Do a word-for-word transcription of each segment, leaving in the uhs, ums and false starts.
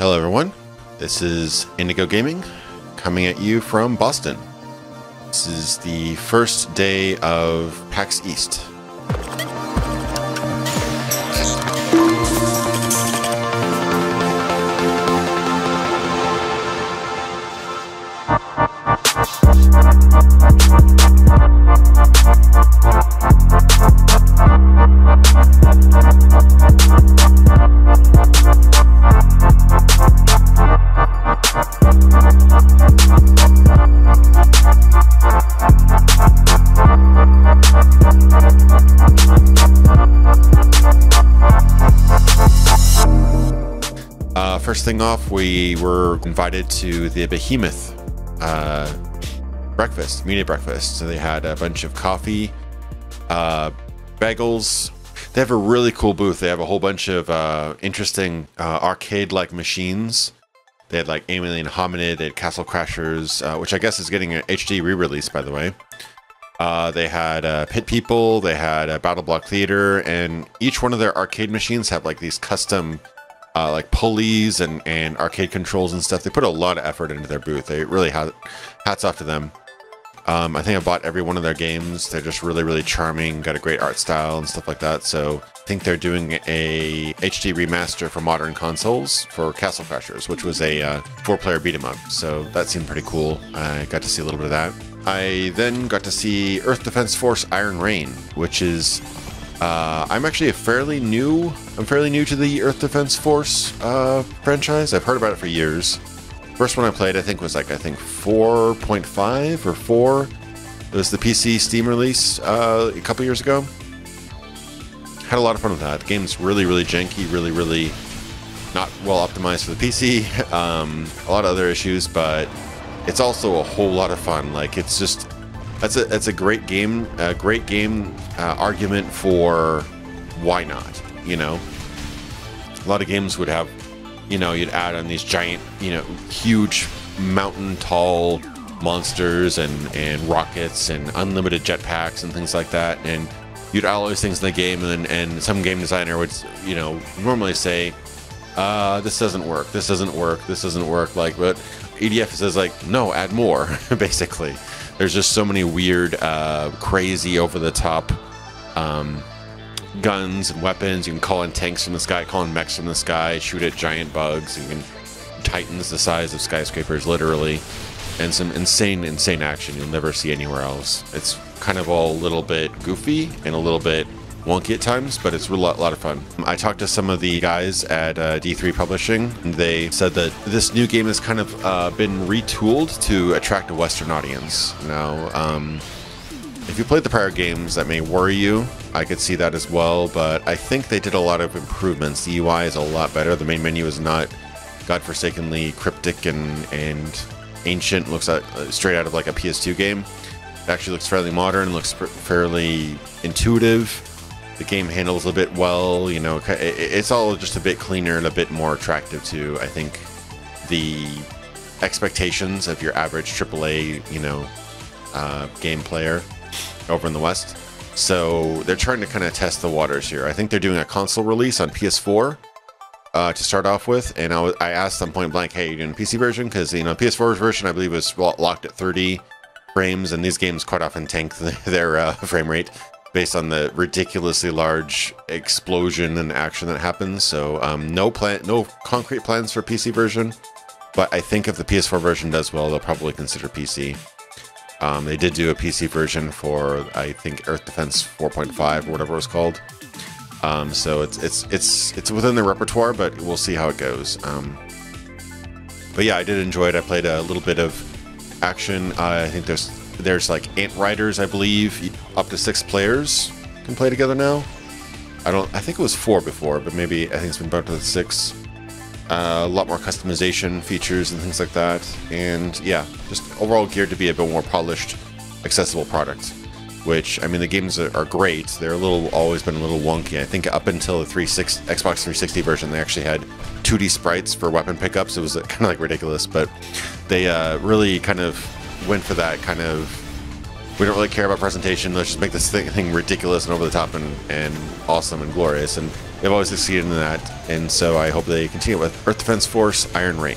Hello everyone, this is Indigo Gaming, coming at you from Boston. This is the first day of PAX East. First thing off, we were invited to the Behemoth uh, breakfast, media breakfast. So they had a bunch of coffee, uh, bagels. They have a really cool booth. They have a whole bunch of uh, interesting uh, arcade-like machines. They had like Alien Hominid, they had Castle Crashers, uh, which I guess is getting an H D re-release, by the way. Uh, they had uh, Pit People, they had a Battle Block Theater, and each one of their arcade machines have like these custom Uh, like pulleys and, and arcade controls and stuff. They put a lot of effort into their booth. They really have, hats off to them. Um, I think I bought every one of their games. They're just really, really charming, got a great art style and stuff like that. So I think they're doing a H D remaster for modern consoles for Castle Crashers, which was a uh, four-player beat-em-up. So that seemed pretty cool. I got to see a little bit of that. I then got to see Earth Defense Force Iron Rain, which is... Uh, I'm actually a fairly new, I'm fairly new to the Earth Defense Force uh, franchise. I've heard about it for years. First one I played, I think, was like, I think four point five or four. It was the P C Steam release uh, a couple years ago. Had a lot of fun with that. The game's really, really janky, really, really not well optimized for the P C. Um, a lot of other issues, but it's also a whole lot of fun. Like, it's just... That's a that's a great game, a great game uh, argument for why not, you know? A lot of games would have, you know, you'd add on these giant, you know, huge mountain-tall monsters and, and rockets and unlimited jetpacks and things like that, and you'd add all those things in the game, and and some game designer would, you know, normally say, uh, this doesn't work, this doesn't work, this doesn't work, like, but E D F says, like, no, add more, basically. There's just so many weird, uh, crazy, over-the-top um, guns and weapons. You can call in tanks from the sky, call in mechs from the sky, shoot at giant bugs. You can titans the size of skyscrapers, literally. And some insane, insane action you'll never see anywhere else. It's kind of all a little bit goofy and a little bit wonky at times, but it's a lot, lot of fun. I talked to some of the guys at uh, D three Publishing, and they said that this new game has kind of uh, been retooled to attract a Western audience. Now, um, if you played the prior games, that may worry you. I could see that as well, but I think they did a lot of improvements. The U I is a lot better. The main menu is not godforsakenly cryptic and, and ancient. It looks like, uh, straight out of like a P S two game. It actually looks fairly modern, looks fairly intuitive. The game handles a bit well, you know, it's all just a bit cleaner and a bit more attractive to, I think, the expectations of your average triple A, you know, uh, game player over in the West. So they're trying to kind of test the waters here. I think they're doing a console release on P S four uh, to start off with, and I, I asked them point blank, hey, are you doing a P C version? Because, you know, P S four's version, I believe, was locked at thirty frames, and these games quite often tank their uh, frame rate based on the ridiculously large explosion and action that happens. So um, no plan, no concrete plans for P C version, but I think if the P S four version does well, they'll probably consider P C. Um, they did do a P C version for, I think, Earth Defense four point five or whatever it was called. Um, so it's it's it's it's within the repertoire, but we'll see how it goes. Um, but yeah, I did enjoy it. I played a little bit of action. Uh, I think there's There's like Ant Riders, I believe. Up to six players can play together now. I don't. I think it was four before, but maybe I think it's been bumped to six. Uh, a lot more customization features and things like that. And yeah, just overall geared to be a bit more polished, accessible product. Which, I mean, the games are, are great. They're a little, always been a little wonky. I think up until the three sixty, Xbox three sixty version, they actually had two D sprites for weapon pickups. It was kind of like ridiculous, but they uh, really kind of went for that kind of, we don't really care about presentation, let's just make this thing, thing ridiculous and over the top and, and awesome and glorious. And They've always succeeded in that, and so I hope they continue with Earth Defense Force Iron Rain.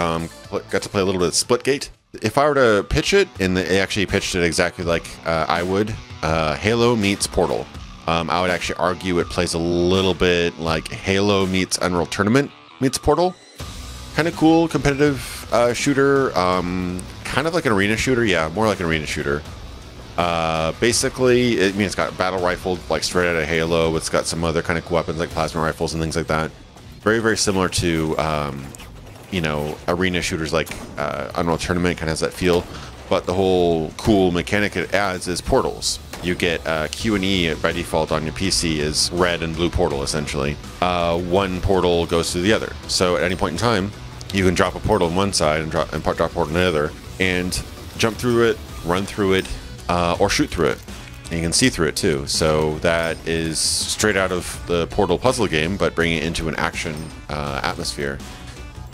Um, got to play a little bit of Splitgate. If I were to pitch it, and they actually pitched it exactly like uh, I would, uh, Halo meets Portal. Um, I would actually argue it plays a little bit like Halo meets Unreal Tournament meets Portal. Kind of cool, competitive uh, shooter. Um, kind of like an arena shooter. Yeah, more like an arena shooter. Uh, basically, it, I mean, it's got battle rifle, like straight out of Halo. It's got some other kind of weapons like plasma rifles and things like that. Very, very similar to, um, you know, arena shooters like uh, Unreal Tournament. Kind of has that feel. But the whole cool mechanic it adds is portals. You get uh, Q and E by default on your P C is red and blue portal, essentially. Uh, one portal goes through the other. So at any point in time, you can drop a portal on one side and drop, and drop a portal on the other, and jump through it, run through it, uh, or shoot through it. And you can see through it too. So that is straight out of the Portal puzzle game, but bringing it into an action uh, atmosphere.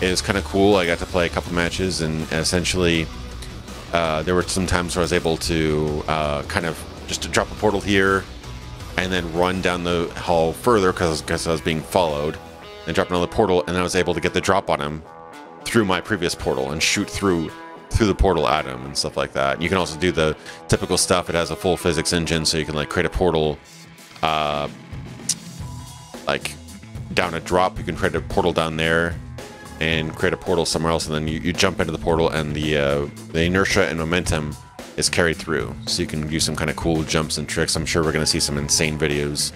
It was kind of cool. I got to play a couple matches, and essentially, Uh, there were some times where I was able to uh, kind of just to drop a portal here and then run down the hall further because I was being followed and drop another portal, and then I was able to get the drop on him through my previous portal and shoot through through the portal at him and stuff like that. And you can also do the typical stuff. It has a full physics engine, so you can like create a portal uh, like down a drop. You can create a portal down there and create a portal somewhere else, and then you, you jump into the portal, and the uh, the inertia and momentum is carried through. So you can do some kind of cool jumps and tricks. I'm sure we're going to see some insane videos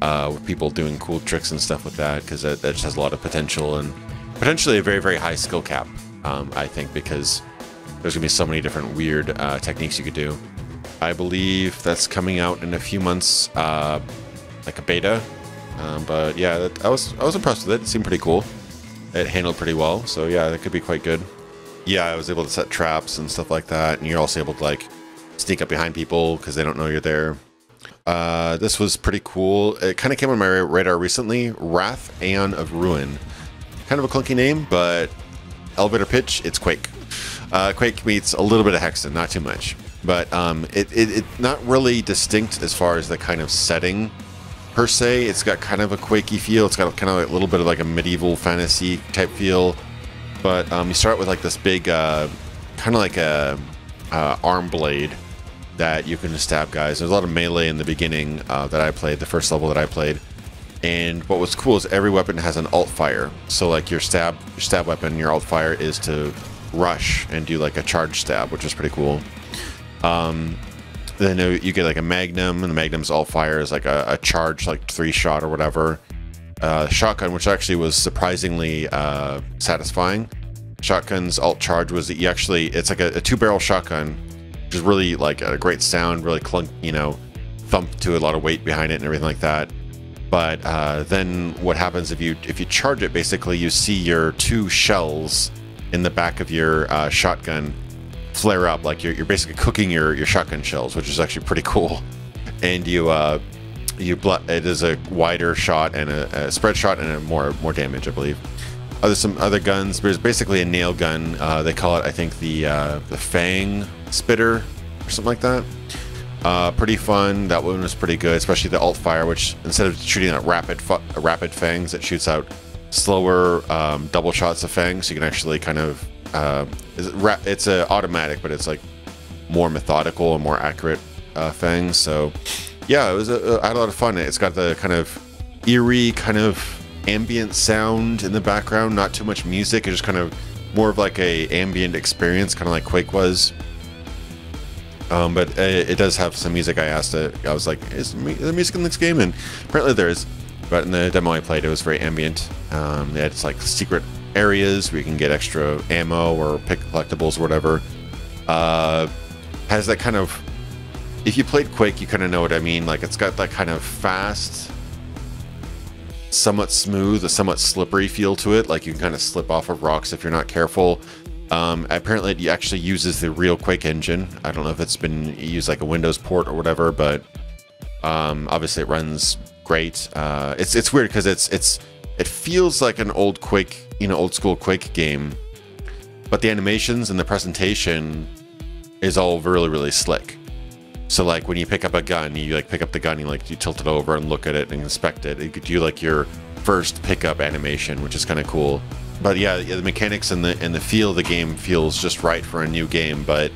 uh, with people doing cool tricks and stuff with that, because that, that just has a lot of potential, and potentially a very, very high skill cap, um, I think, because there's going to be so many different weird uh, techniques you could do. I believe that's coming out in a few months, uh, like a beta. Um, but yeah, that, I was I was impressed with it. It seemed pretty cool. It handled pretty well, so yeah, that could be quite good. Yeah, I was able to set traps and stuff like that, and you're also able to like sneak up behind people because they don't know you're there. Uh, this was pretty cool. It kind of came on my radar recently. WRATH: Aeon of Ruin. Kind of a clunky name, but elevator pitch, it's Quake. Uh, Quake meets a little bit of Hexen, not too much. But um, it, it, it not really distinct as far as the kind of setting per se. It's got kind of a Quakey feel. It's got kind of a little bit of like a medieval fantasy type feel, but um, you start with like this big uh, kind of like a uh, arm blade that you can stab guys. There's a lot of melee in the beginning uh, that I played, the first level that I played, and what was cool is every weapon has an alt fire. So like your stab your stab weapon, your alt fire is to rush and do like a charge stab, which is pretty cool. Um, Then you get like a magnum, and the magnum's all fire is like a, a charge, like three shot or whatever. Uh, shotgun, which actually was surprisingly uh, satisfying. Shotgun's alt charge was that you actually, it's like a, a two barrel shotgun, which is really like a great sound, really clunk, you know, thump to a lot of weight behind it and everything like that. But uh, then what happens if you if you charge it, basically you see your two shells in the back of your uh, shotgun flare up, like you're, you're basically cooking your your shotgun shells, which is actually pretty cool. And you uh you it is a wider shot and a, a spread shot and a more more damage, I believe. Oh, there's some other guns. There's basically a nail gun, uh they call it, I think, the uh the Fang Spitter or something like that. Uh pretty fun. That one was pretty good, especially the alt fire, which instead of shooting out rapid rapid fangs, it shoots out slower um double shots of fangs, so you can actually kind of Uh, it's a automatic, but it's like more methodical and more accurate uh, thing. So yeah, it was a, I had a lot of fun. It's got the kind of eerie kind of ambient sound in the background, not too much music. It's just kind of more of like a ambient experience, kind of like Quake was. Um, but it, it does have some music. I asked it. I was like, is there music in this game? And apparently there is. But in the demo I played, it was very ambient. Um, it's like secret areas where you can get extra ammo or pick collectibles or whatever. Uh, has that kind of, if you played Quake, you kind of know what I mean. Like it's got that kind of fast, somewhat smooth, a somewhat slippery feel to it. Like you can kind of slip off of rocks if you're not careful. Um, apparently it actually uses the real Quake engine. I don't know if it's been used like a Windows port or whatever, but um, obviously it runs great. Uh, it's it's weird because it's it's it feels like an old Quake, you know, old school Quake game, but the animations and the presentation is all really, really slick. So like when you pick up a gun, you like pick up the gun, you like you tilt it over and look at it and inspect it. You could do like your first pickup animation, which is kind of cool. But yeah, the mechanics and the and the feel of the game feels just right for a new game, but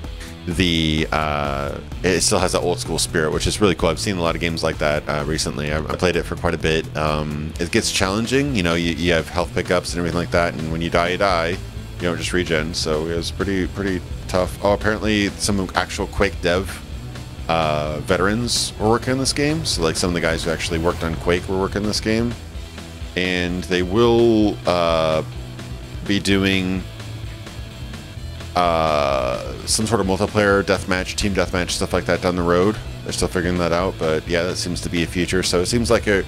the uh, it still has that old school spirit, which is really cool. I've seen a lot of games like that uh, recently. I, I played it for quite a bit. Um, it gets challenging, you know. You, you have health pickups and everything like that, and when you die, you die. You don't just regen, so it was pretty pretty tough. Oh, apparently some actual Quake dev uh, veterans were working on this game. So like some of the guys who actually worked on Quake were working on this game, and they will uh, be doing uh some sort of multiplayer deathmatch, team deathmatch, stuff like that down the road. They're still figuring that out, but yeah, that seems to be a feature. So it seems like a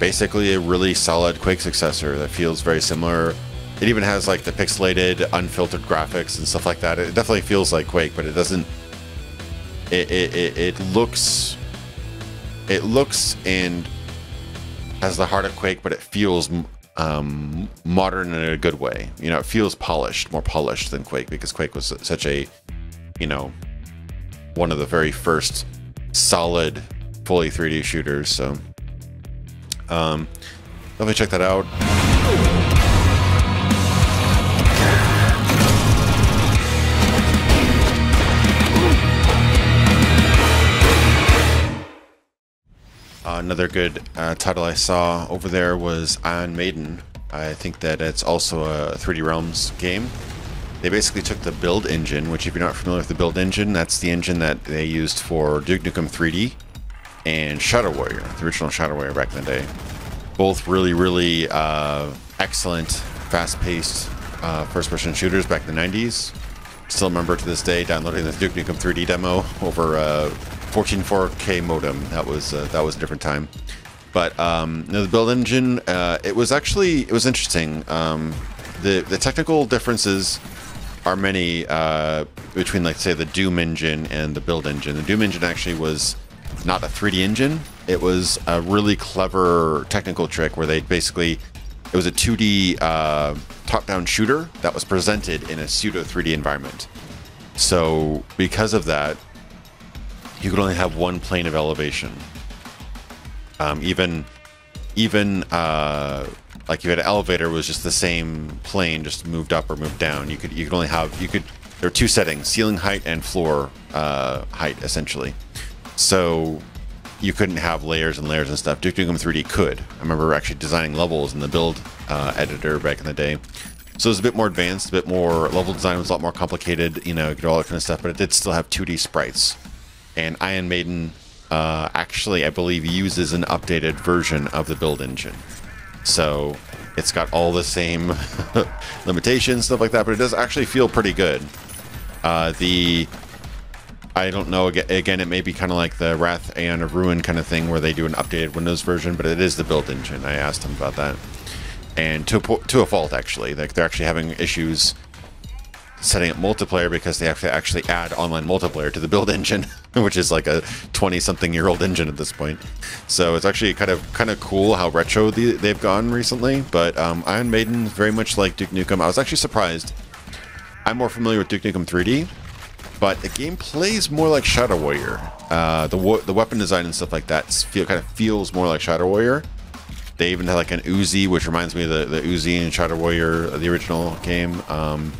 basically a really solid Quake successor that feels very similar. It even has like the pixelated, unfiltered graphics and stuff like that. It definitely feels like Quake, but it doesn't it it, it, it looks it looks and has the heart of Quake, but it feels um modern in a good way. You know, it feels polished, more polished than Quake, because Quake was such a, you know, one of the very first solid fully three D shooters. So um definitely check that out. Uh, another good uh, title I saw over there was Ion Maiden. I think that it's also a three D Realms game. They basically took the build engine, which if you're not familiar with the build engine, that's the engine that they used for Duke Nukem three D and Shadow Warrior, the original Shadow Warrior back in the day. Both really, really uh, excellent, fast-paced uh, first-person shooters back in the nineties. Still remember to this day downloading the Duke Nukem three D demo over uh, fourteen four K modem. That was uh, that was a different time, but um, you know, the build engine. Uh, it was actually it was interesting. Um, the the technical differences are many uh, between, like, say, the Doom engine and the build engine. The Doom engine actually was not a three D engine. It was a really clever technical trick where they basically it was a two D uh, top-down shooter that was presented in a pseudo three D environment. So because of that, you could only have one plane of elevation. Um, even, even uh, like you had an elevator was just the same plane, just moved up or moved down. You could you could only have you could there were two settings: ceiling height and floor uh, height, essentially. So you couldn't have layers and layers and stuff. Duke Nukem three D could. I remember actually designing levels in the build uh, editor back in the day. So it was a bit more advanced, a bit more level design was a lot more complicated. You know, you could do all that kind of stuff, but it did still have two D sprites. And Ion Maiden uh, actually, I believe, uses an updated version of the build engine. So it's got all the same limitations, stuff like that, but it does actually feel pretty good. Uh, the, I don't know, again, it may be kind of like the WRATH: Aeon of Ruin kind of thing where they do an updated Windows version, but it is the build engine. I asked them about that. And to a, to a fault, actually. Like, they're actually having issues setting up multiplayer because they have to actually add online multiplayer to the build engine, which is like a twenty-something-year-old engine at this point. So it's actually kind of kind of cool how retro the, they've gone recently. But um, Ion Maiden, very much like Duke Nukem. I was actually surprised. I'm more familiar with Duke Nukem three D, but the game plays more like Shadow Warrior. Uh, the the weapon design and stuff like that feel kind of feels more like Shadow Warrior. They even had like an Uzi, which reminds me of the, the Uzi in Shadow Warrior, the original game. Um,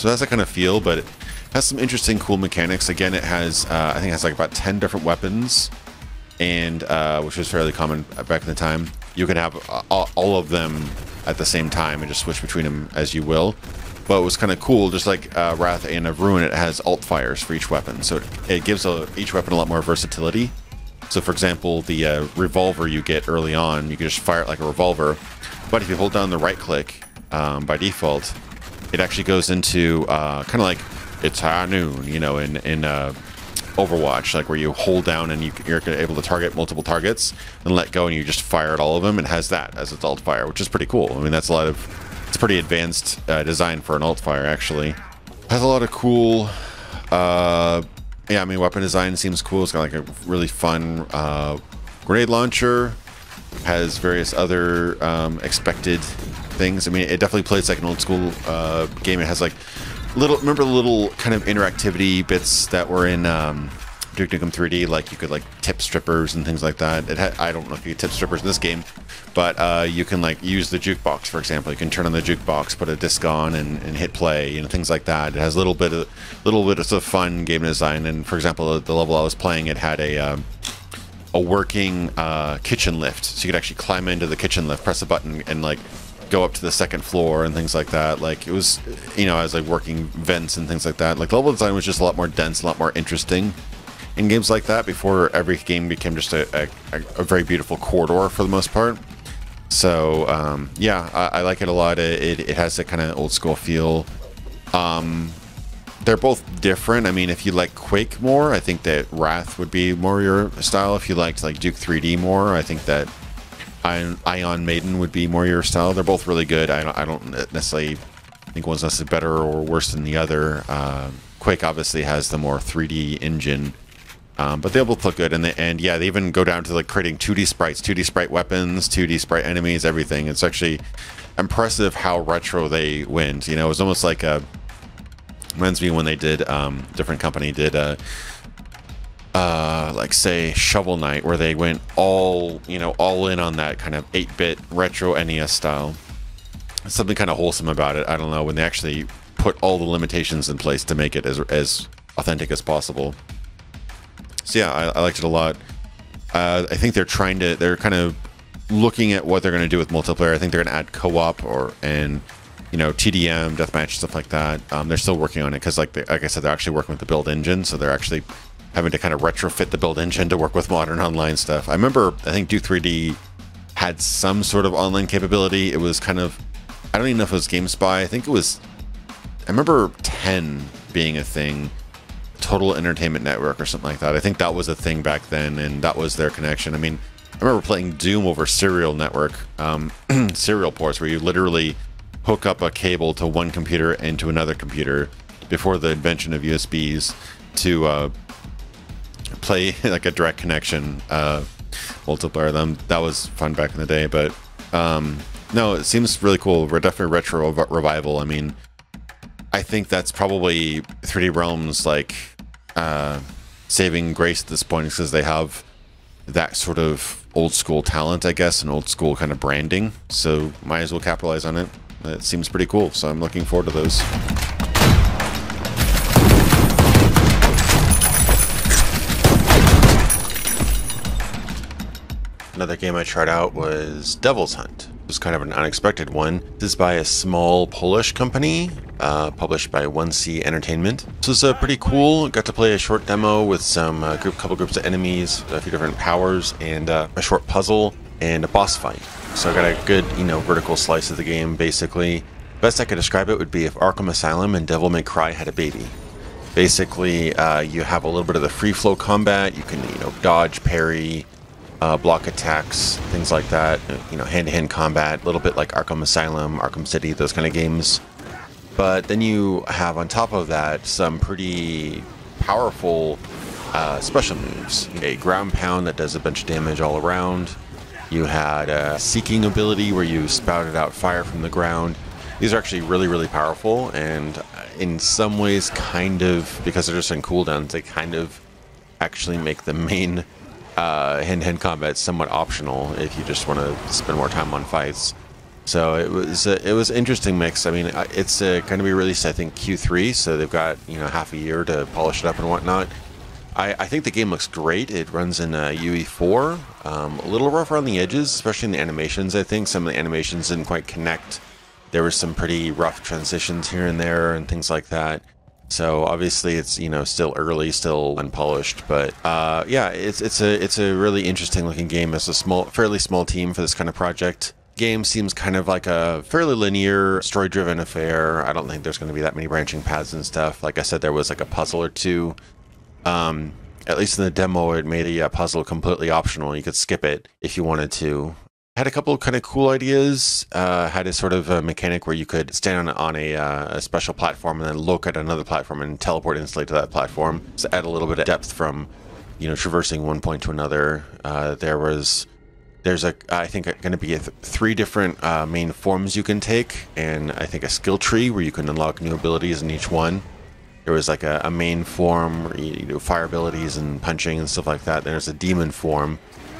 So that's that kind of feel, but it has some interesting, cool mechanics. Again, it has, uh, I think it has like about ten different weapons, and uh, which was fairly common back in the time. You can have all of them at the same time and just switch between them as you will. But it was kind of cool, just like uh, WRATH: Aeon of Ruin, it has alt-fires for each weapon. So it, it gives a, each weapon a lot more versatility. So for example, the uh, revolver you get early on, you can just fire it like a revolver. But if you hold down the right click um, by default, it actually goes into uh, kind of like it's high noon, you know, in, in uh, Overwatch, like where you hold down and you, you're able to target multiple targets and let go and you just fire at all of them. It has that as its alt fire, which is pretty cool. I mean, that's a lot of, it's pretty advanced uh, design for an alt fire, actually. Has a lot of cool, uh, yeah, I mean, weapon design seems cool. It's got like a really fun uh, grenade launcher, has various other um, expected things. I mean, it definitely plays like an old school uh, game. It has like little, remember the little kind of interactivity bits that were in um, Duke Nukem three D, like you could like tip strippers and things like that. It had, I don't know if you could tip strippers in this game, but uh, you can like use the jukebox, for example. You can turn on the jukebox, put a disc on, and, and hit play, you know, things like that. It has a little bit of little bit of fun game design. And for example, the level I was playing, it had a um, a working uh, kitchen lift, so you could actually climb into the kitchen lift, press a button, and like go up to the second floor and things like that. Like it was, you know, I was like working vents and things like that. Like level design was just a lot more dense, a lot more interesting in games like that before every game became just a, a, a very beautiful corridor for the most part. So um, yeah, I, I like it a lot. It, it has that kind of old school feel. Um, they're both different. I mean, if you like Quake more, I think that WRATH would be more your style. If you liked like Duke three D more, I think that Ion, Ion Maiden would be more your style. They're both really good. I don't, I don't necessarily think one's necessarily better or worse than the other. Uh, Quake obviously has the more three D engine, um, but they both look good. And, they, and yeah, they even go down to like creating two D sprites, two D sprite weapons, two D sprite enemies, everything. It's actually impressive how retro they went. You know, it was almost like a reminds me when they did um, different company did a. Uh, like say Shovel Knight, where they went all you know all in on that kind of eight bit retro N E S style. There's something kind of wholesome about it. I don't know, when they actually put all the limitations in place to make it as as authentic as possible. So yeah, I, I liked it a lot. Uh, I think they're trying to they're kind of looking at what they're going to do with multiplayer. I think they're going to add co-op or and you know T D M, deathmatch, stuff like that. Um, they're still working on it because like they, like I said, they're actually working with the build engine, so they're actually having to kind of retrofit the build engine to work with modern online stuff. I remember, I think Duke three D had some sort of online capability. It was kind of, I don't even know if it was GameSpy. I think it was, I remember ten being a thing, Total Entertainment Network or something like that. I think that was a thing back then, and that was their connection. I mean, I remember playing Doom over Serial Network, um, serial ports, where you literally hook up a cable to one computer and to another computer before the invention of U S Bs to, uh, play like a direct connection uh multiplayer. Them that was fun back in the day. But um no, it seems really cool. We're definitely retro revival. I mean, I think that's probably three D Realms like uh saving grace at this point, because they have that sort of old school talent, I guess, and old school kind of branding, so might as well capitalize on it. It seems pretty cool, so I'm looking forward to those. Another game I tried out was Devil's Hunt. It was kind of an unexpected one. This is by a small Polish company, uh, published by one C Entertainment. So it's uh, pretty cool. Got to play a short demo with some uh, group, couple groups of enemies, a few different powers, and uh, a short puzzle, and a boss fight. So I got a good, you know, vertical slice of the game, basically. Best I could describe it would be if Arkham Asylum and Devil May Cry had a baby. Basically, uh, you have a little bit of the free flow combat. You can, you know, dodge, parry, Uh, block attacks, things like that, you know, hand-to-hand combat, a little bit like Arkham Asylum, Arkham City, those kind of games. But then you have, on top of that, some pretty powerful uh, special moves. A ground pound that does a bunch of damage all around. You had a seeking ability where you spouted out fire from the ground. These are actually really, really powerful, and in some ways, kind of, because they're just on cooldowns, they kind of actually make the main Uh, hand-to-hand combat somewhat optional if you just want to spend more time on fights. So it was a, it was an interesting mix. I mean, it's uh, going to be released, I think, Q three, so they've got you know half a year to polish it up and whatnot. I, I think the game looks great. It runs in uh, U E four, um, a little rough around the edges, especially in the animations. I think some of the animations didn't quite connect. There were some pretty rough transitions here and there and things like that. So obviously it's you know still early, still unpolished, but uh, yeah, it's it's a it's a really interesting looking game. It's a small, fairly small team for this kind of project. Game seems kind of like a fairly linear, story-driven affair. I don't think there's going to be that many branching paths and stuff. Like I said, there was like a puzzle or two. Um, at least in the demo, it made a puzzle completely optional. You could skip it if you wanted to. Had a couple of kind of cool ideas. Uh, had a sort of a mechanic where you could stand on, on a, uh, a special platform and then look at another platform and teleport instantly to that platform. So add a little bit of depth from, you know, traversing one point to another. Uh, there was There's a, I think, going to be a th three different uh, main forms you can take, and I think a skill tree where you can unlock new abilities in each one. There was like a, a main form where you, you do fire abilities and punching and stuff like that. There's a demon form,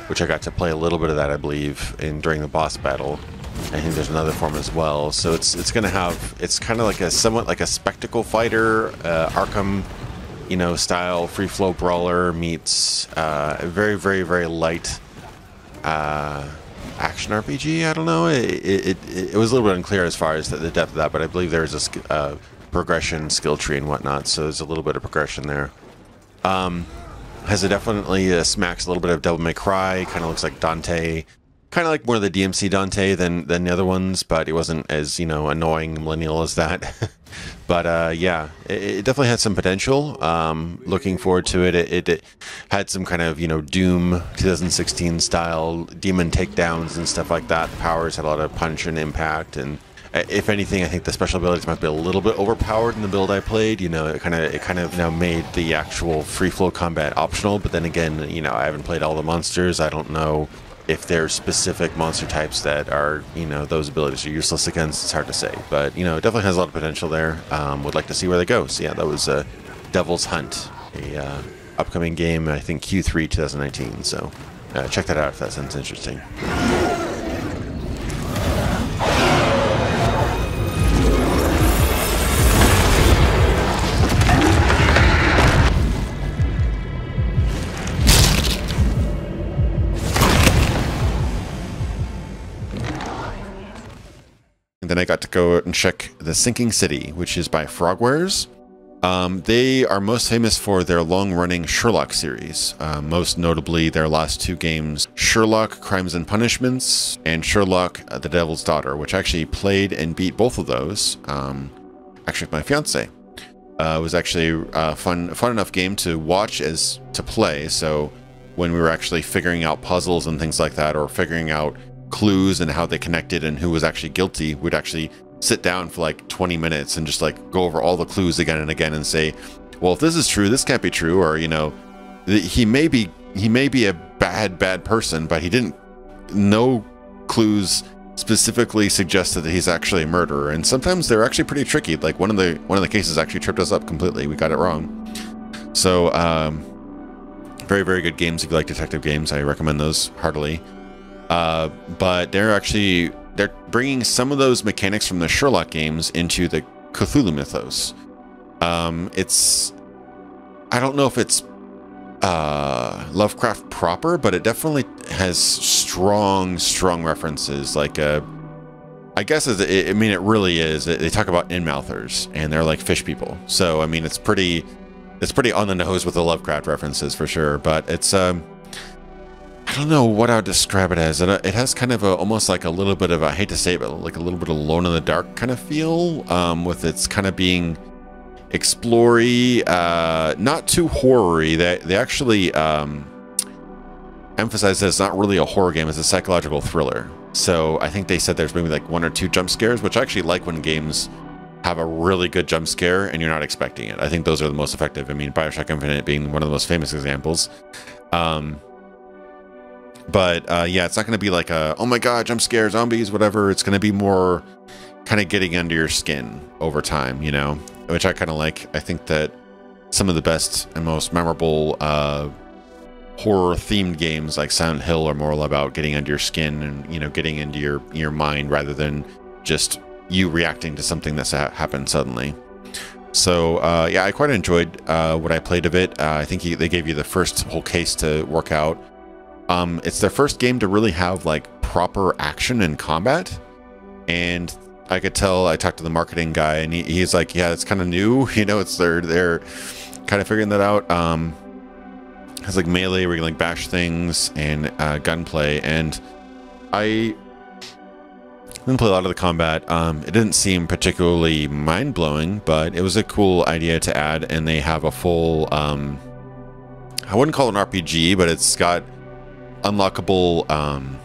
which I got to play a little bit of that, I believe, in during the boss battle. I think there's another form as well. So it's it's going to have, it's kind of like a somewhat like a spectacle fighter, uh, Arkham, you know, style free flow brawler meets uh, a very very very light. Uh, action R P G. I don't know. It, it it it was a little bit unclear as far as the, the depth of that, but I believe there is a uh, progression skill tree and whatnot. So there's a little bit of progression there. Um, has it definitely uh, smacks a little bit of Devil May Cry. Kind of looks like Dante, kind of like more of the D M C Dante than than the other ones, but it wasn't as you know annoying millennial as that. But uh, yeah, it, it definitely had some potential. Um, looking forward to it. It, it. it had some kind of, you know, Doom twenty sixteen style demon takedowns and stuff like that. The powers had a lot of punch and impact. And if anything, I think the special abilities might be a little bit overpowered in the build I played. You know, it kind of it kind of you know, made the actual free flow combat optional. But then again, you know, I haven't played all the monsters. I don't know if there's specific monster types that are, you know, those abilities are useless against. It's hard to say, but you know, it definitely has a lot of potential there. Um, would like to see where they go. So yeah, that was uh, Devil's Hunt, a uh, upcoming game, I think Q three twenty nineteen. So uh, check that out if that sounds interesting. Then I got to go out and check The Sinking City, which is by Frogwares. Um, they are most famous for their long-running Sherlock series, uh, most notably their last two games, Sherlock Crimes and Punishments and Sherlock uh, The Devil's Daughter, which I actually played and beat both of those, um, actually with my fiance. Uh, it was actually a fun, fun enough game to watch as to play, so when we were actually figuring out puzzles and things like that, or figuring out clues and how they connected and who was actually guilty, would actually sit down for like twenty minutes and just like go over all the clues again and again and say, well, if this is true, this can't be true, or you know, he may be he may be a bad bad person, but he didn't, no clues specifically suggested that he's actually a murderer. And sometimes they're actually pretty tricky, like one of the one of the cases actually tripped us up completely. We got it wrong. So um very very good games. If you like detective games, I recommend those heartily. Uh, but they're actually, they're bringing some of those mechanics from the Sherlock games into the Cthulhu mythos. Um, it's, I don't know if it's uh, Lovecraft proper, but it definitely has strong, strong references. Like, uh, I guess, it, it, I mean, it really is. They talk about in-mouthers, and they're like fish people. So, I mean, it's pretty, it's pretty on the nose with the Lovecraft references for sure. But it's, um... I don't know what I would describe it as. It, it has kind of a, almost like a little bit of, I hate to say it, but like a little bit of Alone in the Dark kind of feel, um, with its kind of being explory, uh, not too horror-y. They, they actually um, emphasize that it's not really a horror game, it's a psychological thriller. So I think they said there's maybe like one or two jump scares, which I actually like when games have a really good jump scare and you're not expecting it. I think those are the most effective. I mean, Bioshock Infinite being one of the most famous examples. Um... But uh, yeah, it's not going to be like a, oh my god, jump scare, zombies, whatever. It's going to be more kind of getting under your skin over time, you know, which I kind of like. I think that some of the best and most memorable uh, horror-themed games like Silent Hill are more about getting under your skin and, you know, getting into your, your mind rather than just you reacting to something that's ha happened suddenly. So uh, yeah, I quite enjoyed uh, what I played of it. Uh, I think he, they gave you the first whole case to work out. Um, it's their first game to really have like proper action and combat, and I could tell. I talked to the marketing guy, and he, he's like, "Yeah, it's kind of new. You know, it's they're they're kind of figuring that out." Um, it's like melee, where you like bash things, and uh, gunplay. And I didn't play a lot of the combat. Um, it didn't seem particularly mind blowing, but it was a cool idea to add. And they have a full. Um, I wouldn't call it an R P G, but it's got. Unlockable um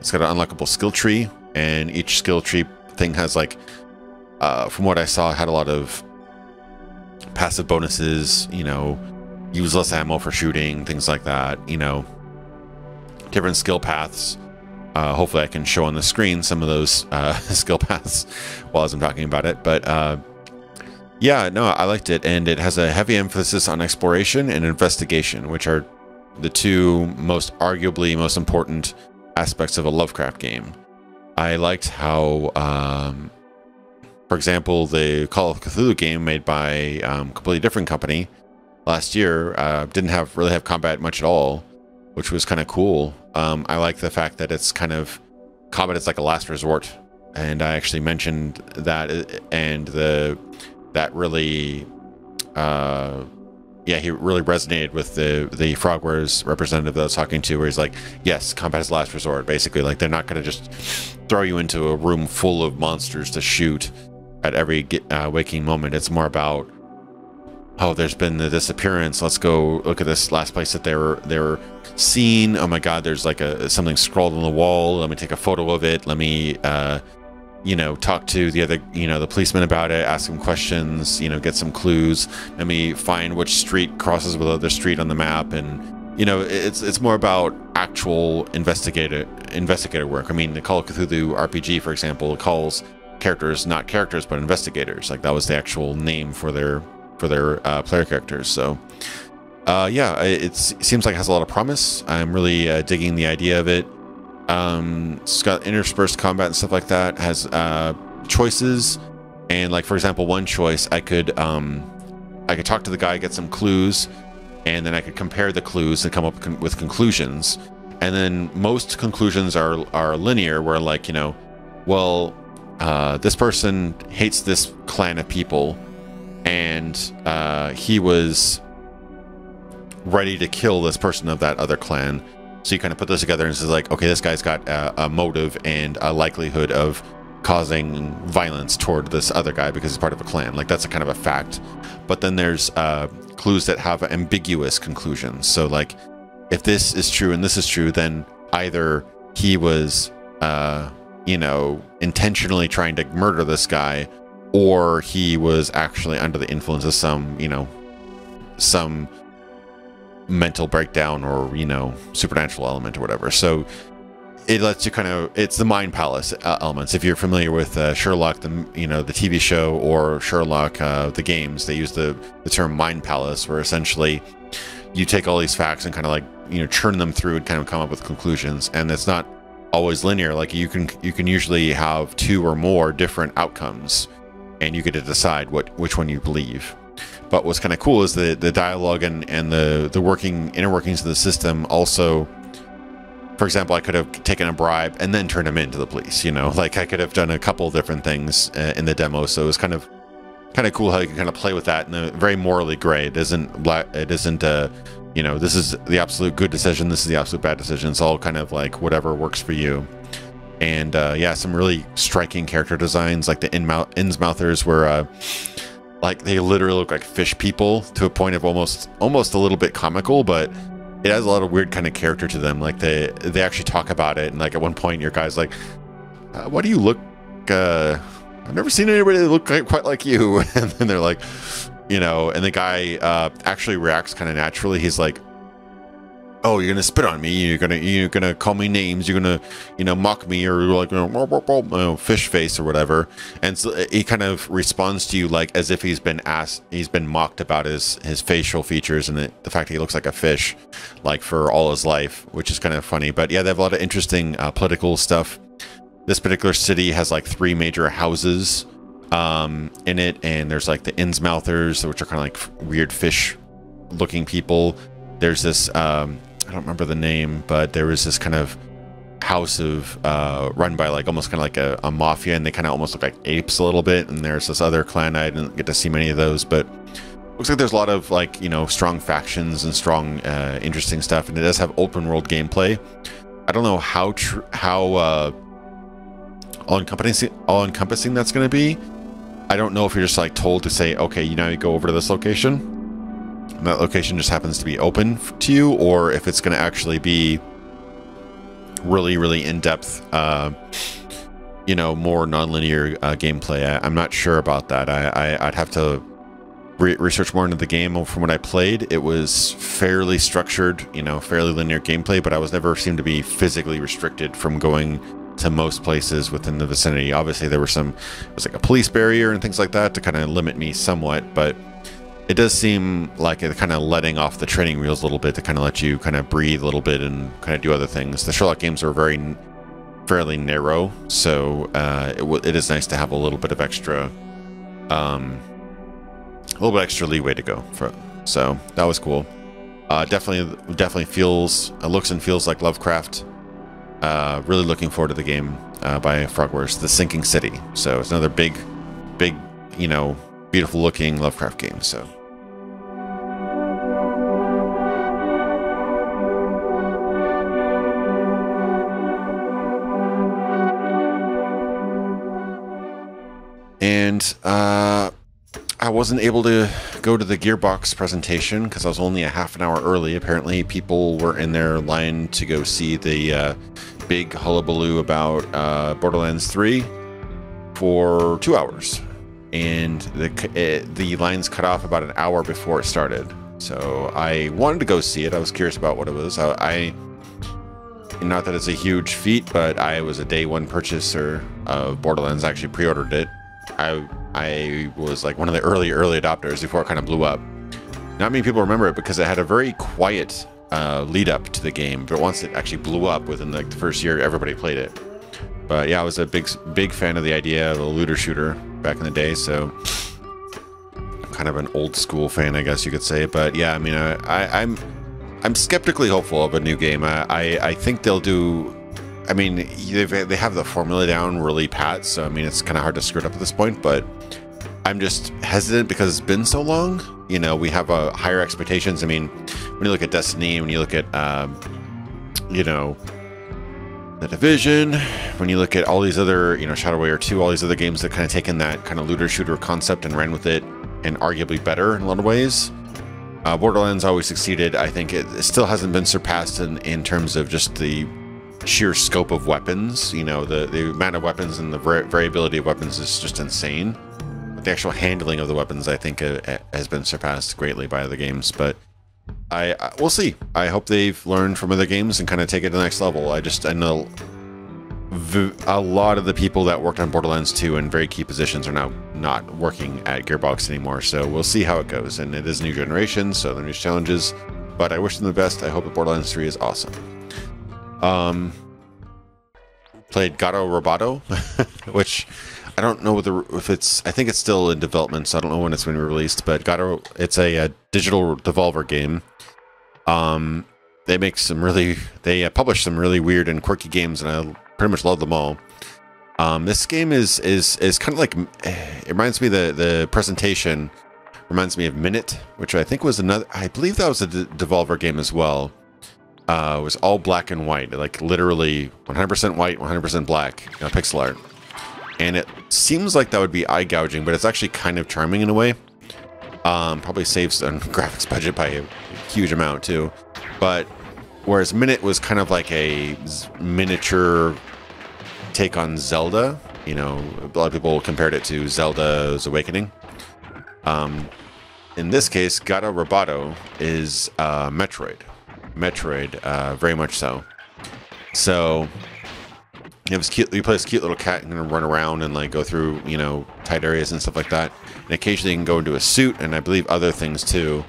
it's got an unlockable skill tree, and each skill tree thing has like uh from what I saw had a lot of passive bonuses, you know, use less ammo for shooting, things like that, you know, different skill paths. Uh, hopefully I can show on the screen some of those uh, skill paths while I'm talking about it. But uh, yeah, no, I liked it. And it has a heavy emphasis on exploration and investigation, which are the two most arguably most important aspects of a Lovecraft game. I liked how, um, for example, the Call of Cthulhu game made by um, a completely different company last year uh, didn't have really have combat much at all, which was kind of cool. Um, I like the fact that it's kind of combat is like a last resort, and I actually mentioned that, and the that really, uh, yeah, he really resonated with the the Frogwares representative that I was talking to, where he's like, yes, combat is last resort. Basically, like they're not going to just throw you into a room full of monsters to shoot at every uh, waking moment. It's more about, oh, there's been the disappearance. Let's go look at this last place that they were they were seen. Oh my God, there's like a something scrawled on the wall. Let me take a photo of it. Let me, uh, you know, talk to the other, you know, the policeman about it. Ask him questions. You know, get some clues. Let me find which street crosses with other street on the map. And you know, it's it's more about actual investigator investigator work. I mean, the Call of Cthulhu R P G, for example, calls characters not characters but investigators. Like that was the actual name for their. for their uh, player characters. So uh, yeah, it, it seems like it has a lot of promise. I'm really uh, digging the idea of it. Um, it's got interspersed combat and stuff like that. It has uh, choices, and like for example, one choice I could um, I could talk to the guy, get some clues, and then I could compare the clues and come up con with conclusions. And then most conclusions are are linear, where like you know, well, uh, this person hates this clan of people, and uh, he was ready to kill this person of that other clan. So you kind of put this together and says like, okay, this guy's got a, a motive and a likelihood of causing violence toward this other guy because he's part of a clan. Like that's a kind of a fact. But then there's uh, clues that have ambiguous conclusions. So like, if this is true and this is true, then either he was, uh, you know, intentionally trying to murder this guy, or he was actually under the influence of some, you know, some mental breakdown or, you know, supernatural element or whatever. So it lets you kind of, it's the mind palace uh, elements. If you're familiar with uh, Sherlock, the, you know, the T V show, or Sherlock, uh, the games, they use the, the term mind palace, where essentially you take all these facts and kind of like, you know, churn them through and kind of come up with conclusions. And it's not always linear. Like you can, you can usually have two or more different outcomes, and you get to decide what which one you believe. But what's kind of cool is the the dialogue and and the the working inner workings of the system. Also, for example, I could have taken a bribe and then turned him into the police. You know, like I could have done a couple different things uh, in the demo. So it was kind of kind of cool how you can kind of play with that, and very morally gray. It isn't black. It isn't uh, you know, this is the absolute good decision, this is the absolute bad decision. It's all kind of like whatever works for you. And uh, yeah, some really striking character designs, like the Innsmouthers were uh, like they literally look like fish people to a point of almost almost a little bit comical, but it has a lot of weird kind of character to them. Like they they actually talk about it, and like at one point your guy's like, uh, why do you look, uh, I've never seen anybody that look quite, quite like you. And then they're like, you know, and the guy uh, actually reacts kind of naturally. He's like, oh, you're gonna spit on me. You're gonna you're gonna call me names. You're gonna you know mock me, or like you know, fish face or whatever. And so he kind of responds to you like as if he's been asked, he's been mocked about his his facial features and the, the fact that he looks like a fish, like for all his life, which is kind of funny. But yeah, they have a lot of interesting uh, political stuff. This particular city has like three major houses um, in it, and there's like the Innsmouthers, which are kind of like weird fish-looking people. There's this. Um, I don't remember the name, but there was this kind of house of uh, run by like almost kind of like a, a mafia, and they kind of almost look like apes a little bit. And there's this other clan. I didn't get to see many of those, but looks like there's a lot of like, you know, strong factions and strong, uh, interesting stuff. And it does have open world gameplay. I don't know how tr how uh, all encompassing all encompassing that's going to be. I don't know if you're just like told to say, okay, you know, you go over to this location, that location just happens to be open to you, or if it's going to actually be really, really in-depth, uh, you know, more non-linear uh, gameplay. I, I'm not sure about that. I, I, I'd have to re research more into the game. From what I played, it was fairly structured, you know, fairly linear gameplay, but I was never seemed to be physically restricted from going to most places within the vicinity. Obviously, there were some, it was like a police barrier and things like that to kind of limit me somewhat, but it does seem like it kind of letting off the training wheels a little bit to kind of let you kind of breathe a little bit and kind of do other things. The Sherlock games are very fairly narrow, so uh, it, w it is nice to have a little bit of extra, um, a little bit extra leeway to go for. So that was cool. Uh, definitely, definitely feels, uh, looks and feels like Lovecraft. Uh, really looking forward to the game uh, by Frogwares, The Sinking City. So it's another big, big, you know, beautiful looking Lovecraft game. So. And uh, I wasn't able to go to the Gearbox presentation because I was only a half an hour early. Apparently, people were in their line to go see the uh, big hullabaloo about uh, Borderlands three for two hours. And the, it, the lines cut off about an hour before it started. So I wanted to go see it. I was curious about what it was. I, I not that it's a huge feat, but I was a day one purchaser of Borderlands. I actually pre-ordered it. I I was like one of the early early adopters before it kind of blew up. Not many people remember it because it had a very quiet uh, lead up to the game, but once it actually blew up within like the first year, everybody played it. But yeah, I was a big big fan of the idea of a looter shooter back in the day, so I'm kind of an old school fan, I guess you could say. But yeah, I mean, I, I I'm I'm skeptically hopeful of a new game. I I, I think they'll do. I mean, they have the formula down really pat, so I mean, it's kind of hard to screw it up at this point, but I'm just hesitant because it's been so long. You know, we have uh, higher expectations. I mean, when you look at Destiny, when you look at, um, you know, The Division, when you look at all these other, you know, Shadow Warrior two, all these other games that kind of taken that kind of looter shooter concept and ran with it, and arguably better in a lot of ways. Uh, Borderlands always succeeded. I think it, it still hasn't been surpassed in, in terms of just the sheer scope of weapons. You know, the the amount of weapons and the vari variability of weapons is just insane. But the actual handling of the weapons, I think, uh, has been surpassed greatly by other games. But I, I we'll see. I hope they've learned from other games and kind of take it to the next level. I just I know v a lot of the people that worked on Borderlands two in very key positions are now not working at Gearbox anymore. So we'll see how it goes. And it is a new generation, so there are new challenges. But I wish them the best. I hope that Borderlands three is awesome. Um, played Gato Roboto, which I don't know whether if it's, I think it's still in development, so I don't know when it's going to be released, but Gato, it's a, a digital Devolver game. Um, they make some really, they uh, publish some really weird and quirky games, and I pretty much love them all. Um, this game is, is, is kind of like, it reminds me, the, the presentation reminds me of Minit, which I think was another, I believe that was a D- Devolver game as well. Uh, it was all black and white, like literally one hundred percent white, one hundred percent black, you know, pixel art. And it seems like that would be eye gouging, but it's actually kind of charming in a way. Um, probably saves on graphics budget by a huge amount too. But whereas Minit was kind of like a miniature take on Zelda, you know, a lot of people compared it to Zelda's Awakening. Um, in this case, Gato Roboto is uh, Metroid. Metroid, uh, very much so. So it was cute. You play this cute little cat and run around and like go through, you know, tight areas and stuff like that. And occasionally you can go into a suit, and I believe other things too.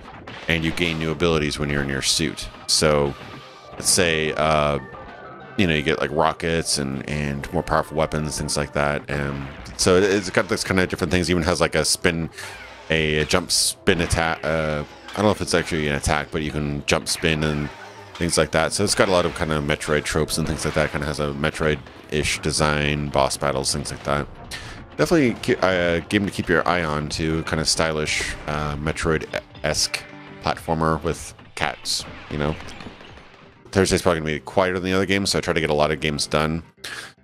And you gain new abilities when you're in your suit. So let's say, uh, you know, you get like rockets and and more powerful weapons, things like that. And so it's got this kind of different things. It even has like a spin, a, a jump spin attack. Uh, I don't know if it's actually an attack, but you can jump spin and things like that. So it's got a lot of kind of Metroid tropes and things like that. It kind of has a Metroid-ish design, boss battles, things like that. Definitely a game to keep your eye on, too. Kind of stylish, uh, Metroid-esque platformer with cats, you know. Thursday's probably going to be quieter than the other games, so I try to get a lot of games done.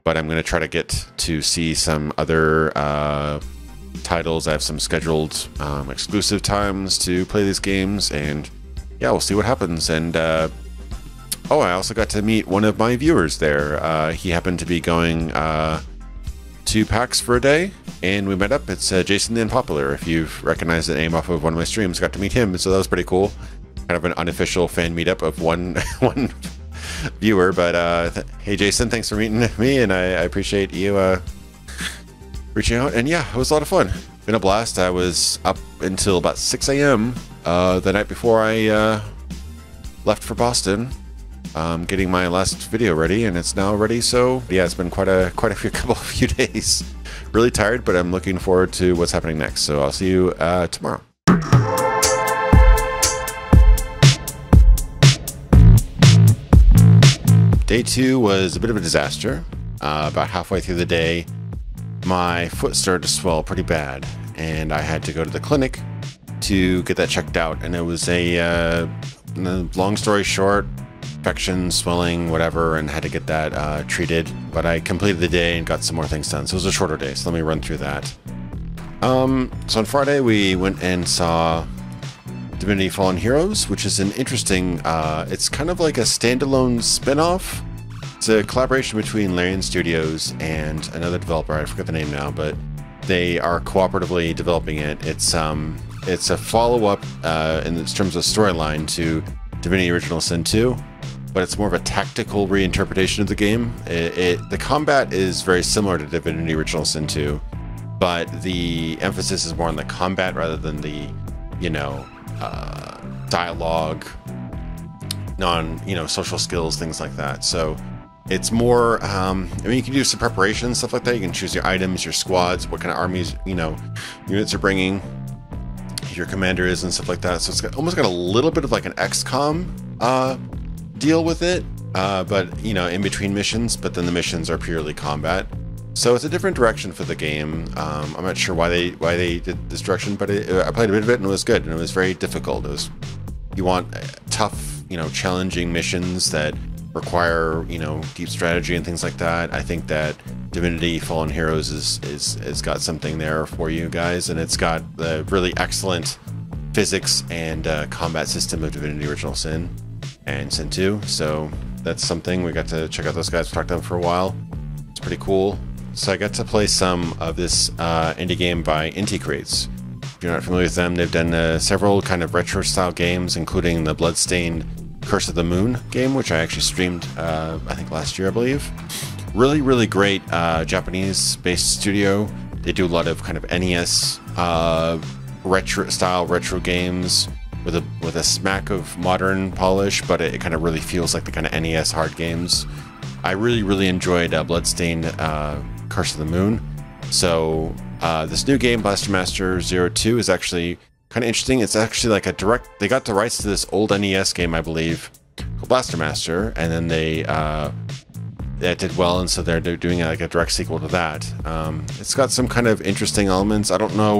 But I'm going to try to get to see some other... Uh, titles. I have some scheduled um, exclusive times to play these games, and yeah, we'll see what happens. And uh, oh, I also got to meet one of my viewers there. Uh, he happened to be going uh, two packs for a day, and we met up. It's uh, Jason the Unpopular. If you've recognized the name off of one of my streams, got to meet him, so that was pretty cool. Kind of an unofficial fan meetup of one one viewer, but uh, th hey Jason, thanks for meeting me, and I, I appreciate you uh, reaching out. And yeah, it was a lot of fun. Been a blast. I was up until about six A M Uh, the night before I uh, left for Boston, um, getting my last video ready, and it's now ready. So yeah, it's been quite a quite a few couple of few days. Really tired, but I'm looking forward to what's happening next. So I'll see you uh, tomorrow. Day two was a bit of a disaster. Uh, about halfway through the day, my foot started to swell pretty bad, and I had to go to the clinic to get that checked out. And it was a uh, long story short, infection, swelling, whatever, and had to get that uh, treated. But I completed the day and got some more things done. So it was a shorter day, so let me run through that. Um, so on Friday, we went and saw Divinity: Fallen Heroes, which is an interesting, uh, it's kind of like a standalone spin-off. It's a collaboration between Larian Studios and another developer, I forget the name now, but they are cooperatively developing it. It's um, it's a follow-up uh, in terms of storyline to Divinity: Original Sin two, but it's more of a tactical reinterpretation of the game. It, it, the combat is very similar to Divinity: Original Sin two, but the emphasis is more on the combat rather than the, you know, Uh, dialogue, non, you know, social skills, things like that. So it's more, um, I mean, you can do some preparation, stuff like that. You can choose your items, your squads, what kind of armies, you know, units are bringing, your commander is and stuff like that. So it's got, almost got a little bit of like an X COM uh, deal with it, uh, but, you know, in between missions, but then the missions are purely combat. So it's a different direction for the game. Um, I'm not sure why they why they did this direction, but it, I played a bit of it and it was good. And it was very difficult. It was, you want tough, you know, challenging missions that require, you know, deep strategy and things like that. I think that Divinity: Fallen Heroes is is has got something there for you guys, and it's got the really excellent physics and uh, combat system of Divinity: Original Sin and Sin two. So that's something we got to check out. Those guys, we talked to them for a while. It's pretty cool. So I got to play some of this uh, indie game by Inti Creates. If you're not familiar with them, they've done uh, several kind of retro-style games, including the Bloodstained Curse of the Moon game, which I actually streamed, uh, I think, last year, I believe. Really, really great uh, Japanese-based studio. They do a lot of kind of N E S uh, retro-style retro games with a with a smack of modern polish, but it, it kind of really feels like the kind of N E S hard games. I really, really enjoyed uh, Bloodstained uh, Curse of the Moon. So uh, this new game, Blaster Master zero two, is actually kind of interesting. It's actually like a direct... They got the rights to this old N E S game, I believe, called Blaster Master, and then they... Uh, that did well, and so they're doing like a direct sequel to that. Um, it's got some kind of interesting elements. I don't know...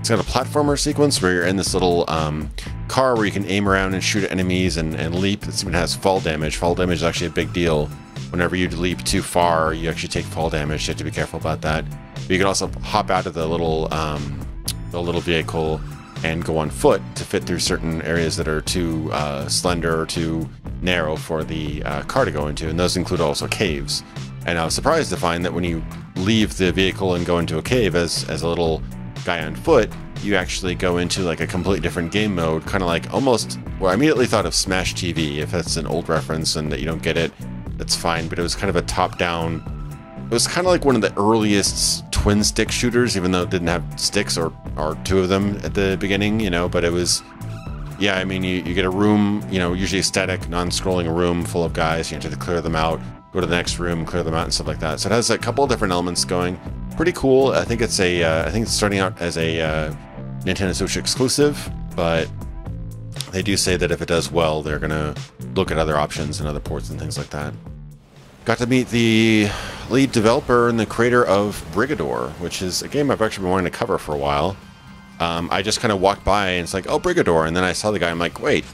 It's got a platformer sequence where you're in this little um, car where you can aim around and shoot at enemies and, and leap. It even has fall damage. Fall damage is actually a big deal. Whenever you leap too far, you actually take fall damage. You have to be careful about that. But you can also hop out of the little um, the little vehicle and go on foot to fit through certain areas that are too uh, slender or too narrow for the uh, car to go into. And those include also caves. And I was surprised to find that when you leave the vehicle and go into a cave as, as a little guy on foot, you actually go into like a completely different game mode. Kind of like almost, well, I immediately thought of Smash T V. If that's an old reference and that you don't get it, that's fine, but it was kind of a top-down... It was kind of like one of the earliest twin-stick shooters, even though it didn't have sticks or, or two of them at the beginning, you know, but it was... Yeah, I mean, you, you get a room, you know, usually a static, non-scrolling room full of guys. You have to clear them out, go to the next room, clear them out, and stuff like that. So it has a couple of different elements going. Pretty cool. I think it's a... Uh, I think it's starting out as a uh, Nintendo Switch exclusive, but... They do say that if it does well, they're going to look at other options and other ports and things like that. Got to meet the lead developer and the creator of Brigador, which is a game I've actually been wanting to cover for a while. Um, I just kind of walked by and it's like, oh, Brigador. And then I saw the guy. I'm like, wait,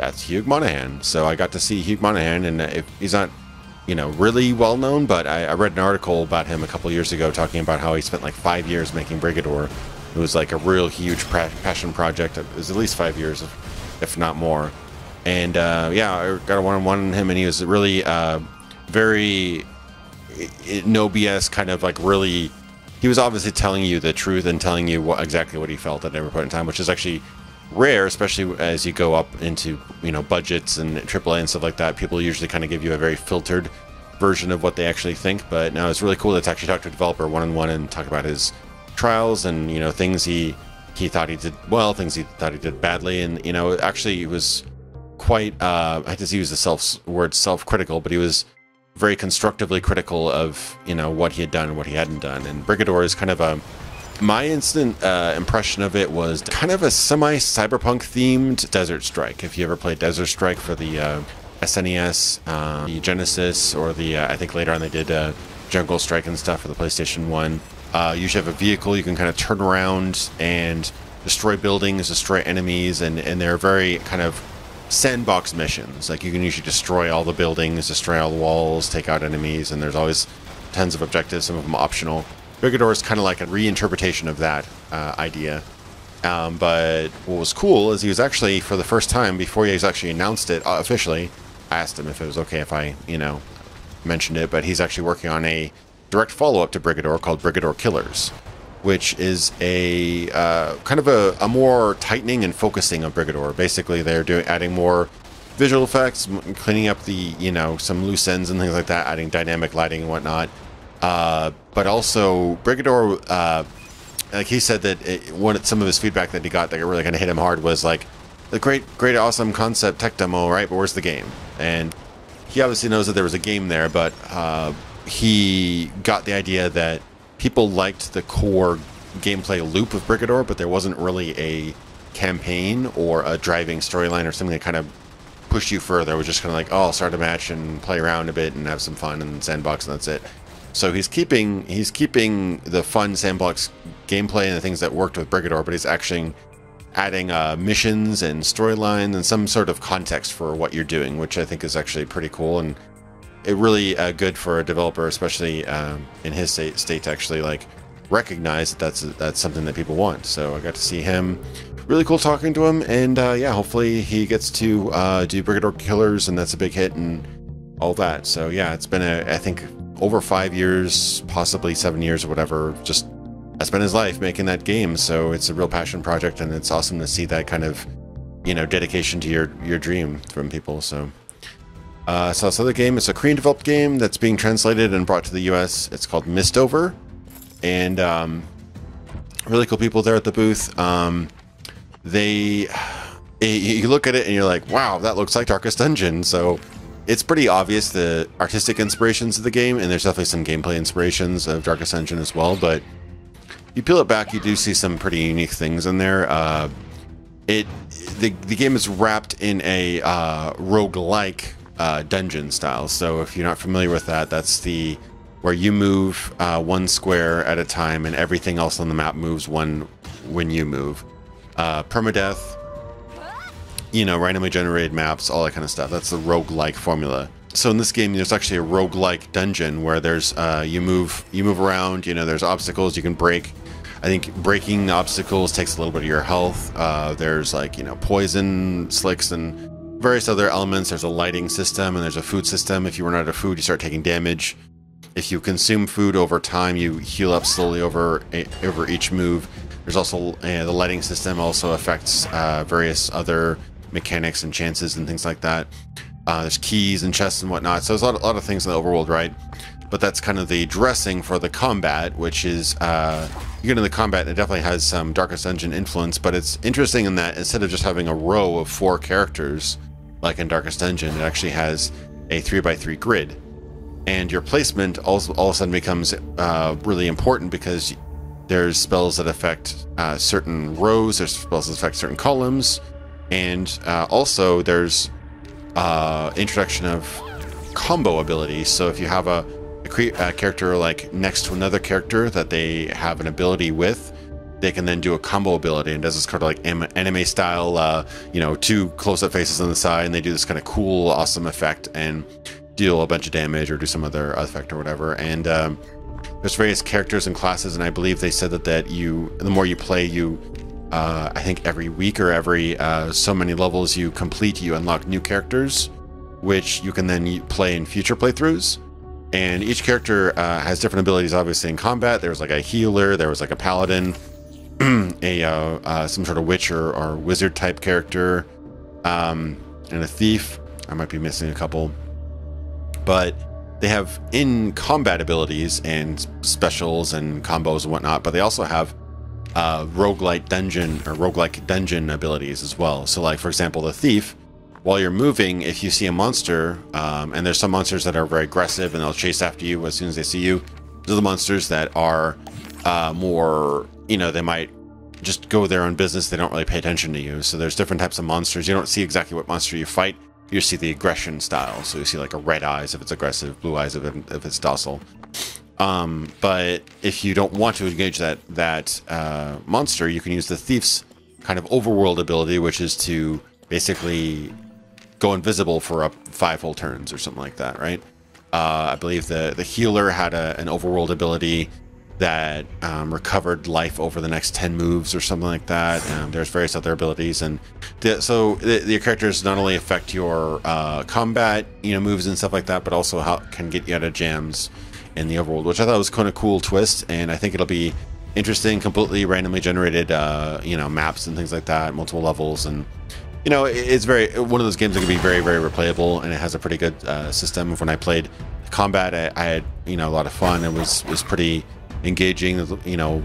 that's Hugh Monahan. So I got to see Hugh Monahan, and if he's not, you know, really well known, but I, I read an article about him a couple years ago talking about how he spent like five years making Brigador. It was like a real huge passion project. It was at least five years of if not more. And uh, yeah, I got a one-on-one on him, and he was really uh, very no B S kind of like really he was obviously telling you the truth and telling you what, exactly what he felt at every point in time, which is actually rare, especially as you go up into, you know, budgets and triple A and stuff like that. People usually kind of give you a very filtered version of what they actually think, but now it's really cool to actually talk to a developer one-on-one and talk about his trials and, you know, things he he thought he did well, things he thought he did badly, and, you know, actually he was quite, uh, I just use the self word self-critical, but he was very constructively critical of, you know, what he had done and what he hadn't done. And Brigador is kind of a, my instant uh, impression of it was kind of a semi-cyberpunk themed Desert Strike. If you ever played Desert Strike for the uh, S N E S, uh, the Genesis, or the, uh, I think later on they did uh, Jungle Strike and stuff for the PlayStation one. Uh, you should have a vehicle, you can kind of turn around and destroy buildings, destroy enemies, and, and they're very kind of sandbox missions. Like, you can usually destroy all the buildings, destroy all the walls, take out enemies, and there's always tons of objectives, some of them optional. Brigador is kind of like a reinterpretation of that uh, idea. Um, but what was cool is he was actually, for the first time, before he was actually announced it uh, officially, I asked him if it was okay if I, you know, mentioned it, but he's actually working on a direct follow-up to Brigador called Brigador Killers, which is a uh, kind of a, a more tightening and focusing of Brigador. Basically, they're doing adding more visual effects, cleaning up the, you know, some loose ends and things like that, adding dynamic lighting and whatnot. Uh, but also, Brigador, uh, like he said that it, one some of his feedback that he got that really kind of hit him hard was like, the great, great, awesome concept tech demo, right? But where's the game? And he obviously knows that there was a game there, but uh, he got the idea that people liked the core gameplay loop of Brigador, but there wasn't really a campaign or a driving storyline or something that kind of pushed you further. It was just kind of like, oh, I'll start a match and play around a bit and have some fun and sandbox, and that's it. So he's keeping he's keeping the fun sandbox gameplay and the things that worked with Brigador, but he's actually adding uh, missions and storylines and some sort of context for what you're doing, which I think is actually pretty cool. And it really uh, good for a developer, especially um, in his state, state, to actually like recognize that that's that's something that people want. So I got to see him. Really cool talking to him, and uh, yeah, hopefully he gets to uh, do Brigador Killers, and that's a big hit and all that. So yeah, it's been a, I think over five years, possibly seven years or whatever. Just I spent his life making that game, so it's a real passion project, and it's awesome to see that kind of, you know, dedication to your your dream from people. So. Uh, so this other game is a Korean-developed game that's being translated and brought to the U S It's called Mistover, and um, really cool people there at the booth. Um, they, you look at it and you're like, wow, that looks like Darkest Dungeon. So it's pretty obvious the artistic inspirations of the game, and there's definitely some gameplay inspirations of Darkest Dungeon as well. But you peel it back, you do see some pretty unique things in there. Uh, it the the game is wrapped in a uh, roguelike. Uh, dungeon style. So if you're not familiar with that, that's the where you move uh, one square at a time, and everything else on the map moves one when you move. Uh, permadeath, you know, randomly generated maps, all that kind of stuff. That's the roguelike formula. So in this game, there's actually a roguelike dungeon where there's uh, you move you move around. You know, there's obstacles you can break. I think breaking obstacles takes a little bit of your health. Uh, there's like you know poison slicks and various other elements. There's a lighting system, and there's a food system. If you run out of food, you start taking damage. If you consume food over time, you heal up slowly over over each move. There's also uh, the lighting system also affects uh, various other mechanics and chances and things like that. Uh, there's keys and chests and whatnot. So there's a lot, a lot of things in the overworld, right? But that's kind of the dressing for the combat, which is uh, you get into the combat, and it definitely has some Darkest Dungeon influence. But it's interesting in that instead of just having a row of four characters, like in Darkest Dungeon, it actually has a three by three grid, and your placement also all of a sudden becomes uh, really important, because there's spells that affect uh, certain rows, there's spells that affect certain columns, and uh, also there's uh, introduction of combo abilities. So if you have a a character like next to another character that they have an ability with, they can then do a combo ability, and does this kind of like anime style, uh, you know, two close-up faces on the side, and they do this kind of cool, awesome effect and deal a bunch of damage or do some other effect or whatever. And um, there's various characters and classes, and I believe they said that that you, the more you play, you, uh, I think every week or every uh, so many levels you complete, you unlock new characters, which you can then play in future playthroughs. And each character uh, has different abilities, obviously, in combat. There was like a healer, there was like a paladin, a uh, uh, some sort of witch or, or wizard type character, um, and a thief. I might be missing a couple. But they have in-combat abilities and specials and combos and whatnot, but they also have uh, roguelite dungeon or roguelike dungeon abilities as well. So like, for example, the thief, while you're moving, if you see a monster, um, and there's some monsters that are very aggressive and they'll chase after you as soon as they see you. Those are the monsters that are uh, more, you know, they might just go their own business. They don't really pay attention to you. So there's different types of monsters. You don't see exactly what monster you fight. You see the aggression style, so you see like a red eyes if it's aggressive, blue eyes if, it, if it's docile. Um, but if you don't want to engage that that uh, monster, you can use the thief's kind of overworld ability, which is to basically go invisible for up five whole turns or something like that, right? Uh, I believe the the healer had a, an overworld ability that um, recovered life over the next ten moves or something like that. Um, there's various other abilities, and the, so the, the characters not only affect your uh, combat, you know, moves and stuff like that, but also how can get you out of jams in the overworld, which I thought was kind of cool twist. And I think it'll be interesting. Completely randomly generated, uh, you know, maps and things like that, multiple levels, and you know, it, it's very one of those games that can be very, very replayable, and it has a pretty good uh, system. When I played combat, I, I had you know a lot of fun. It was was pretty engaging, you know,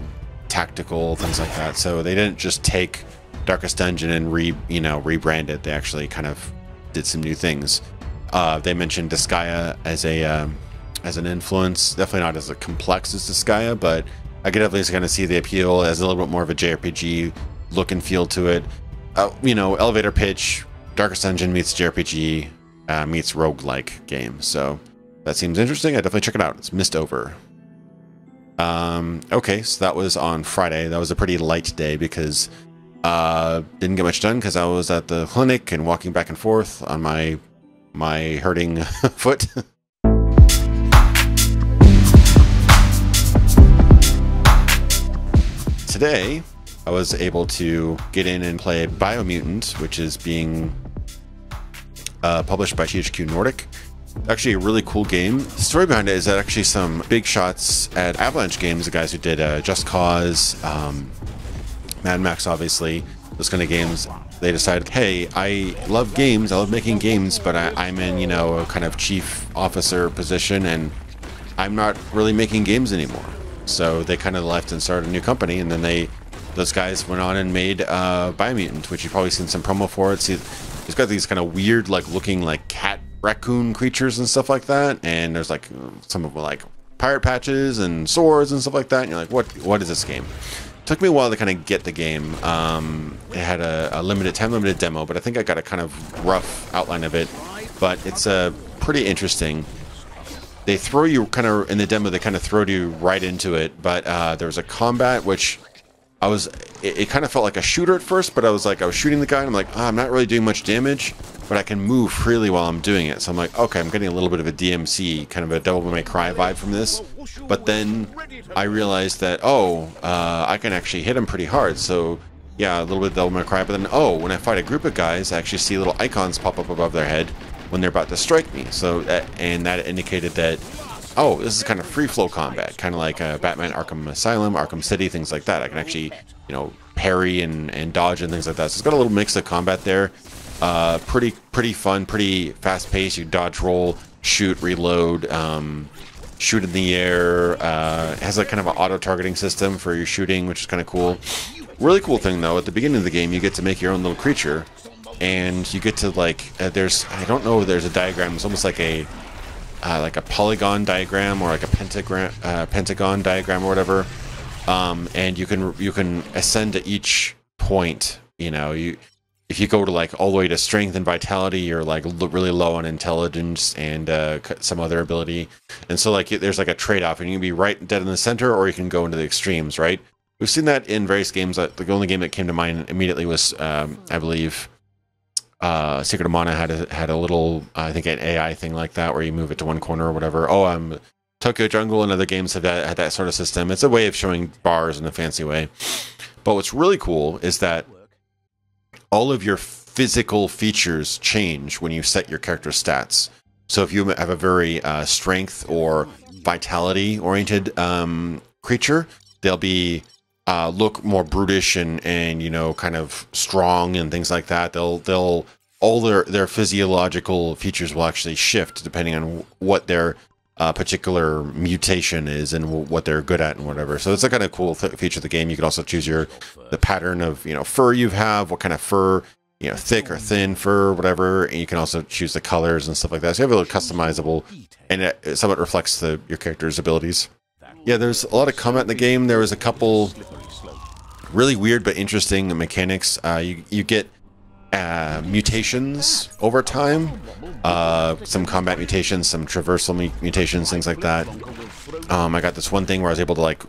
tactical, things like that. So they didn't just take Darkest Dungeon and re, you know, rebrand it. They actually kind of did some new things. Uh, they mentioned Disgaea as a um, as an influence. Definitely not as complex as Disgaea, but I could definitely kind of see the appeal as a little bit more of a J R P G look and feel to it. Uh, you know, elevator pitch, Darkest Dungeon meets J R P G uh, meets roguelike game. So that seems interesting. I definitely check it out. It's Mistover. Um, okay, so that was on Friday. That was a pretty light day because uh, didn't get much done because I was at the clinic and walking back and forth on my my hurting foot. Today, I was able to get in and play Biomutant, which is being uh, published by T H Q Nordic. Actually a really cool game. The story behind it is that actually some big shots at Avalanche Games, the guys who did uh, Just Cause, um, Mad Max, obviously, those kind of games, they decided, hey, I love games, I love making games, but I, I'm in, you know, a kind of chief officer position, and I'm not really making games anymore. So they kind of left and started a new company, and then they, those guys went on and made uh, Biomutant, which you've probably seen some promo for. It's, it's got these kind of weird, like, looking like cat raccoon creatures and stuff like that, and there's like some of like pirate patches and swords and stuff like that, and you're like, what what is this game? It took me a while to kind of get the game. Um it had a, a limited time limited demo, but I think I got a kind of rough outline of it, but it's a uh, pretty interesting. They throw you kind of in the demo, they kind of throw you right into it, but uh there was a combat which I was it, it kind of felt like a shooter at first, but I was like I was shooting the guy and I'm like, oh, I'm not really doing much damage, but I can move freely while I'm doing it. So I'm like, okay, I'm getting a little bit of a D M C, kind of a Devil May Cry vibe from this. But then I realized that, oh, uh, I can actually hit him pretty hard. So yeah, a little bit of Devil May Cry, but then, oh, when I fight a group of guys, I actually see little icons pop up above their head when they're about to strike me. So that, and that indicated that, oh, this is kind of free flow combat, kind of like uh, Batman Arkham Asylum, Arkham City, things like that. I can actually, you know, parry and, and dodge and things like that. So it's got a little mix of combat there. Uh, pretty, pretty fun, pretty fast paced. You dodge, roll, shoot, reload, um, shoot in the air. Uh, it has a kind of an auto targeting system for your shooting, which is kind of cool. Really cool thing though, at the beginning of the game, you get to make your own little creature, and you get to like, uh, there's, I don't know, there's a diagram. It's almost like a, uh, like a polygon diagram or like a pentagram, uh, pentagon diagram or whatever. Um, and you can, you can ascend to each point, you know, you, if you go to like all the way to strength and vitality, you're like l really low on intelligence and uh, some other ability. And so like there's like a trade-off, and you can be right dead in the center, or you can go into the extremes, right? We've seen that in various games. The only game that came to mind immediately was, um, I believe, uh, Secret of Mana had a, had a little, I think an A I thing like that, where you move it to one corner or whatever. Oh, um, Tokyo Jungle and other games have that, had that sort of system. It's a way of showing bars in a fancy way. But what's really cool is that all of your physical features change when you set your character stats. So if you have a very uh, strength or vitality-oriented um, creature, they'll be uh, look more brutish and and you know kind of strong and things like that. They'll they'll all their their physiological features will actually shift depending on what their uh, particular mutation is and what they're good at and whatever. So it's a kind of cool th feature of the game. You can also choose your the pattern of you know fur you have, what kind of fur. You know, thick or thin fur, whatever, and you can also choose the colors and stuff like that. So you have a little customizable, and it somewhat reflects the your character's abilities. Yeah, there's a lot of combat in the game. There was a couple really weird but interesting mechanics. Uh, you you get uh, mutations over time, uh, some combat mutations, some traversal mu mutations, things like that. Um, I got this one thing where I was able to like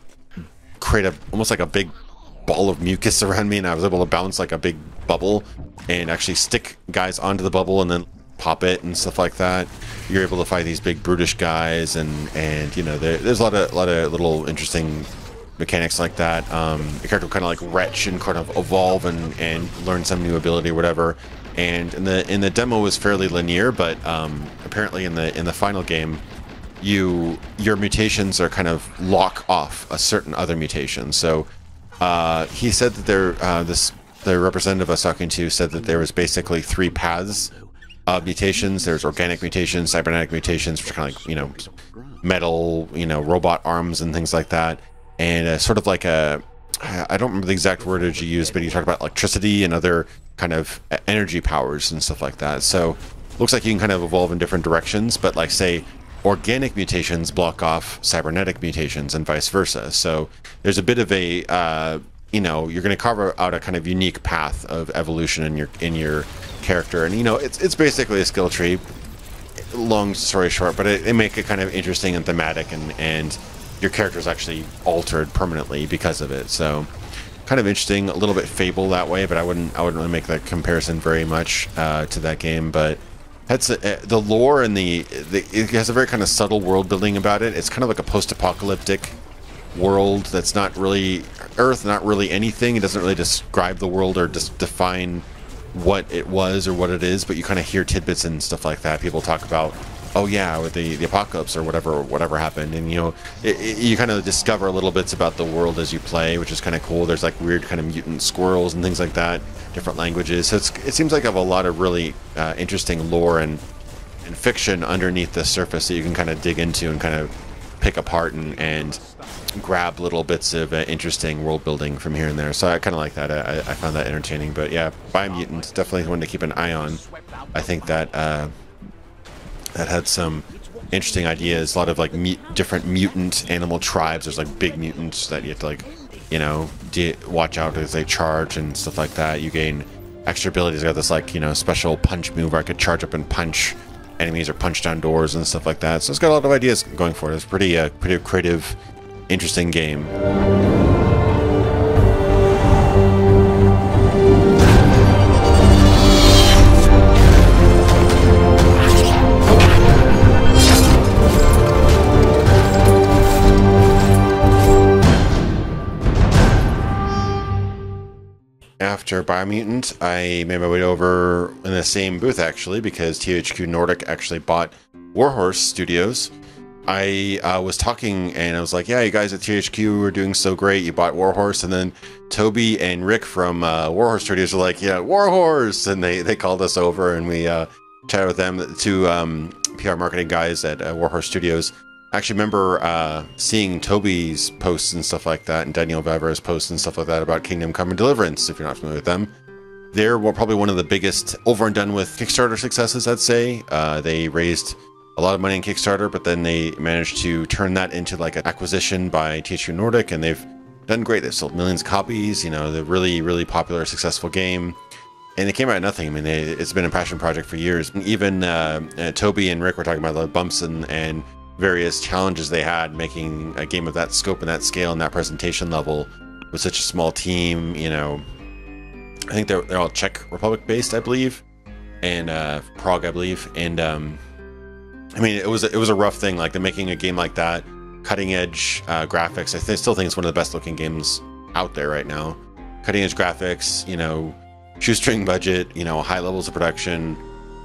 create a almost like a big ball of mucus around me, and I was able to bounce like a big bubble and actually stick guys onto the bubble and then pop it and stuff like that. You're able to fight these big brutish guys, and and you know there, there's a lot of a lot of little interesting mechanics like that. Um, your character kind of like retch and kind of evolve and and learn some new ability or whatever. And in the in the demo was fairly linear, but um, apparently in the in the final game, you your mutations are kind of lock off a certain other mutation. So uh, he said that there uh, this. The representative I was talking to said that there was basically three paths of mutations. There's organic mutations, cybernetic mutations, which are kind of like, you know, metal, you know, robot arms and things like that. And uh, sort of like a, I don't remember the exact wordage you used, but you talked about electricity and other kind of energy powers and stuff like that. So it looks like you can kind of evolve in different directions, but like say, organic mutations block off cybernetic mutations and vice versa. So there's a bit of a, uh, you know, you're going to carve out a kind of unique path of evolution in your in your character. And, you know, it's it's basically a skill tree, long story short, but it, it make it kind of interesting and thematic, and, and your character's actually altered permanently because of it. So kind of interesting, a little bit Fable that way, but I wouldn't I wouldn't really make that comparison very much uh, to that game. But that's uh, the lore, and the, the it has a very kind of subtle world building about it. It's kind of like a post-apocalyptic world that's not really Earth, not really anything. It doesn't really describe the world or just define what it was or what it is, but you kind of hear tidbits and stuff like that. People talk about, oh yeah, with the, the apocalypse or whatever whatever happened, and you know it, it, you kind of discover little bits about the world as you play, which is kind of cool. There's like weird kind of mutant squirrels and things like that, different languages. So it's, it seems like I have a lot of really uh, interesting lore and, and fiction underneath the surface that you can kind of dig into and kind of pick apart and, and grab little bits of uh, interesting world building from here and there. So I kind of like that. I, I found that entertaining. But yeah, Biomutant, definitely one to keep an eye on. I think that uh, that had some interesting ideas. A lot of like mu different mutant animal tribes. There's like big mutants that you have to like, you know, watch out as they charge and stuff like that. You gain extra abilities. I got this like, you know, special punch move where I could charge up and punch enemies or punch down doors and stuff like that. So it's got a lot of ideas going for it. It's pretty, uh, pretty creative, interesting game. After Biomutant, I made my way over in the same booth actually, because T H Q Nordic actually bought Warhorse Studios. I uh, was talking and I was like, yeah, you guys at T H Q were doing so great, you bought Warhorse. And then Toby and Rick from uh, Warhorse Studios were like, yeah, Warhorse! And they, they called us over and we uh, chatted with them, the two um, P R marketing guys at uh, Warhorse Studios. I actually remember uh, seeing Toby's posts and stuff like that, and Daniel Vavra's posts and stuff like that about Kingdom Come and Deliverance, if you're not familiar with them. They're probably one of the biggest over and done with Kickstarter successes, I'd say. Uh, they raised a lot of money in Kickstarter, but then they managed to turn that into like an acquisition by T H Q Nordic, and they've done great. They've sold millions of copies, you know, the really, really popular, successful game. And it came out of nothing. I mean, they, it's been a passion project for years. And even uh, uh, Toby and Rick were talking about the bumps and, and various challenges they had making a game of that scope and that scale and that presentation level with such a small team. You know, I think they're, they're all Czech Republic based, I believe, and uh, Prague, I believe. And um, I mean, it was it was a rough thing. Like they're making a game like that, cutting edge uh, graphics. I th still think it's one of the best looking games out there right now. Cutting edge graphics, you know, shoestring budget, you know, high levels of production.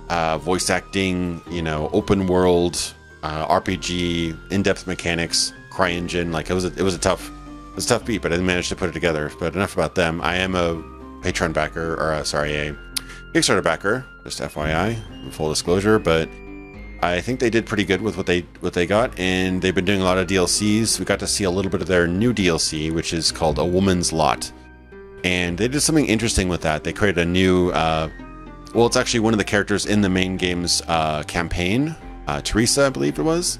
uh, voice acting, you know, open world, uh, R P G, in-depth mechanics, CryEngine. Like it was, a, it was a tough, it was a tough beat, but I didn't manage to put it together. But enough about them. I am a Patreon backer, or uh, sorry, a Kickstarter backer. Just F Y I, full disclosure. But I think they did pretty good with what they what they got, and they've been doing a lot of D L Cs. We got to see a little bit of their new D L C, which is called A Woman's Lot. And they did something interesting with that. They created a new, uh, well, it's actually one of the characters in the main game's uh, campaign, uh, Teresa, I believe it was.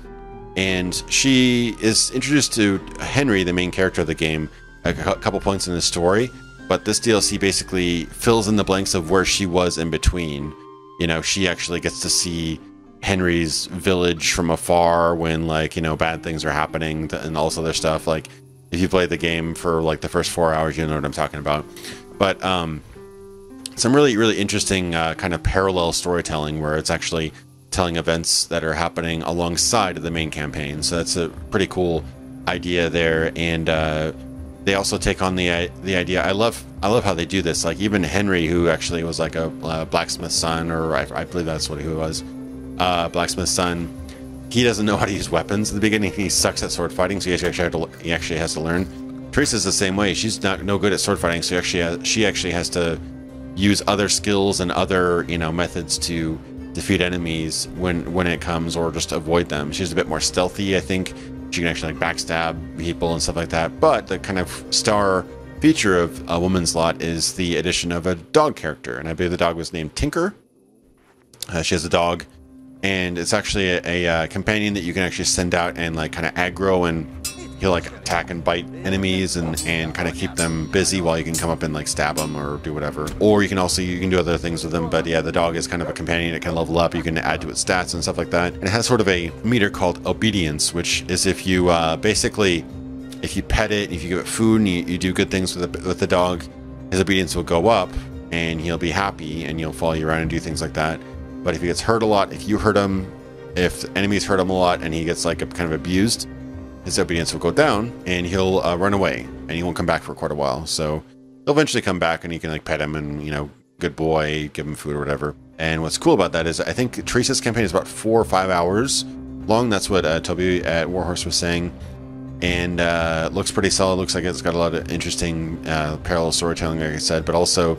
And she is introduced to Henry, the main character of the game, a couple points in the story. But this D L C basically fills in the blanks of where she was in between. You know, she actually gets to see Henry's village from afar when, like, you know, bad things are happening and all this other stuff. Like, if you play the game for like the first four hours, you know what I'm talking about. But um, some really, really interesting uh, kind of parallel storytelling where it's actually telling events that are happening alongside of the main campaign. So that's a pretty cool idea there. And uh, they also take on the uh, the idea. I love I love how they do this. Like even Henry, who actually was like a uh, blacksmith's son, or I, I believe that's what he was, uh, blacksmith's son. He doesn't know how to use weapons at the beginning. He sucks at sword fighting, so he actually, had to, he actually has to learn. Teresa's the same way. She's not no good at sword fighting, so she actually has, she actually has to use other skills and other, you know, methods to defeat enemies when when it comes, or just avoid them. She's a bit more stealthy, I think. She can actually like backstab people and stuff like that. But the kind of star feature of A Woman's Lot is the addition of a dog character, and I believe the dog was named Tinker. Uh, she has a dog. And it's actually a, a uh, companion that you can actually send out and like kind of aggro, and he'll like attack and bite enemies and, and kind of keep them busy while you can come up and like stab them or do whatever. Or you can also, you can do other things with them. But yeah, the dog is kind of a companion. It can level up. You can add to its stats and stuff like that. And it has sort of a meter called obedience, which is if you uh, basically, if you pet it, if you give it food and you, you do good things with the, with the dog, his obedience will go up and he'll be happy and you'll follow you around and do things like that. But if he gets hurt a lot, if you hurt him, if enemies hurt him a lot, and he gets like a, kind of abused, his obedience will go down, and he'll uh, run away, and he won't come back for quite a while. So he'll eventually come back, and you can like pet him, and you know, good boy, give him food or whatever. And what's cool about that is I think Teresa's campaign is about four or five hours long. That's what uh, Toby at Warhorse was saying, and uh, looks pretty solid. Looks like it's got a lot of interesting uh, parallel storytelling, like I said, but also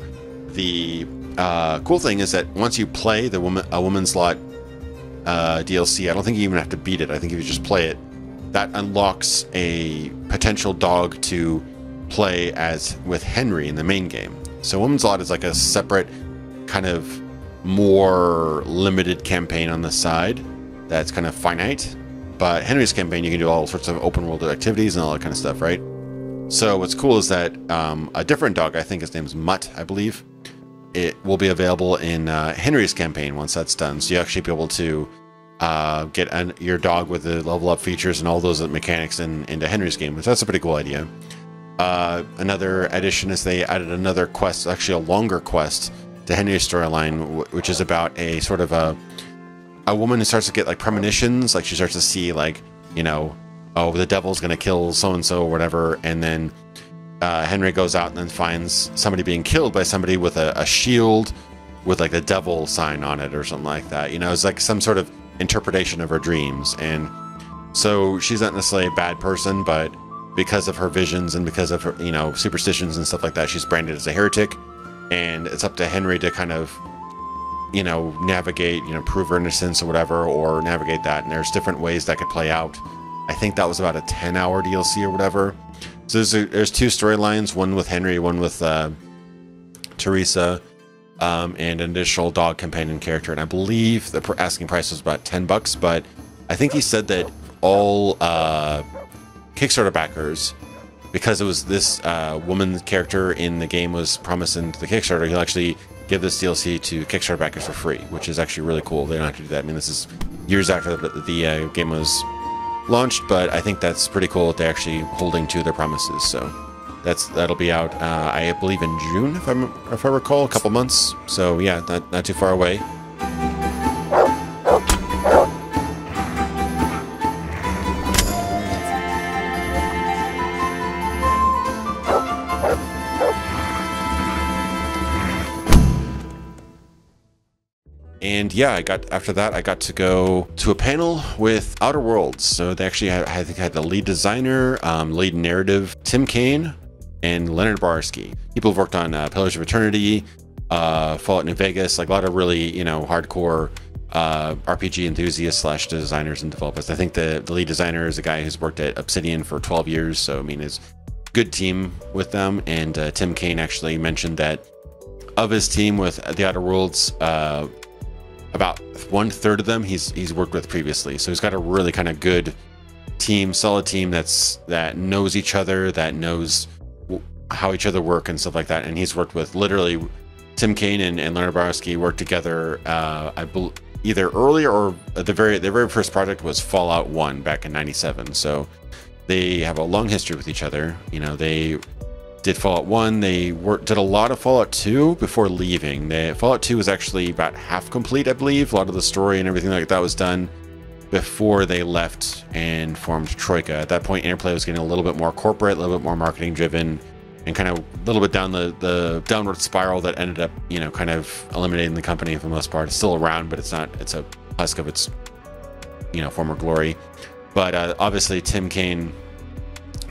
the Uh, cool thing is that once you play the woman, A Woman's Lot uh, D L C, I don't think you even have to beat it. I think if you just play it, that unlocks a potential dog to play as with Henry in the main game. So Woman's Lot is like a separate kind of more limited campaign on the side that's kind of finite. But Henry's campaign, you can do all sorts of open world activities and all that kind of stuff, right? So what's cool is that um, a different dog, I think his name's Mutt, I believe, it will be available in uh, Henry's campaign once that's done. So you actually be able to uh, get an, your dog with the level up features and all those mechanics in, into Henry's game, which that's a pretty cool idea. Uh, another addition is they added another quest, actually a longer quest to Henry's storyline, which is about a sort of a, a woman who starts to get like premonitions. Like she starts to see like, you know, oh, the devil's going to kill so-and-so or whatever. And then Uh, Henry goes out and then finds somebody being killed by somebody with a, a shield with like the devil sign on it or something like that. You know, it's like some sort of interpretation of her dreams. And so she's not necessarily a bad person, but because of her visions and because of her, you know, superstitions and stuff like that, she's branded as a heretic. And it's up to Henry to kind of, you know, navigate, you know, prove her innocence or whatever, or navigate that. And there's different ways that could play out. I think that was about a ten hour D L C or whatever. So there's, a, there's two storylines, one with Henry, one with uh, Teresa, um, and an additional dog companion character. And I believe the asking price was about ten bucks, but I think he said that all uh, Kickstarter backers, because it was this uh, woman character in the game was promised into the Kickstarter, he'll actually give this D L C to Kickstarter backers for free, which is actually really cool. They don't have to do that. I mean, this is years after the, the uh, game was launched, but I think that's pretty cool that they're actually holding to their promises. So that's that'll be out uh, I believe in June, if I'm if I recall, a couple months. So yeah, not, not too far away. And yeah, I got after that, I got to go to a panel with Outer Worlds. So they actually had, I think, had the lead designer, um, lead narrative, Tim Cain, and Leonard Boyarsky. People have worked on uh, Pillars of Eternity, uh, Fallout New Vegas, like a lot of really, you know, hardcore uh, R P G enthusiasts slash designers and developers. I think the, the lead designer is a guy who's worked at Obsidian for twelve years. So, I mean, it's a good team with them. And uh, Tim Cain actually mentioned that of his team with the Outer Worlds, uh, about one third of them he's he's worked with previously. So he's got a really kind of good team, solid team that's that knows each other, that knows how each other work and stuff like that. And he's worked with literally Tim Cain and, and Leonard Boyarsky worked together. Uh, I believe either early or the very the very first project was Fallout one back in ninety-seven. So they have a long history with each other. You know, they did Fallout one, they worked, did a lot of Fallout two before leaving. They, Fallout two was actually about half complete, I believe. A lot of the story and everything like that was done before they left and formed Troika. At that point, Interplay was getting a little bit more corporate, a little bit more marketing driven, and kind of a little bit down the, the downward spiral that ended up, you know, kind of eliminating the company for the most part. It's still around, but it's not, it's a husk of its, you know, former glory. But uh, obviously, Tim Cain,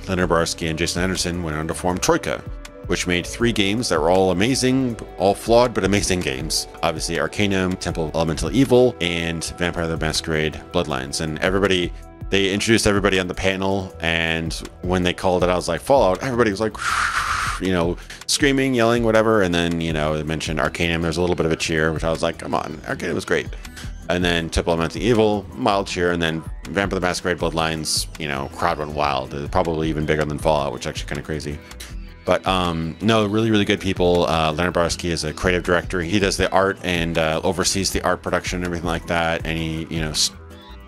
Leonard Boyarsky, and Jason Anderson went on to form Troika, which made three games that were all amazing, all flawed, but amazing games. Obviously, Arcanum, Temple of Elemental Evil, and Vampire the Masquerade Bloodlines. And everybody, they introduced everybody on the panel, and when they called it, I was like, Fallout, everybody was like, you know, screaming, yelling, whatever. And then, you know, they mentioned Arcanum, there's a little bit of a cheer, which I was like, come on, Arcanum was great. And then Temple of Elemental Evil, mild cheer, and then Vampire the Masquerade Bloodlines, you know, crowd went wild. They're probably even bigger than Fallout, which is actually kind of crazy. But um, no, really, really good people. Uh, Leonard Boyarsky is a creative director. He does the art and uh, oversees the art production and everything like that. And he, you know,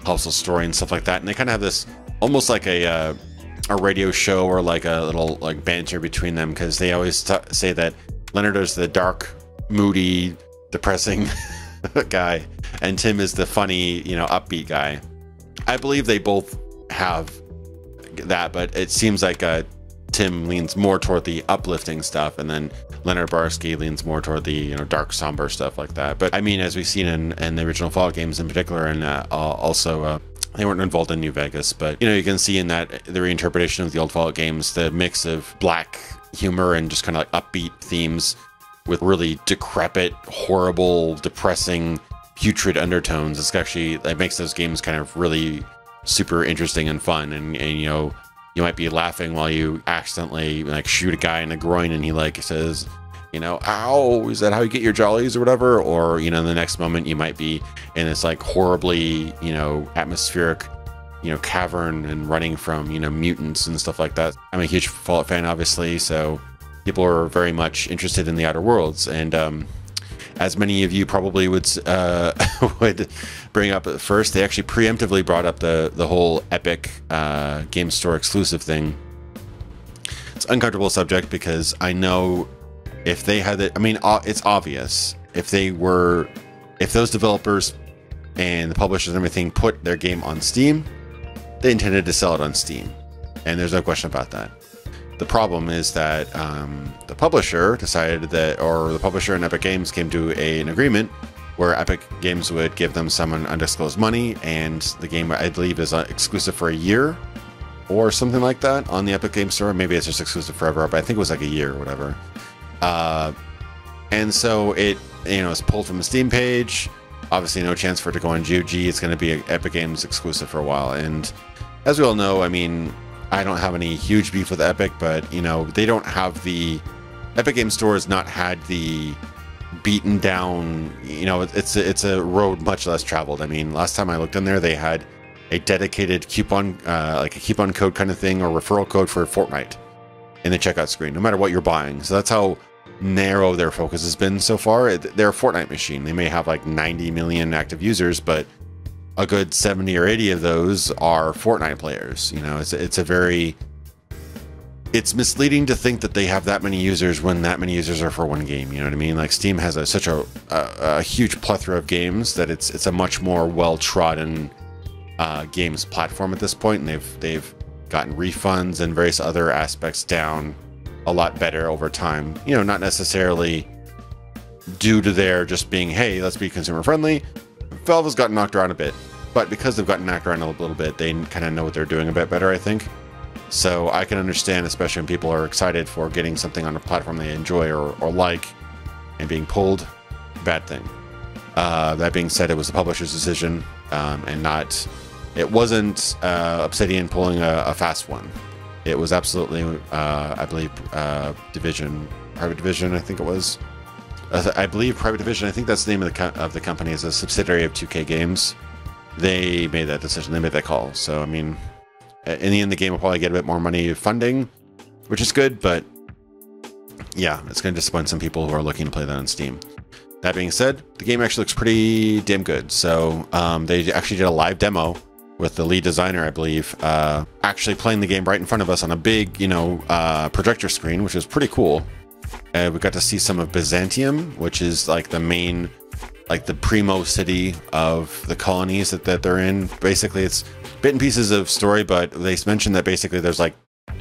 helps with story and stuff like that. And they kind of have this almost like a uh, a radio show or like a little like banter between them, because they always t say that Leonard is the dark, moody, depressing guy, and Tim is the funny, you know, upbeat guy. I believe they both have that, but it seems like uh, Tim leans more toward the uplifting stuff, and then Leonard Boyarsky leans more toward the, you know, dark, somber stuff like that. But I mean, as we've seen in, in the original Fallout games in particular, and uh, also uh, they weren't involved in New Vegas, but you know, you can see in that the reinterpretation of the old Fallout games, the mix of black humor and just kind of like upbeat themes with really decrepit, horrible, depressing, putrid undertones. It's actually, that it makes those games kind of really super interesting and fun. And, and, you know, you might be laughing while you accidentally like shoot a guy in the groin and he like says, you know, ow, is that how you get your jollies or whatever? Or, you know, the next moment you might be in this like horribly, you know, atmospheric, you know, cavern and running from, you know, mutants and stuff like that. I'm a huge Fallout fan, obviously, so people are very much interested in the Outer Worlds. And um, as many of you probably would uh, would bring up at first, they actually preemptively brought up the, the whole Epic uh, Game Store exclusive thing. It's an uncomfortable subject because I know if they had it, I mean, it's obvious. If they were, if those developers and the publishers and everything put their game on Steam, they intended to sell it on Steam. And there's no question about that. The problem is that um, the publisher decided that, or the publisher and Epic Games came to a, an agreement where Epic Games would give them some undisclosed money, and the game, I believe, is exclusive for a year or something like that on the Epic Games Store. Maybe it's just exclusive forever, but I think it was like a year or whatever. Uh, and so it, you know, it's pulled from the Steam page. Obviously, no chance for it to go on G O G. It's going to be an Epic Games exclusive for a while. And as we all know, I mean, I don't have any huge beef with Epic, but, you know, they don't have the... Epic Games Store has not had the beaten down, you know, it's a, it's a road much less traveled. I mean, last time I looked in there, they had a dedicated coupon, uh, like a coupon code kind of thing, or referral code for Fortnite in the checkout screen, no matter what you're buying. So that's how narrow their focus has been so far. They're a Fortnite machine. They may have like ninety million active users, but a good seventy or eighty of those are Fortnite players. You know, it's, it's a very, it's misleading to think that they have that many users when that many users are for one game. You know what I mean? Like Steam has a, such a, a, a huge plethora of games that it's, it's a much more well-trodden uh, games platform at this point. And they've, they've gotten refunds and various other aspects down a lot better over time. You know, not necessarily due to their just being, hey, let's be consumer friendly. Valve has gotten knocked around a bit, but because they've gotten knocked around a little bit, they kind of know what they're doing a bit better, I think. So I can understand, especially when people are excited for getting something on a platform they enjoy or, or like, and being pulled, bad thing. Uh, that being said, it was the publisher's decision, um, and not, it wasn't uh, Obsidian pulling a, a fast one. It was absolutely, uh, I believe, uh, Division, Private Division, I think it was. I believe Private Division, I think that's the name of the, co of the company, is a subsidiary of two K Games. They made that decision, they made that call. So, I mean, in the end, the game will probably get a bit more money funding, which is good, but yeah, it's going to disappoint some people who are looking to play that on Steam. That being said, the game actually looks pretty damn good. So um, they actually did a live demo with the lead designer, I believe, uh, actually playing the game right in front of us on a big, you know, uh, projector screen, which was pretty cool. Uh, we got to see some of Byzantium, which is like the main, like the primo city of the colonies that, that they're in. Basically, it's bit and pieces of story, but they mentioned that basically there's like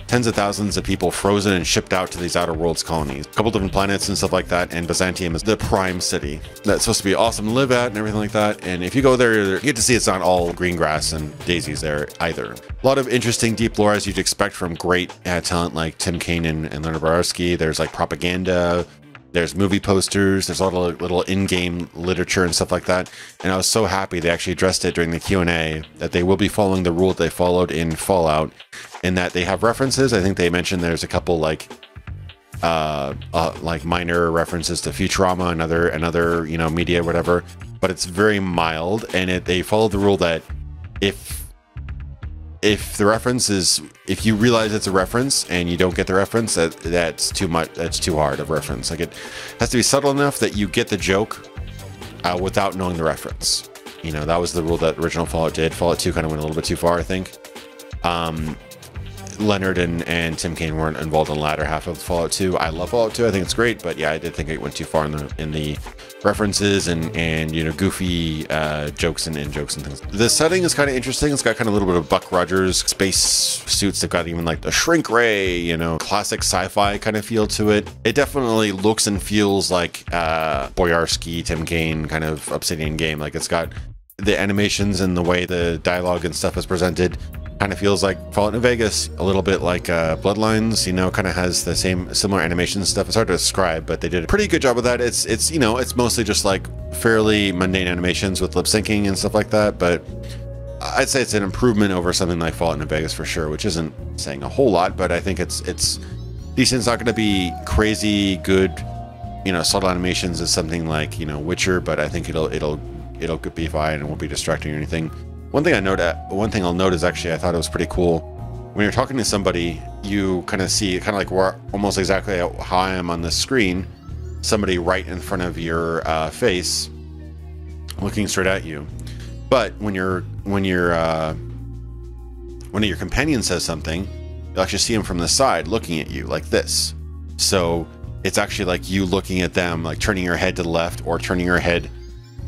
tens of thousands of people frozen and shipped out to these outer worlds colonies, a couple different planets and stuff like that, and Byzantium is the prime city that's supposed to be awesome to live at and everything like that. And if you go there, you get to see it's not all green grass and daisies there either. A lot of interesting deep lore, as you'd expect from great uh, talent like Tim Cain and, and Leonard Boyarsky. There's like propaganda, there's movie posters, there's a lot of little in-game literature and stuff like that. And I was so happy they actually addressed it during the Q and A, that they will be following the rule that they followed in Fallout, in that they have references. I think they mentioned there's a couple like uh, uh like minor references to Futurama and other and other you know media, whatever, but it's very mild. And it, they follow the rule that if if the reference is, if you realize it's a reference and you don't get the reference, that that's too much, that's too hard of reference. Like, it has to be subtle enough that you get the joke uh, without knowing the reference. You know, that was the rule that original Fallout did. Fallout two kind of went a little bit too far, I think. Um, Leonard and, and Tim Cain weren't involved in the latter half of Fallout two. I love Fallout two. I think it's great, but yeah, I did think it went too far in the in the references and and you know goofy uh, jokes and in jokes and things. The setting is kind of interesting. It's got kind of a little bit of Buck Rogers space suits. They've got even like the shrink ray, you know, classic sci-fi kind of feel to it. It definitely looks and feels like uh, Boyarsky, Tim Cain kind of Obsidian game. Like, it's got the animations and the way the dialogue and stuff is presented. Kind of feels like Fallout New Vegas, a little bit like uh, Bloodlines, you know, kind of has the same similar animation stuff. It's hard to describe, but they did a pretty good job with that. It's, it's you know, it's mostly just like fairly mundane animations with lip syncing and stuff like that, but I'd say it's an improvement over something like Fallout New Vegas for sure, which isn't saying a whole lot, but I think it's, it's decent. It's not going to be crazy good, you know, subtle animations is something like, you know, Witcher, but I think it'll, it'll, it'll be fine and won't be distracting or anything. One thing I note, one thing I'll note is actually I thought it was pretty cool. When you're talking to somebody, you kind of see, kind of like we're almost exactly how I am on the screen, somebody right in front of your uh, face, looking straight at you. But when you're when you're uh, when your companion says something, you'll actually see him from the side looking at you like this. So it's actually like you looking at them, like turning your head to the left or turning your head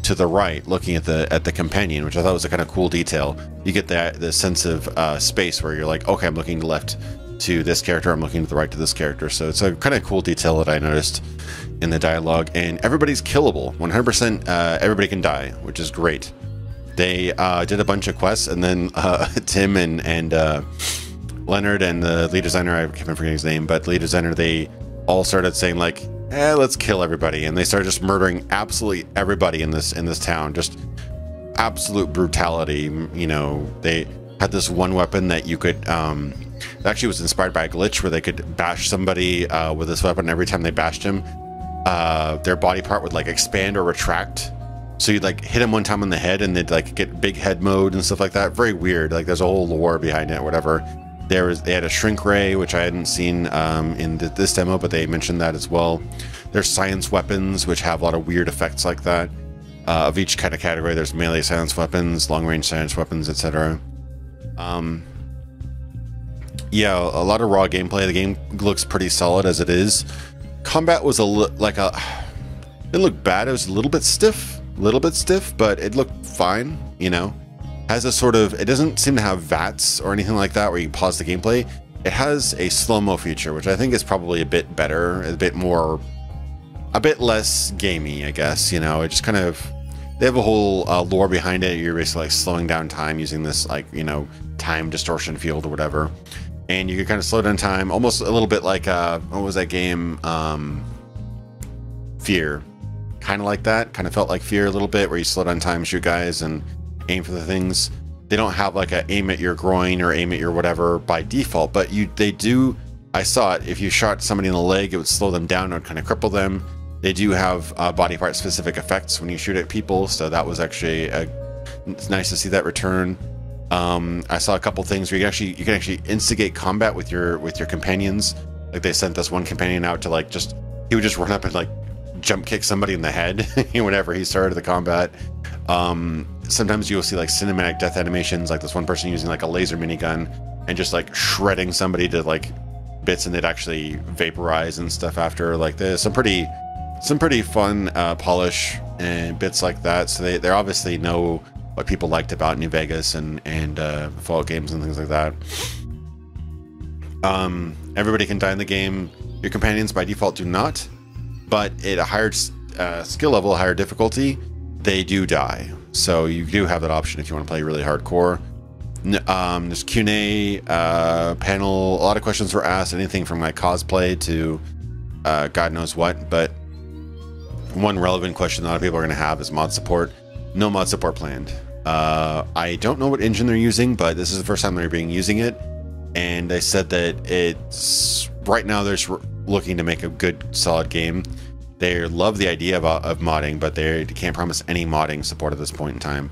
to the right, looking at the at the companion, which I thought was a kind of cool detail. You get that the sense of uh, space where you're like, okay, I'm looking left to this character, I'm looking to the right to this character. So it's a kind of cool detail that I noticed in the dialogue. And everybody's killable, one hundred percent. Uh, everybody can die, which is great. They uh, did a bunch of quests, and then uh, Tim and and uh, Leonard and the lead designer, I can't forget his name, but the lead designer, they all started saying like, eh, let's kill everybody, and they started just murdering absolutely everybody in this in this town. Just absolute brutality. You know, they had this one weapon that you could um actually was inspired by a glitch where they could bash somebody uh with this weapon. Every time they bashed him, uh their body part would like expand or retract, so you'd like hit him one time on the head and they'd like get big head mode and stuff like that. Very weird. Like, there's a whole lore behind it, whatever. There was, they had a shrink ray, which I hadn't seen um, in the, this demo, but they mentioned that as well. There's science weapons, which have a lot of weird effects like that. Uh, of each kind of category, there's melee science weapons, long-range science weapons, et cetera. Um, yeah, a lot of raw gameplay. The game looks pretty solid as it is. Combat was a li like a... It looked bad. It was a little bit stiff, a little bit stiff, but it looked fine, you know. Has a sort of, it doesn't seem to have V A Ts or anything like that where you pause the gameplay. It has a slow-mo feature, which I think is probably a bit better, a bit more a bit less gamey, I guess. You know, it just kind of, they have a whole uh, lore behind it. You're basically like slowing down time using this, like, you know, time distortion field or whatever. And you can kind of slow down time, almost a little bit like, uh, what was that game? Um, Fear. Kind of like that. Kind of felt like Fear a little bit, where you slow down time, shoot guys, and aim for the things. They don't have like a aim at your groin or aim at your whatever by default, but you they do. I saw it. If you shot somebody in the leg, it would slow them down. It would kind of cripple them. They do have uh, body part specific effects when you shoot at people, so that was actually a, it's nice to see that return. Um, I saw a couple things where you can actually you can actually instigate combat with your with your companions. Like they sent this one companion out to like just he would just run up and like jump kick somebody in the head whenever he started the combat. Um, sometimes you'll see like cinematic death animations, like this one person using like a laser minigun and just like shredding somebody to like bits, and they'd actually vaporize and stuff after. Like there's some pretty some pretty fun uh, polish and bits like that. So they they obviously know what people liked about New Vegas and and uh, Fallout games and things like that. Um, everybody can die in the game. Your companions by default do not. But at a higher uh, skill level, higher difficulty, they do die. So you do have that option if you want to play really hardcore. Um, there's Q and A, uh, panel, a lot of questions were asked, anything from like cosplay to uh, God knows what. But one relevant question a lot of people are going to have is mod support. No mod support planned. Uh, I don't know what engine they're using, but this is the first time they're being using it. And they said that it's right now they're looking to make a good solid game. They love the idea of, of modding, but they can't promise any modding support at this point in time.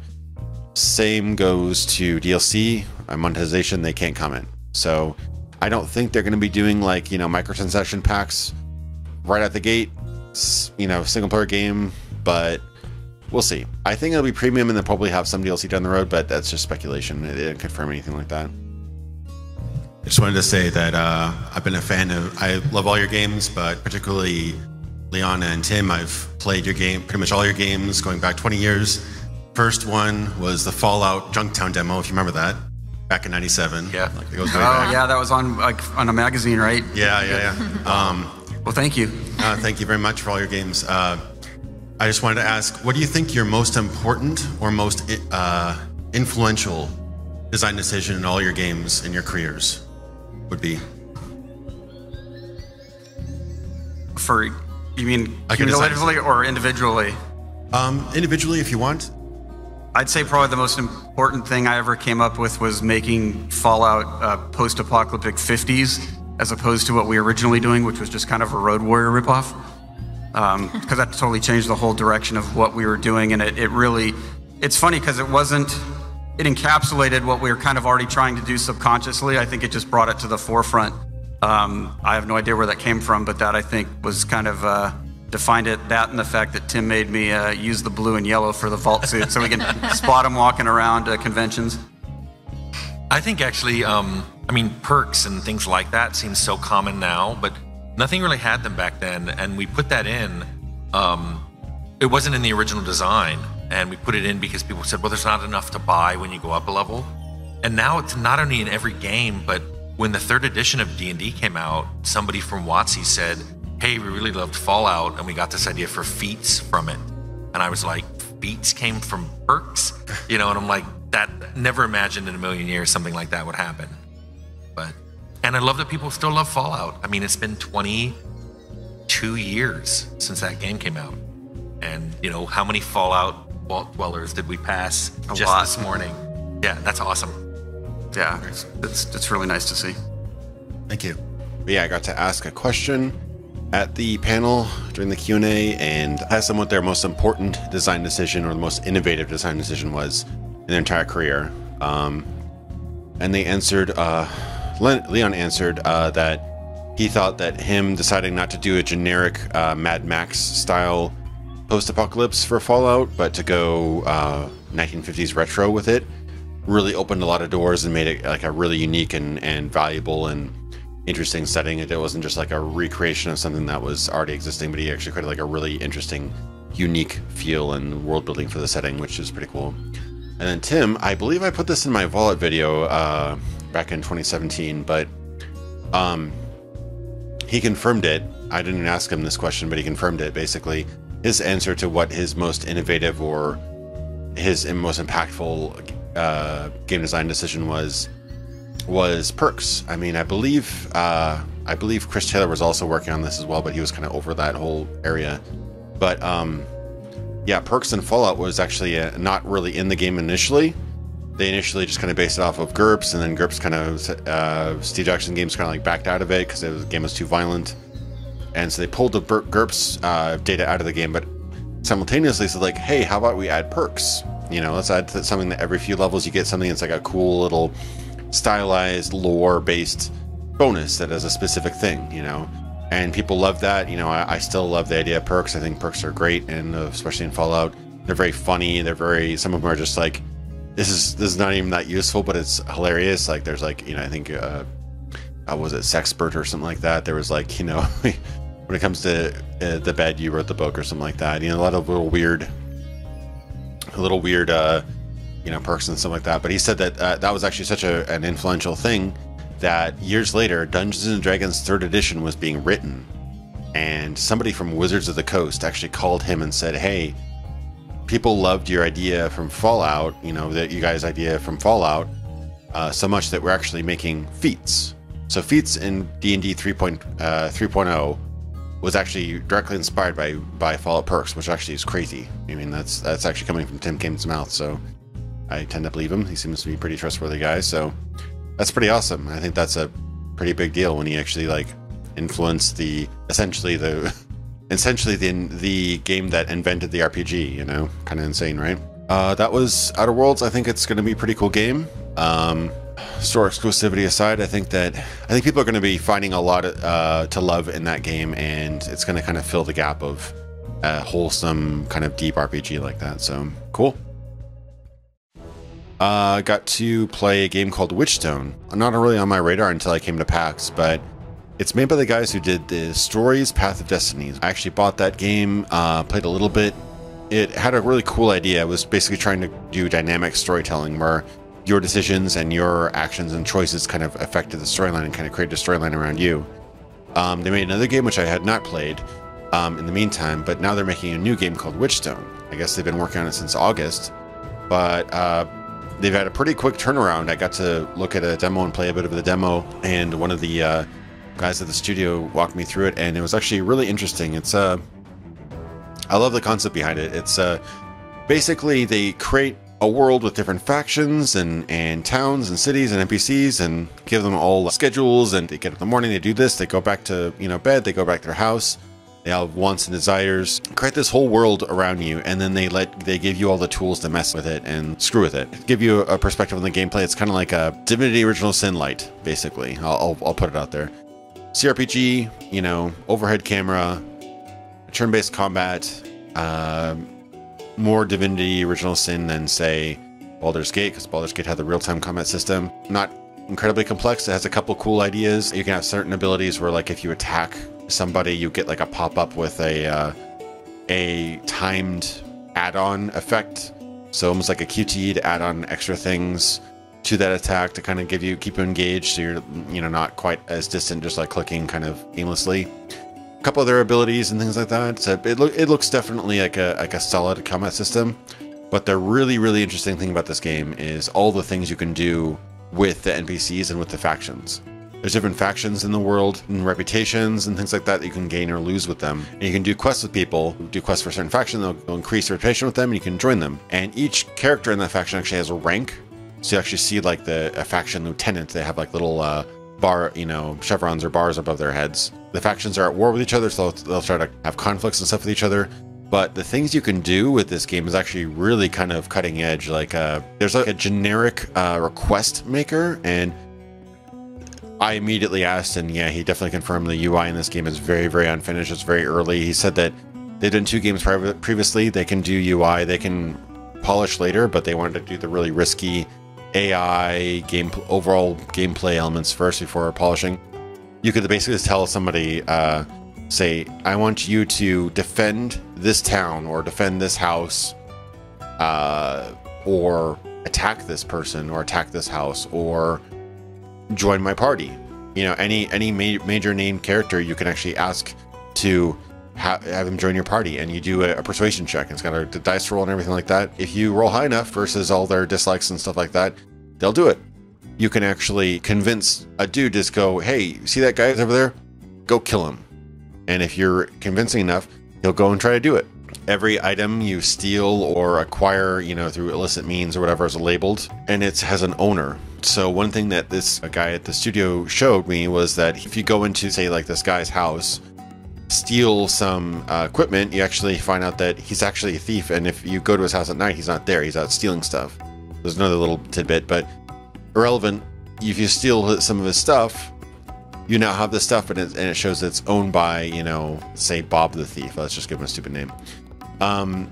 Same goes to D L C and monetization. They can't comment. So I don't think they're going to be doing like, you know, microtransaction packs right out the gate, you know, single player game, but we'll see. I think it'll be premium and they'll probably have some D L C down the road, but that's just speculation. It didn't confirm anything like that. I just wanted to say that uh, I've been a fan of, I love all your games, but particularly Liana and Tim, I've played your game, pretty much all your games going back twenty years. First one was the Fallout Junktown demo, if you remember that, back in ninety-seven. Yeah. Like, it goes way back. Oh, yeah, that was on like, on a magazine, right? Yeah, yeah, yeah. Um, well, thank you. Uh, thank you very much for all your games. Uh, I just wanted to ask, what do you think your most important or most uh, influential design decision in all your games and your careers would be? For, you mean cumulatively or individually? Um, individually, if you want. I'd say probably the most important thing I ever came up with was making Fallout uh, post-apocalyptic fifties, as opposed to what we were originally doing, which was just kind of a Road Warrior ripoff. Um, because that totally changed the whole direction of what we were doing, and it, it really, it's funny because it wasn't, it encapsulated what we were kind of already trying to do subconsciously. I think it just brought it to the forefront. Um, I have no idea where that came from, but that I think was kind of uh, defined it, that and the fact that Tim made me uh, use the blue and yellow for the vault suit so we can spot him walking around uh, conventions. I think actually, um, I mean, perks and things like that seem so common now, but nothing really had them back then. And we put that in, um, it wasn't in the original design. And we put it in because people said, well, there's not enough to buy when you go up a level. And now it's not only in every game, but when the third edition of D and D came out, somebody from WotC said, hey, we really loved Fallout, and we got this idea for feats from it. And I was like, feats came from perks? You know, and I'm like, that never imagined in a million years something like that would happen. But, and I love that people still love Fallout. I mean, it's been twenty-two years since that game came out. And, you know, how many Fallout Vault Dwellers did we pass a just lot. This morning? Yeah, that's awesome. Yeah, it's, it's, it's really nice to see. Thank you. But yeah, I got to ask a question at the panel during the Q and A and asked them what their most important design decision or the most innovative design decision was in their entire career. Um, and they answered, uh, Leon answered uh, that he thought that him deciding not to do a generic uh, Mad Max style post-apocalypse for Fallout, but to go uh, nineteen fifties retro with it really opened a lot of doors and made it like a really unique and, and valuable and interesting setting. It wasn't just like a recreation of something that was already existing, but he actually created like a really interesting, unique feel and world building for the setting, which is pretty cool. And then Tim, I believe I put this in my Fallout video uh, back in twenty seventeen, but um, he confirmed it. I didn't ask him this question, but he confirmed it. Basically, his answer to what his most innovative or his most impactful uh, game design decision was was perks. I mean, I believe uh, I believe Chris Taylor was also working on this as well, but he was kind of over that whole area. But um, yeah, perks in Fallout was actually uh, not really in the game initially. They initially just kind of based it off of GURPS, and then GURPS kind of, uh, Steve Jackson Games kind of like backed out of it because the game was too violent. And so they pulled the GURPS uh, data out of the game, but simultaneously said, like, hey, how about we add perks? You know, let's add something that every few levels you get something that's like a cool little stylized lore-based bonus that is a specific thing, you know? And people love that. You know, I, I still love the idea of perks. I think perks are great, and especially in Fallout. They're very funny. They're very, some of them are just like, This is this is not even that useful, but it's hilarious. Like there's like, you know, I think uh, I was it Sexpert or something like that. There was like, you know, when it comes to uh, the bed, you wrote the book or something like that. You know, a lot of little weird, a little weird, uh, you know, perks and stuff like that. But he said that uh, that was actually such a, an influential thing that years later, Dungeons and Dragons third edition was being written, and somebody from Wizards of the Coast actually called him and said, hey, people loved your idea from Fallout, you know, that you guys' idea from Fallout, uh, so much that we're actually making feats. So feats in D and D three point oh was actually directly inspired by by Fallout perks, which actually is crazy. I mean, that's that's actually coming from Tim King's mouth, so I tend to believe him. He seems to be a pretty trustworthy guy, so that's pretty awesome. I think that's a pretty big deal when he actually like influenced the essentially the. Essentially, the the game that invented the R P G, you know, kind of insane, right? Uh, that was Outer Worlds. I think it's going to be a pretty cool game. Um, store exclusivity aside, I think that I think people are going to be finding a lot of, uh, to love in that game, and it's going to kind of fill the gap of a wholesome kind of deep R P G like that. So cool. Uh, got to play a game called Witchstone. Not really on my radar until I came to PAX, but. It's made by the guys who did the Stories Path of Destinies. I actually bought that game, uh, played a little bit. It had a really cool idea. It was basically trying to do dynamic storytelling where your decisions and your actions and choices kind of affected the storyline and kind of created a storyline around you. Um, they made another game, which I had not played um, in the meantime, but now they're making a new game called Witchstone. I guess they've been working on it since August, but uh, they've had a pretty quick turnaround. I got to look at a demo and play a bit of the demo, and one of the... Uh, guys at the studio walked me through it, and it was actually really interesting. It's uh I love the concept behind it. It's uh basically they create a world with different factions and and towns and cities and N P Cs, and give them all schedules, and they get up in the morning, they do this, they go back to, you know, bed, they go back to their house, they all have wants and desires, create this whole world around you, and then they let they give you all the tools to mess with it and screw with it. Give you a perspective on the gameplay. It's kind of like a Divinity Original Sin light, basically. I'll, I'll, I'll put it out there. C R P G, you know, overhead camera, turn-based combat, uh, more Divinity Original Sin than, say, Baldur's Gate, because Baldur's Gate had the real-time combat system. Not incredibly complex. It has a couple cool ideas. You can have certain abilities where, like, if you attack somebody, you get, like, a pop-up with a, uh, a timed add-on effect. So almost like a Q T E to add on extra things to that attack to kind of give you, keep you engaged, so you're, you know, not quite as distant, just like clicking kind of aimlessly. A couple other abilities and things like that. So it, lo it looks definitely like a like a solid combat system. But the really really interesting thing about this game is all the things you can do with the N P Cs and with the factions. There's different factions in the world and reputations and things like that that you can gain or lose with them. And you can do quests with people, do quests for a certain faction, they'll, they'll increase your reputation with them, and you can join them. And each character in that faction actually has a rank. So you actually see like the a faction lieutenant, they have like little uh, bar, you know, chevrons or bars above their heads. The factions are at war with each other, so they'll, they'll try to have conflicts and stuff with each other. But the things you can do with this game is actually really kind of cutting edge. Like uh, there's like a generic uh, request maker, and I immediately asked, and yeah, he definitely confirmed the U I in this game is very, very unfinished. It's very early. He said that they've done two games previously. They can do U I, they can polish later, but they wanted to do the really risky A I game overall gameplay elements first before polishing. You could basically just tell somebody, uh, say, I want you to defend this town or defend this house, uh, or attack this person or attack this house or join my party. you know, any any ma major name character you can actually ask to ha have him join your party, and you do a, a persuasion check. And it's got a the dice roll and everything like that. If you roll high enough versus all their dislikes and stuff like that, they'll do it. You can actually convince a dude to just go, hey, see that guy over there? Go kill him. And if you're convincing enough, he'll go and try to do it. Every item you steal or acquire, you know, through illicit means or whatever, is labeled, and it has an owner. So one thing that this guy at the studio showed me was that if you go into, say, like this guy's house, steal some uh, equipment, you actually find out that he's actually a thief. And if you go to his house at night, he's not there. He's out stealing stuff. There's another little tidbit, but irrelevant. If you steal some of his stuff, you now have the stuff, and it, and it shows it's owned by, you know, say Bob the thief. Let's just give him a stupid name. Um,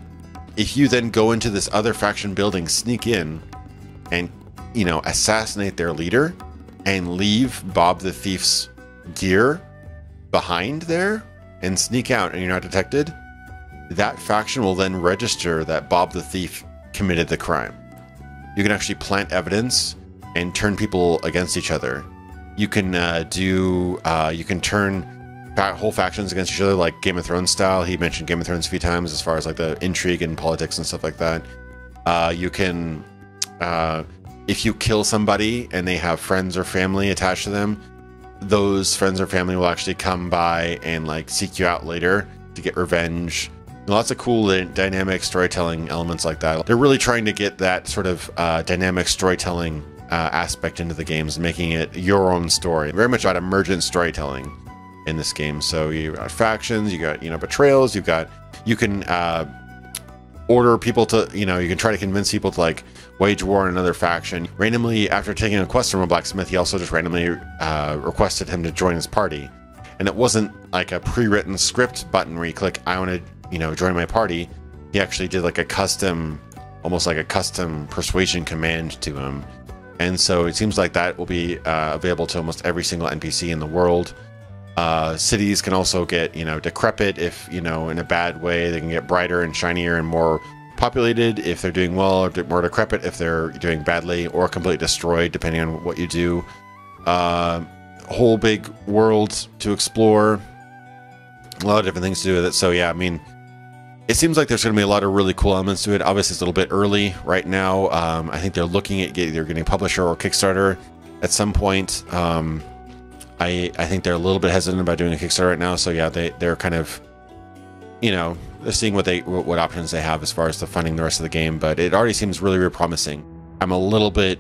if you then go into this other faction building, sneak in, and, you know, assassinate their leader and leave Bob the thief's gear behind there and sneak out, and you're not detected, that faction will then register that Bob the thief committed the crime. You can actually plant evidence and turn people against each other. You can uh, do, uh, you can turn whole factions against each other, like Game of Thrones style. He mentioned Game of Thrones a few times as far as like the intrigue and politics and stuff like that. Uh, you can, uh, if you kill somebody and they have friends or family attached to them, those friends or family will actually come by and like seek you out later to get revenge. And lots of cool dynamic storytelling elements like that. They're really trying to get that sort of uh, dynamic storytelling uh, aspect into the games, making it your own story. Very much about emergent storytelling in this game. So you got factions, you got, you know, betrayals, you've got, you can uh, order people to, you know, you can try to convince people to like wage war in another faction. Randomly, after taking a quest from a blacksmith, he also just randomly uh, requested him to join his party. And it wasn't like a pre-written script button where you click, I want to, you know, join my party. He actually did like a custom, almost like a custom persuasion command to him. And so it seems like that will be uh, available to almost every single N P C in the world. Uh, cities can also get, you know, decrepit if, you know, in a bad way. They can get brighter and shinier and more populated if they're doing well, or more decrepit if they're doing badly, or completely destroyed depending on what you do. Uh, whole big world to explore. A lot of different things to do with it. So yeah, I mean, it seems like there's going to be a lot of really cool elements to it. Obviously, it's a little bit early right now. Um, I think they're looking at either getting a publisher or Kickstarter at some point. Um, I, I think they're a little bit hesitant about doing a Kickstarter right now, so yeah, they, they're kind of, you know, they're seeing what they what options they have as far as the funding the rest of the game, but it already seems really, really promising. I'm a little bit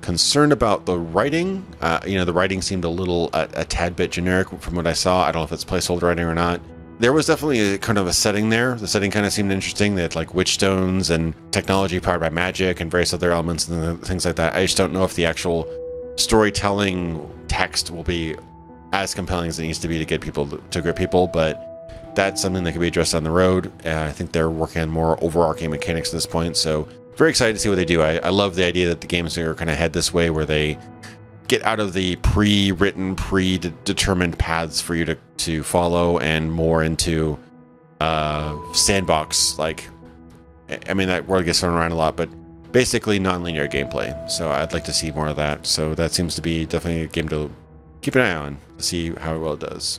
concerned about the writing. Uh, you know, the writing seemed a little, a, a tad bit generic from what I saw. I don't know if it's placeholder writing or not. There was definitely a, kind of a setting there. The setting kind of seemed interesting. They had like witch stones and technology powered by magic and various other elements and things like that. I just don't know if the actual storytelling text will be as compelling as it needs to be to get people to grip people, but that's something that can be addressed on the road. And I think they're working on more overarching mechanics at this point, so very excited to see what they do. I, I love the idea that the games are kind of head this way, where they get out of the pre-written, pre-determined paths for you to to follow, and more into uh, sandbox. Like, I mean, that word gets thrown around a lot, but basically non-linear gameplay. So I'd like to see more of that. So that seems to be definitely a game to keep an eye on to see how well it does.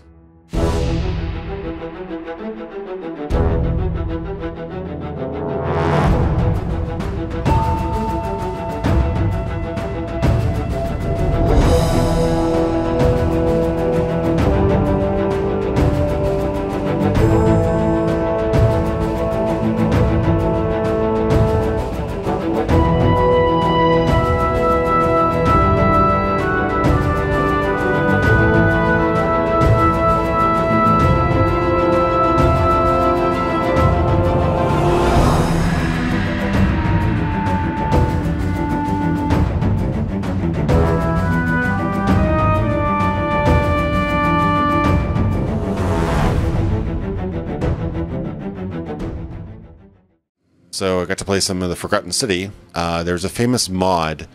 So I got to play some of the Forgotten City. Uh, there's a famous mod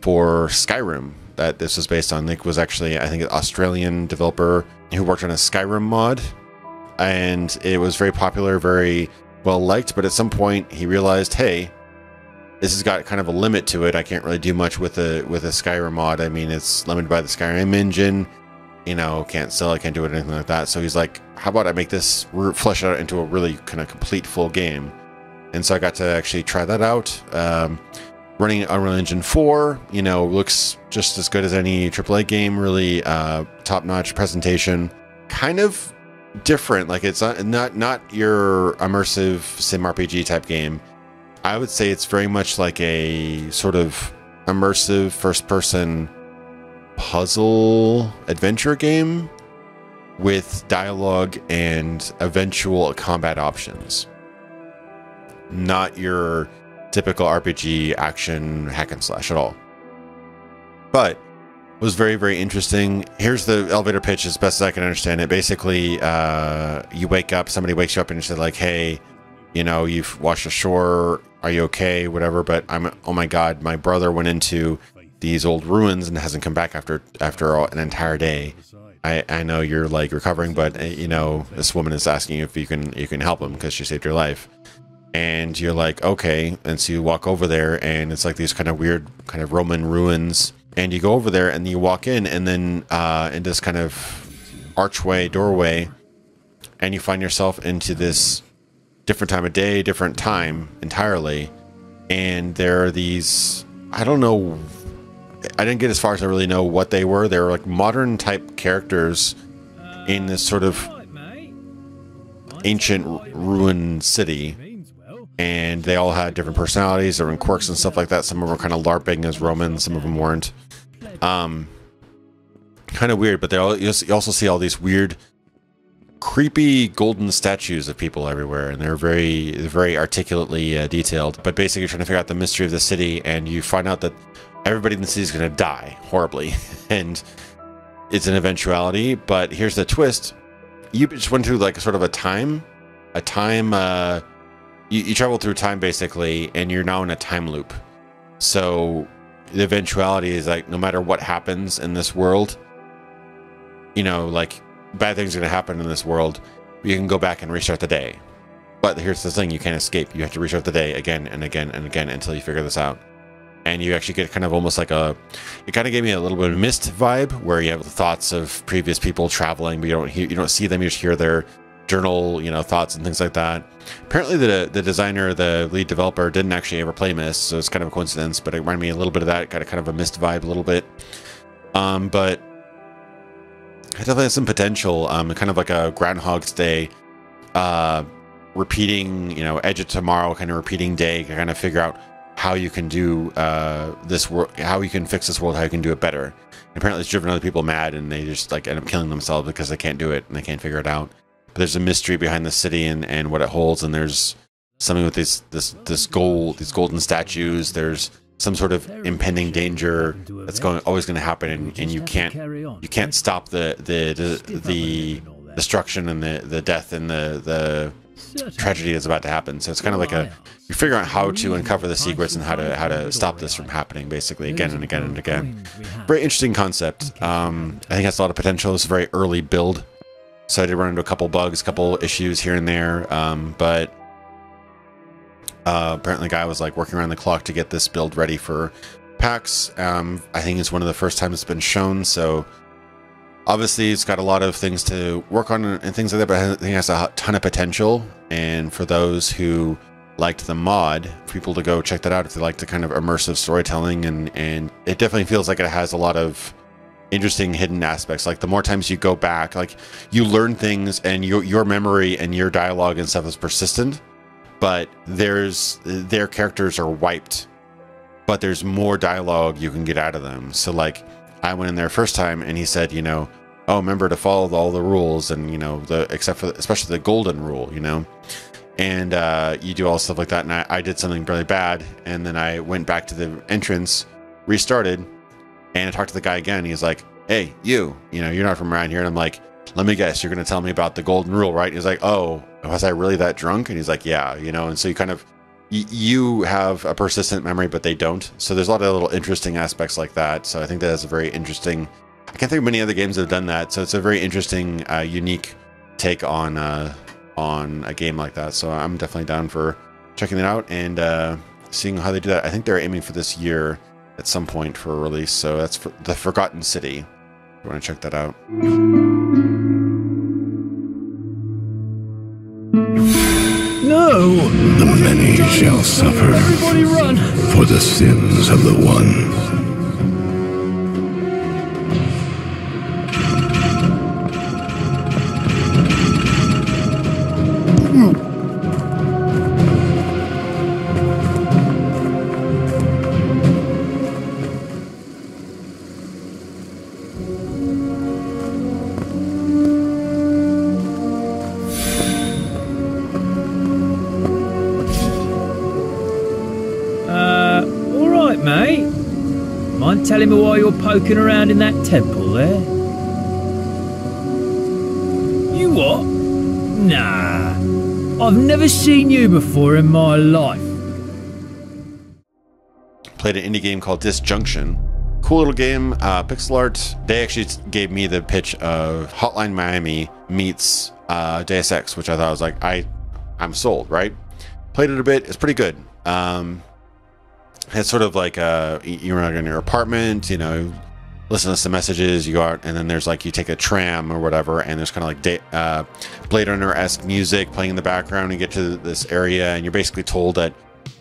for Skyrim that this was based on. Nick was actually, I think, an Australian developer who worked on a Skyrim mod, and it was very popular, very well liked. But at some point, he realized, hey, this has got kind of a limit to it. I can't really do much with a with a Skyrim mod. I mean, it's limited by the Skyrim engine. You know, can't sell it, can't do it, anything like that. So he's like, how about I make this flesh out into a really kind of complete full game? And so I got to actually try that out. Um, running Unreal Engine four, you know, looks just as good as any triple A game, really uh, top-notch presentation. Kind of different, like it's not, not, not your immersive sim R P G type game. I would say it's very much like a sort of immersive first-person puzzle adventure game with dialogue and eventual combat options. Not your typical R P G action hack and slash at all, but was very, very interesting. Here's the elevator pitch as best as I can understand it. Basically, uh, you wake up, somebody wakes you up and you said like, hey, you know, you've washed ashore. Are you okay? Whatever. But I'm, oh my God, my brother went into these old ruins and hasn't come back after after all, an entire day. I, I know you're like recovering, but uh, you know, this woman is asking you if you can you can help him because she saved your life. And you're like, okay. And so you walk over there and it's like these kind of weird kind of Roman ruins. And you go over there and you walk in and then uh, in this kind of archway doorway and you find yourself into this different time of day, different time entirely. And there are these, I don't know, I didn't get as far as I really know what they were. They were like modern type characters in this sort of ancient ruin city, and they all had different personalities, different quirks and stuff like that. Some of them were kind of LARPing as Romans, some of them weren't. Um, kind of weird, but they all, you also see all these weird, creepy golden statues of people everywhere, and they're very, very articulately uh, detailed. But basically, you're trying to figure out the mystery of the city, and you find out that everybody in the city is going to die horribly, and it's an eventuality. But here's the twist: you just went through like sort of a time, a time. Uh, you, you traveled through time basically, and you're now in a time loop. So the eventuality is like, no matter what happens in this world, you know, like bad things are going to happen in this world. You can go back and restart the day. But here's the thing: you can't escape. You have to restart the day again and again and again until you figure this out. And you actually get kind of almost like a, it kind of gave me a little bit of Myst vibe, where you have the thoughts of previous people traveling, but you don't hear, you don't see them, you just hear their journal, you know, thoughts and things like that. Apparently the the designer, the lead developer, didn't actually ever play Myst, so it's kind of a coincidence, but it reminded me a little bit of that, got a kind of a Myst vibe a little bit. Um, but it definitely has some potential, um, kind of like a Groundhog's Day, uh, repeating, you know, Edge of Tomorrow, kind of repeating day, kind of figure out how you can do uh, this world, how you can fix this world, how you can do it better. And apparently it's driven other people mad, and they just like end up killing themselves because they can't do it and they can't figure it out. But there's a mystery behind the city and, and what it holds, and there's something with this this this gold, these golden statues. There's some sort of impending danger that's going always going to happen, and, and you can't you can't stop the the the, the destruction and the the death and the the. tragedy is about to happen. So it's kind of like a, you figure out how to uncover the secrets and how to how to stop this from happening basically again and again and again. Very interesting concept. um I think that's a lot of potential. It's a very early build, so I did run into a couple bugs, couple issues here and there, um but uh apparently the guy was like working around the clock to get this build ready for PAX. um I think it's one of the first times it's been shown, so obviously, it's got a lot of things to work on and things like that, but I think it has a ton of potential. And for those who liked the mod, for people to go check that out if they like the kind of immersive storytelling. And, and it definitely feels like it has a lot of interesting hidden aspects. Like the more times you go back, like you learn things, and your, your memory and your dialogue and stuff is persistent, but there's their characters are wiped, but there's more dialogue you can get out of them. So like, I went in there first time and he said, you know, oh, remember to follow all the rules and, you know, the except for especially the golden rule, you know, and uh, you do all stuff like that. And I, I did something really bad. And then I went back to the entrance, restarted, and I talked to the guy again. He's like, hey, you, you know, you're not from around here. And I'm like, let me guess, you're going to tell me about the golden rule, right? And he's like, oh, was I really that drunk? And he's like, yeah, you know, and so you kind of, you have a persistent memory, but they don't. So there's a lot of little interesting aspects like that. So I think that is a very interesting, I can't think of many other games that have done that. So it's a very interesting, uh, unique take on uh, on a game like that. So I'm definitely down for checking it out. And uh, seeing how they do that. I think they're aiming for this year at some point for a release, so that's for The Forgotten City. You want to check that out. No! The many shall suffer. Everybody run! For the sins of the one. Tell him why you're poking around in that temple there. You what? Nah. I've never seen you before in my life. Played an indie game called Disjunction. Cool little game, uh, pixel art. They actually gave me the pitch of Hotline Miami meets uh, Deus Ex, which I thought was like, I, I'm sold, right? Played it a bit. It's pretty good. Um... It's sort of like uh, you're in your apartment, you know, listen to some messages, you go out, and then there's like you take a tram or whatever, and there's kind of like day, uh, Blade Runner-esque music playing in the background, and you get to this area, and you're basically told that,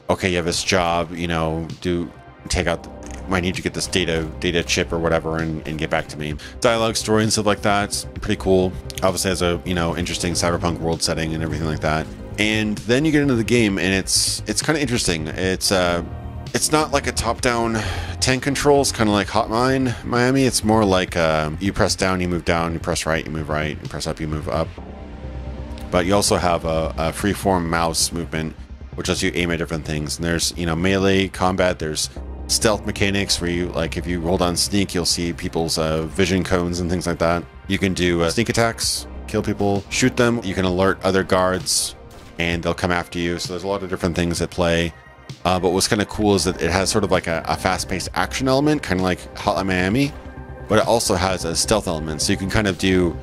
okay, you have this job, you know, do take out, the, I need to get this data data chip or whatever, and, and get back to me. Dialogue, story, and stuff like that. It's pretty cool. Obviously has a, you know, interesting cyberpunk world setting and everything like that. And then you get into the game, and it's it's kind of interesting. It's uh. It's not like a top-down tank controls, kind of like Hotline Miami. It's more like uh, you press down, you move down, you press right, you move right, you press up, you move up. But you also have a, a freeform mouse movement, which lets you aim at different things. And there's, you know, melee combat. There's stealth mechanics where you, like, if you roll down sneak, you'll see people's uh, vision cones and things like that. You can do uh, sneak attacks, kill people, shoot them. You can alert other guards, and they'll come after you. So there's a lot of different things at play. Uh, but what's kind of cool is that it has sort of like a, a fast-paced action element, kind of like Hotline Miami, but it also has a stealth element. So you can kind of do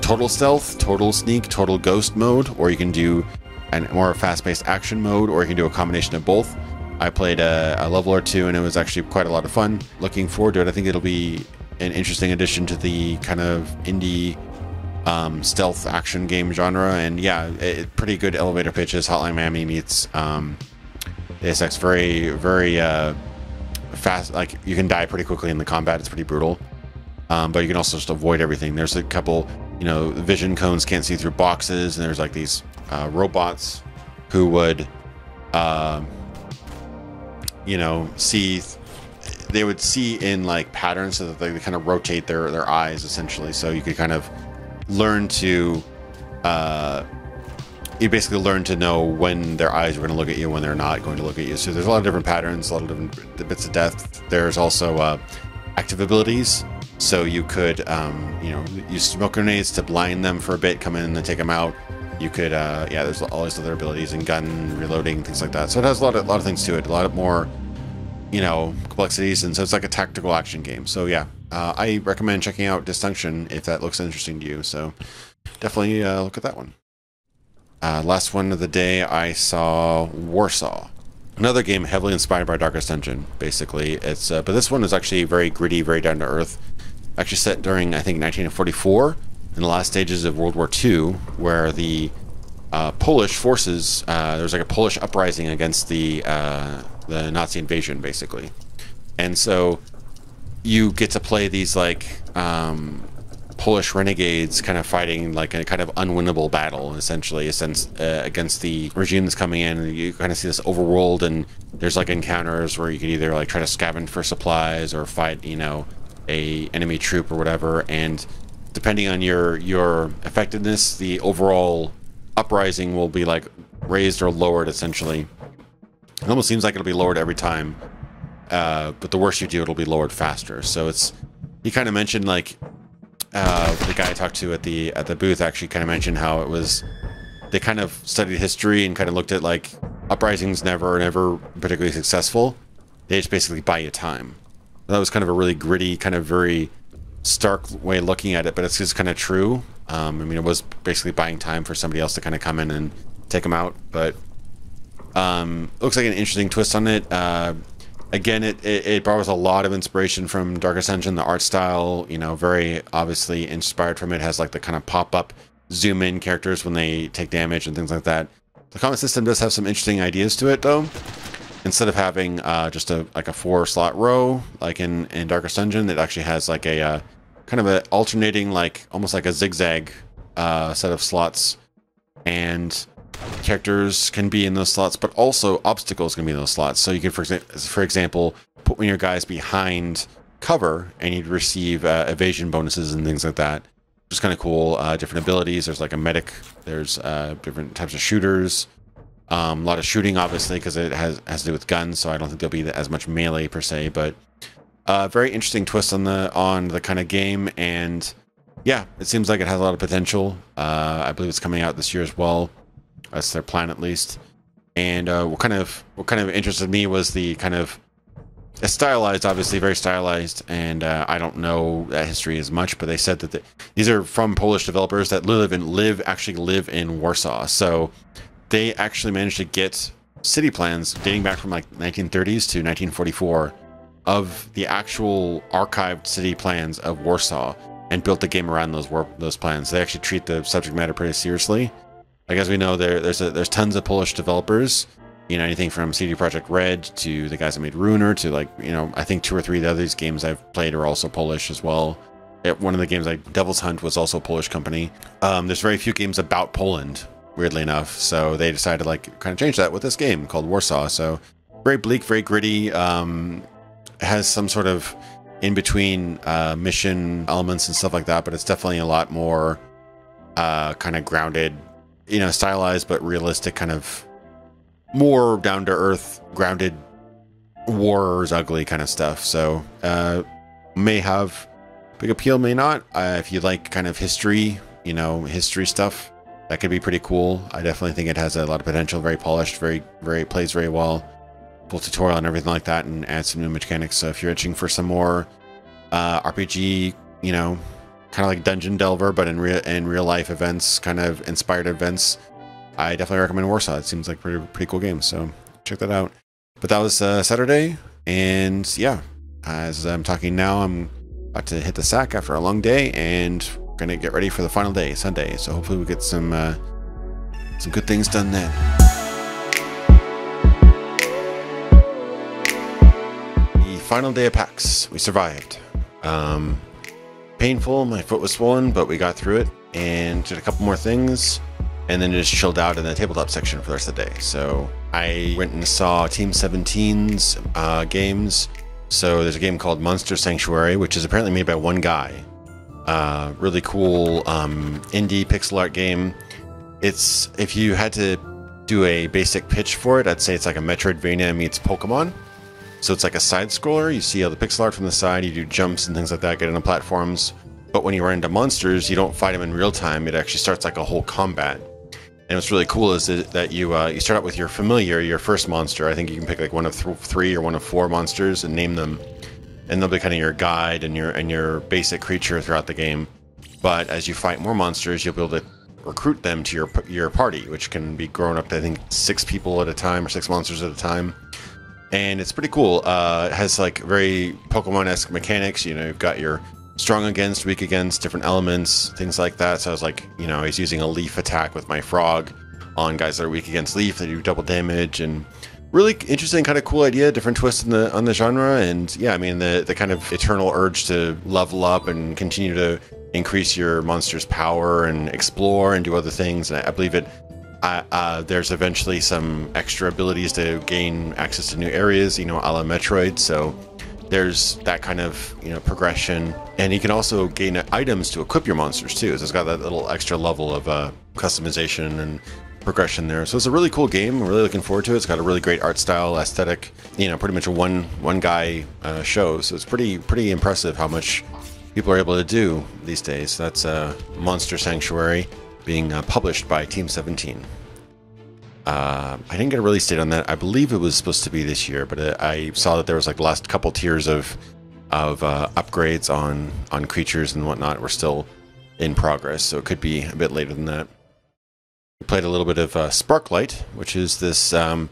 total stealth, total sneak, total ghost mode, or you can do a more fast-paced action mode, or you can do a combination of both. I played a, a level or two, and it was actually quite a lot of fun. Looking forward to it. I think it'll be an interesting addition to the kind of indie um, stealth action game genre. And yeah, it, pretty good elevator pitches. Hotline Miami meets... Um, Deus Ex, very, very uh, fast. Like, you can die pretty quickly in the combat. It's pretty brutal. Um, but you can also just avoid everything. There's a couple, you know, vision cones can't see through boxes. And there's, like, these uh, robots who would, uh, you know, see... They would see in, like, patterns so that they kind of rotate their, their eyes, essentially. So you could kind of learn to... Uh, you basically learn to know when their eyes are going to look at you, when they're not going to look at you. So there's a lot of different patterns, a lot of different bits of death. There's also uh, active abilities. So you could, um, you know, use smoke grenades to blind them for a bit, come in and take them out. You could, uh, yeah, there's all these other abilities and gun reloading, things like that. So it has a lot of, a lot of things to it, a lot of more, you know, complexities. And so it's like a tactical action game. So yeah, uh, I recommend checking out Disjunction if that looks interesting to you. So definitely uh, look at that one. Uh, last one of the day, I saw Warsaw. Another game heavily inspired by Darkest Dungeon, basically. It's uh, but this one is actually very gritty, very down-to-earth. Actually set during, I think, nineteen forty-four, in the last stages of World War Two, where the uh, Polish forces, uh, there was like a Polish uprising against the, uh, the Nazi invasion, basically. And so you get to play these, like... Um, Polish renegades kind of fighting like a kind of unwinnable battle, essentially, since uh, against the regime that's coming in. And you kind of see this overworld, and there's like encounters where you can either like try to scavenge for supplies or fight, you know, a enemy troop or whatever. And depending on your your effectiveness, the overall uprising will be like raised or lowered, essentially. It almost seems like it'll be lowered every time, uh, but the worse you do, it'll be lowered faster. So it's, he kind of mentioned like. Uh, the guy I talked to at the at the booth actually kind of mentioned how it was, they kind of studied history and kind of looked at like uprisings never never particularly successful. They just basically buy you time. That was kind of a really gritty, kind of very stark way of looking at it, but it's just kind of true. Um, I mean, it was basically buying time for somebody else to kind of come in and take them out. But Um, looks like an interesting twist on it. Uh, again, it, it, it borrows a lot of inspiration from Darkest Dungeon. The art style, you know, very obviously inspired from it. Has like the kind of pop-up, zoom-in characters when they take damage and things like that. The combat system does have some interesting ideas to it, though. Instead of having uh, just a like a four-slot row, like in, in Darkest Dungeon, it actually has like a uh, kind of an alternating, like almost like a zigzag uh, set of slots, and characters can be in those slots, but also obstacles can be in those slots. So you can, for, exa for example, put one of your guys behind cover, and you'd receive uh, evasion bonuses and things like that. Just kind of cool. Uh, different abilities. There's like a medic. There's uh, different types of shooters. Um, a lot of shooting, obviously, because it has has to do with guns. So I don't think there'll be as much melee per se, but uh, very interesting twist on the on the kind of game. And yeah, it seems like it has a lot of potential. Uh, I believe it's coming out this year as well. That's their plan, at least. And uh, what kind of what kind of interested me was the kind of it's stylized, obviously, very stylized, and uh, I don't know that history as much, but they said that the, these are from Polish developers that live and live actually live in Warsaw. So they actually managed to get city plans dating back from like nineteen thirties to nineteen forty-four of the actual archived city plans of Warsaw, and built the game around those war, those plans. They actually treat the subject matter pretty seriously. Like, as we know, there there's a, there's tons of Polish developers. You know, anything from C D Projekt Red to the guys that made Ruiner to, like, you know, I think two or three of the other games I've played are also Polish as well. It, one of the games, like Devil's Hunt, was also a Polish company. Um, there's very few games about Poland, weirdly enough. So they decided to, like, kind of change that with this game called Warsaw. So very bleak, very gritty. Um, has some sort of in-between uh, mission elements and stuff like that. But it's definitely a lot more uh, kind of grounded, you know, stylized but realistic, kind of more down-to-earth, grounded, war's ugly kind of stuff. So uh may have big appeal, may not. Uh, if you like kind of history, you know, history stuff, that could be pretty cool. I definitely think it has a lot of potential. Very polished, very very plays very well, full tutorial and everything like that, and add some new mechanics. So if you're itching for some more uh R P G, you know, kind of like Dungeon Delver, but in real in real life events, kind of inspired events, I definitely recommend Warsaw. It seems like a pretty, pretty cool game, so check that out. But that was uh, Saturday, and yeah, as I'm talking now, I'm about to hit the sack after a long day, and we're going to get ready for the final day, Sunday, so hopefully we'll get some, uh, some good things done then. The final day of PAX, we survived. Um, painful, my foot was swollen, but we got through it, and did a couple more things, and then just chilled out in the tabletop section for the rest of the day. So I went and saw Team seventeen's uh, games. So there's a game called Monster Sanctuary, which is apparently made by one guy. Uh, really cool um, indie pixel art game. It's, if you had to do a basic pitch for it, I'd say it's like a Metroidvania meets Pokemon. So it's like a side scroller. You see all the pixel art from the side, you do jumps and things like that, get into platforms. But when you run into monsters, you don't fight them in real time. It actually starts like a whole combat. And what's really cool is that you uh, you start out with your familiar, your first monster. I think you can pick like one of th three or one of four monsters and name them, and they'll be kind of your guide and your and your basic creature throughout the game. But as you fight more monsters, you'll be able to recruit them to your your party, which can be grown up to, I think, six people at a time or six monsters at a time. And it's pretty cool. Uh, it has like very Pokemon-esque mechanics. You know, you've got your strong against, weak against, different elements, things like that. So I was like, you know, he's using a leaf attack with my frog on guys that are weak against leaf. They do double damage, and really interesting, kind of cool idea, different twist in the on the genre. And yeah, I mean, the the kind of eternal urge to level up and continue to increase your monster's power and explore and do other things. And I, I believe it. Uh, uh, there's eventually some extra abilities to gain access to new areas, you know, a la Metroid. So there's that kind of, you know, progression, and you can also gain items to equip your monsters too. So it's got that little extra level of uh, customization and progression there. So it's a really cool game. I'm really looking forward to it. It's got a really great art style, aesthetic. You know, pretty much a one one guy uh, show. So it's pretty pretty impressive how much people are able to do these days. That's uh, Monster Sanctuary, being uh, published by Team seventeen. Uh, I didn't get a release date on that. I believe it was supposed to be this year, but uh, I saw that there was like the last couple tiers of of uh, upgrades on on creatures and whatnot were still in progress, so it could be a bit later than that. We played a little bit of uh, Sparklight, which is this um,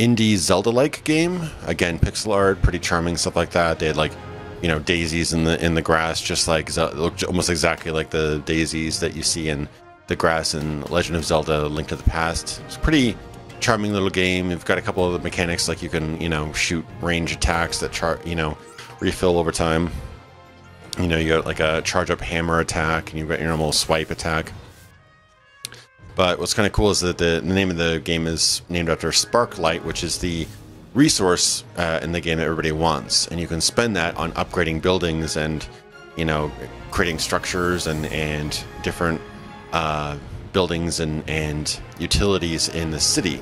indie Zelda-like game. Again, pixel art, pretty charming, stuff like that. They had like, you know, daisies in the in the grass, just like looked almost exactly like the daisies that you see in the grass in Legend of Zelda: Link to the Past. It's a pretty charming little game. You've got a couple of the mechanics, like you can, you know, shoot range attacks that char you know refill over time. You know, you got like a charge up hammer attack, and you've got your normal swipe attack. But what's kind of cool is that the, the name of the game is named after Sparklight, which is the resource uh, in the game that everybody wants. And you can spend that on upgrading buildings and, you know, creating structures and, and different uh, buildings and, and utilities in the city.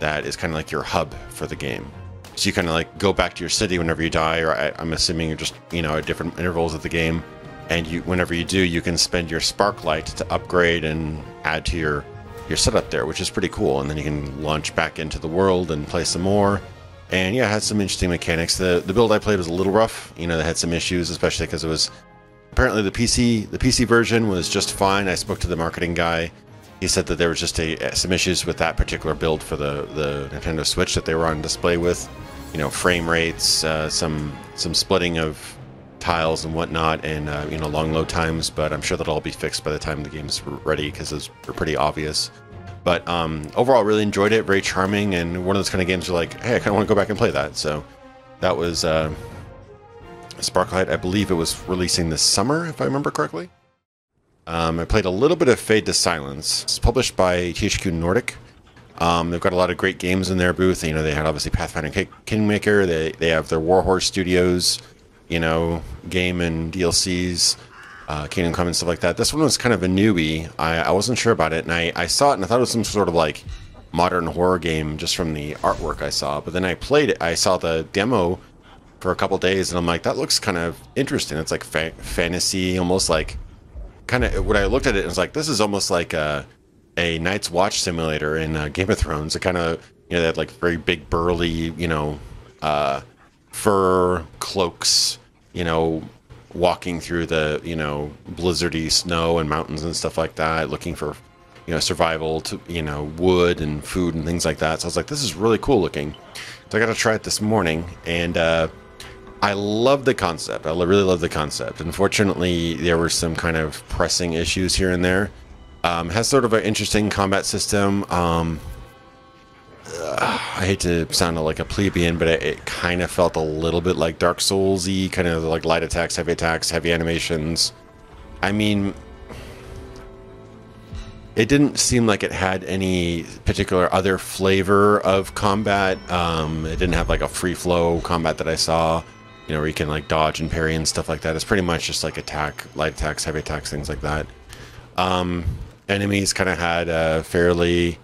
That is kind of like your hub for the game. So you kind of like go back to your city whenever you die, or I, I'm assuming you're just, you know, at different intervals of the game. And you, whenever you do, you can spend your Sparklight to upgrade and add to your, your setup there, which is pretty cool. And then you can launch back into the world and play some more. And yeah, it had some interesting mechanics. The the build I played was a little rough. You know, they had some issues, especially because it was apparently the P C the P C version was just fine. I spoke to the marketing guy. He said that there was just a, some issues with that particular build for the the Nintendo Switch that they were on display with. You know, frame rates, uh, some some splitting of tiles and whatnot, and uh, you know, long load times, but I'm sure that'll all be fixed by the time the game's ready, because those are pretty obvious. But um, overall, really enjoyed it. Very charming, and one of those kind of games you're like, hey, I kind of want to go back and play that. So that was uh, Sparklight. I believe it was releasing this summer, if I remember correctly. Um, I played a little bit of Fade to Silence. It's published by T H Q Nordic. Um, they've got a lot of great games in their booth. You know, they had obviously Pathfinder King Kingmaker. They they have their Warhorse Studios, you know, game and D L Cs, uh, Kingdom Come and stuff like that. This one was kind of a newbie. I, I wasn't sure about it, and I, I saw it, and I thought it was some sort of, like, modern horror game just from the artwork I saw. But then I played it. I saw the demo for a couple days, and I'm like, that looks kind of interesting. It's, like, fa fantasy, almost, like, kind of, when I looked at it, it was like, this is almost like a, a Night's Watch simulator in uh, Game of Thrones. It kind of, you know, they had, like, very big, burly, you know, uh... fur cloaks, you know, walking through the, you know, blizzardy snow and mountains and stuff like that, looking for, you know, survival to, you know, wood and food and things like that. So I was like, this is really cool looking. So I got to try it this morning, and uh, I love the concept. I really love the concept. Unfortunately, there were some kind of pressing issues here and there. Um, has sort of an interesting combat system. Um, Uh, I hate to sound like a plebeian, but it, it kind of felt a little bit like Dark Souls-y, kind of like light attacks, heavy attacks, heavy animations. I mean, it didn't seem like it had any particular other flavor of combat. Um, it didn't have like a free-flow combat that I saw, you know, where you can like dodge and parry and stuff like that. It's pretty much just like attack, light attacks, heavy attacks, things like that. Um, enemies kind of had a fairly...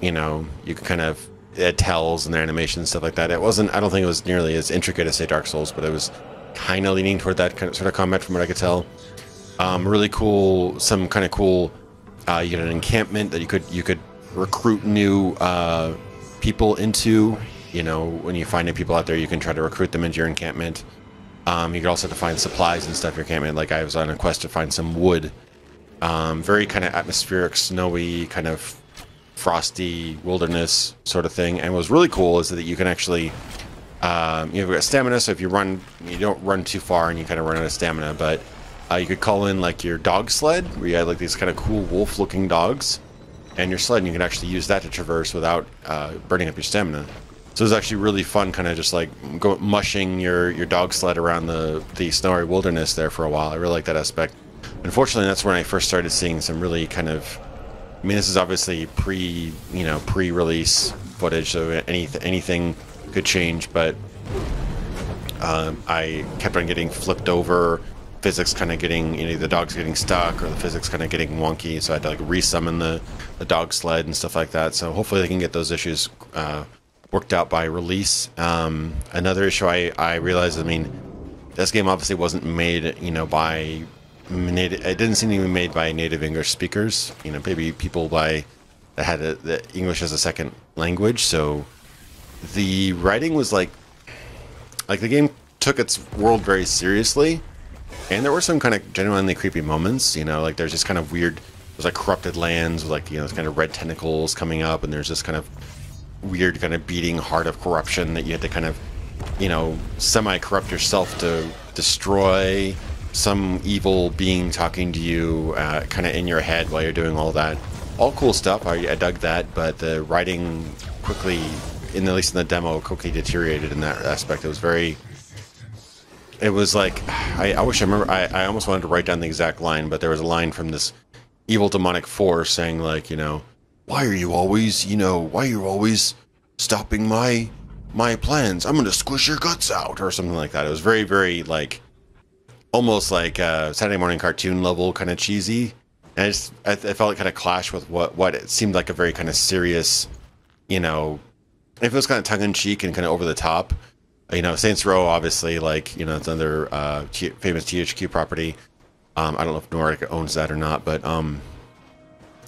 you know, you can kind of, it tells and their animation and stuff like that. It wasn't, I don't think it was nearly as intricate as, say, Dark Souls, but it was kind of leaning toward that kind of sort of combat from what I could tell. Um, really cool, some kind of cool, uh, you had an encampment that you could, you could recruit new uh, people into. You know, when you find new people out there, you can try to recruit them into your encampment. Um, you could also have to find supplies and stuff in your encampment. Like, I was on a quest to find some wood. Um, very kind of atmospheric, snowy, kind of frosty wilderness sort of thing. And what's really cool is that you can actually um, you've got stamina, so if you run, you don't run too far and you kind of run out of stamina, but uh, you could call in like your dog sled, where you had like these kind of cool wolf looking dogs and your sled, and you can actually use that to traverse without uh, burning up your stamina. So it's actually really fun, kind of just like go mushing your your dog sled around the the snowy wilderness there for a while. I really like that aspect. Unfortunately, that's when I first started seeing some really kind of, I mean, this is obviously pre, you know, pre-release footage, so any, anything could change, but um, I kept on getting flipped over, physics kind of getting, you know, the dog's getting stuck, or the physics kind of getting wonky, so I had to, like, resummon the, the dog sled and stuff like that, so hopefully they can get those issues uh, worked out by release. Um, another issue I, I realized, I mean, this game obviously wasn't made, you know, by... Native, it didn't seem to be made by native English speakers. You know, maybe people by that had a, the English as a second language. So the writing was like, like the game took its world very seriously, and there were some kind of genuinely creepy moments. You know, like there's this kind of weird, there's like corrupted lands with like, you know, this kind of red tentacles coming up, and there's this kind of weird kind of beating heart of corruption that you had to kind of, you know, semi-corrupt yourself to destroy some evil being talking to you uh, kind of in your head while you're doing all that. All cool stuff. I, I dug that, but the writing quickly, in at least in the demo, quickly deteriorated in that aspect. It was very... It was like... I, I wish I remember... I, I almost wanted to write down the exact line, but there was a line from this evil demonic force saying, like, you know, why are you always, you know, why are you always stopping my... my plans? I'm gonna squish your guts out, or something like that. It was very, very, like, almost like a Saturday morning cartoon level, kind of cheesy. And I just, I, I felt it kind of clashed with what, what it seemed like a very kind of serious, you know, if it was kind of tongue-in-cheek and kind of over the top. You know, Saints Row, obviously, like, you know, it's another uh, famous T H Q property. Um, I don't know if Nordic owns that or not, but um,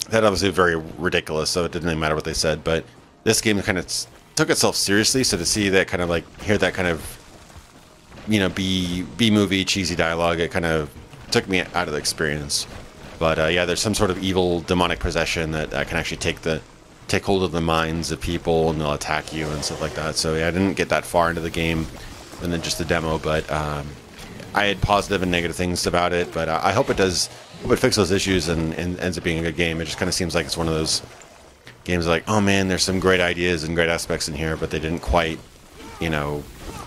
that obviously was very ridiculous, so it didn't really matter what they said. But this game kind of took itself seriously, so to see that kind of like hear that kind of, you know, B B movie cheesy dialogue, it kind of took me out of the experience. But uh, yeah, there's some sort of evil demonic possession that uh, can actually take the take hold of the minds of people, and they'll attack you and stuff like that. So yeah, I didn't get that far into the game, and then just the demo. But um, I had positive and negative things about it. But I hope it does, hope it fixes those issues and, and ends up being a good game. It just kind of seems like it's one of those games like, oh man, there's some great ideas and great aspects in here, but they didn't quite, you know,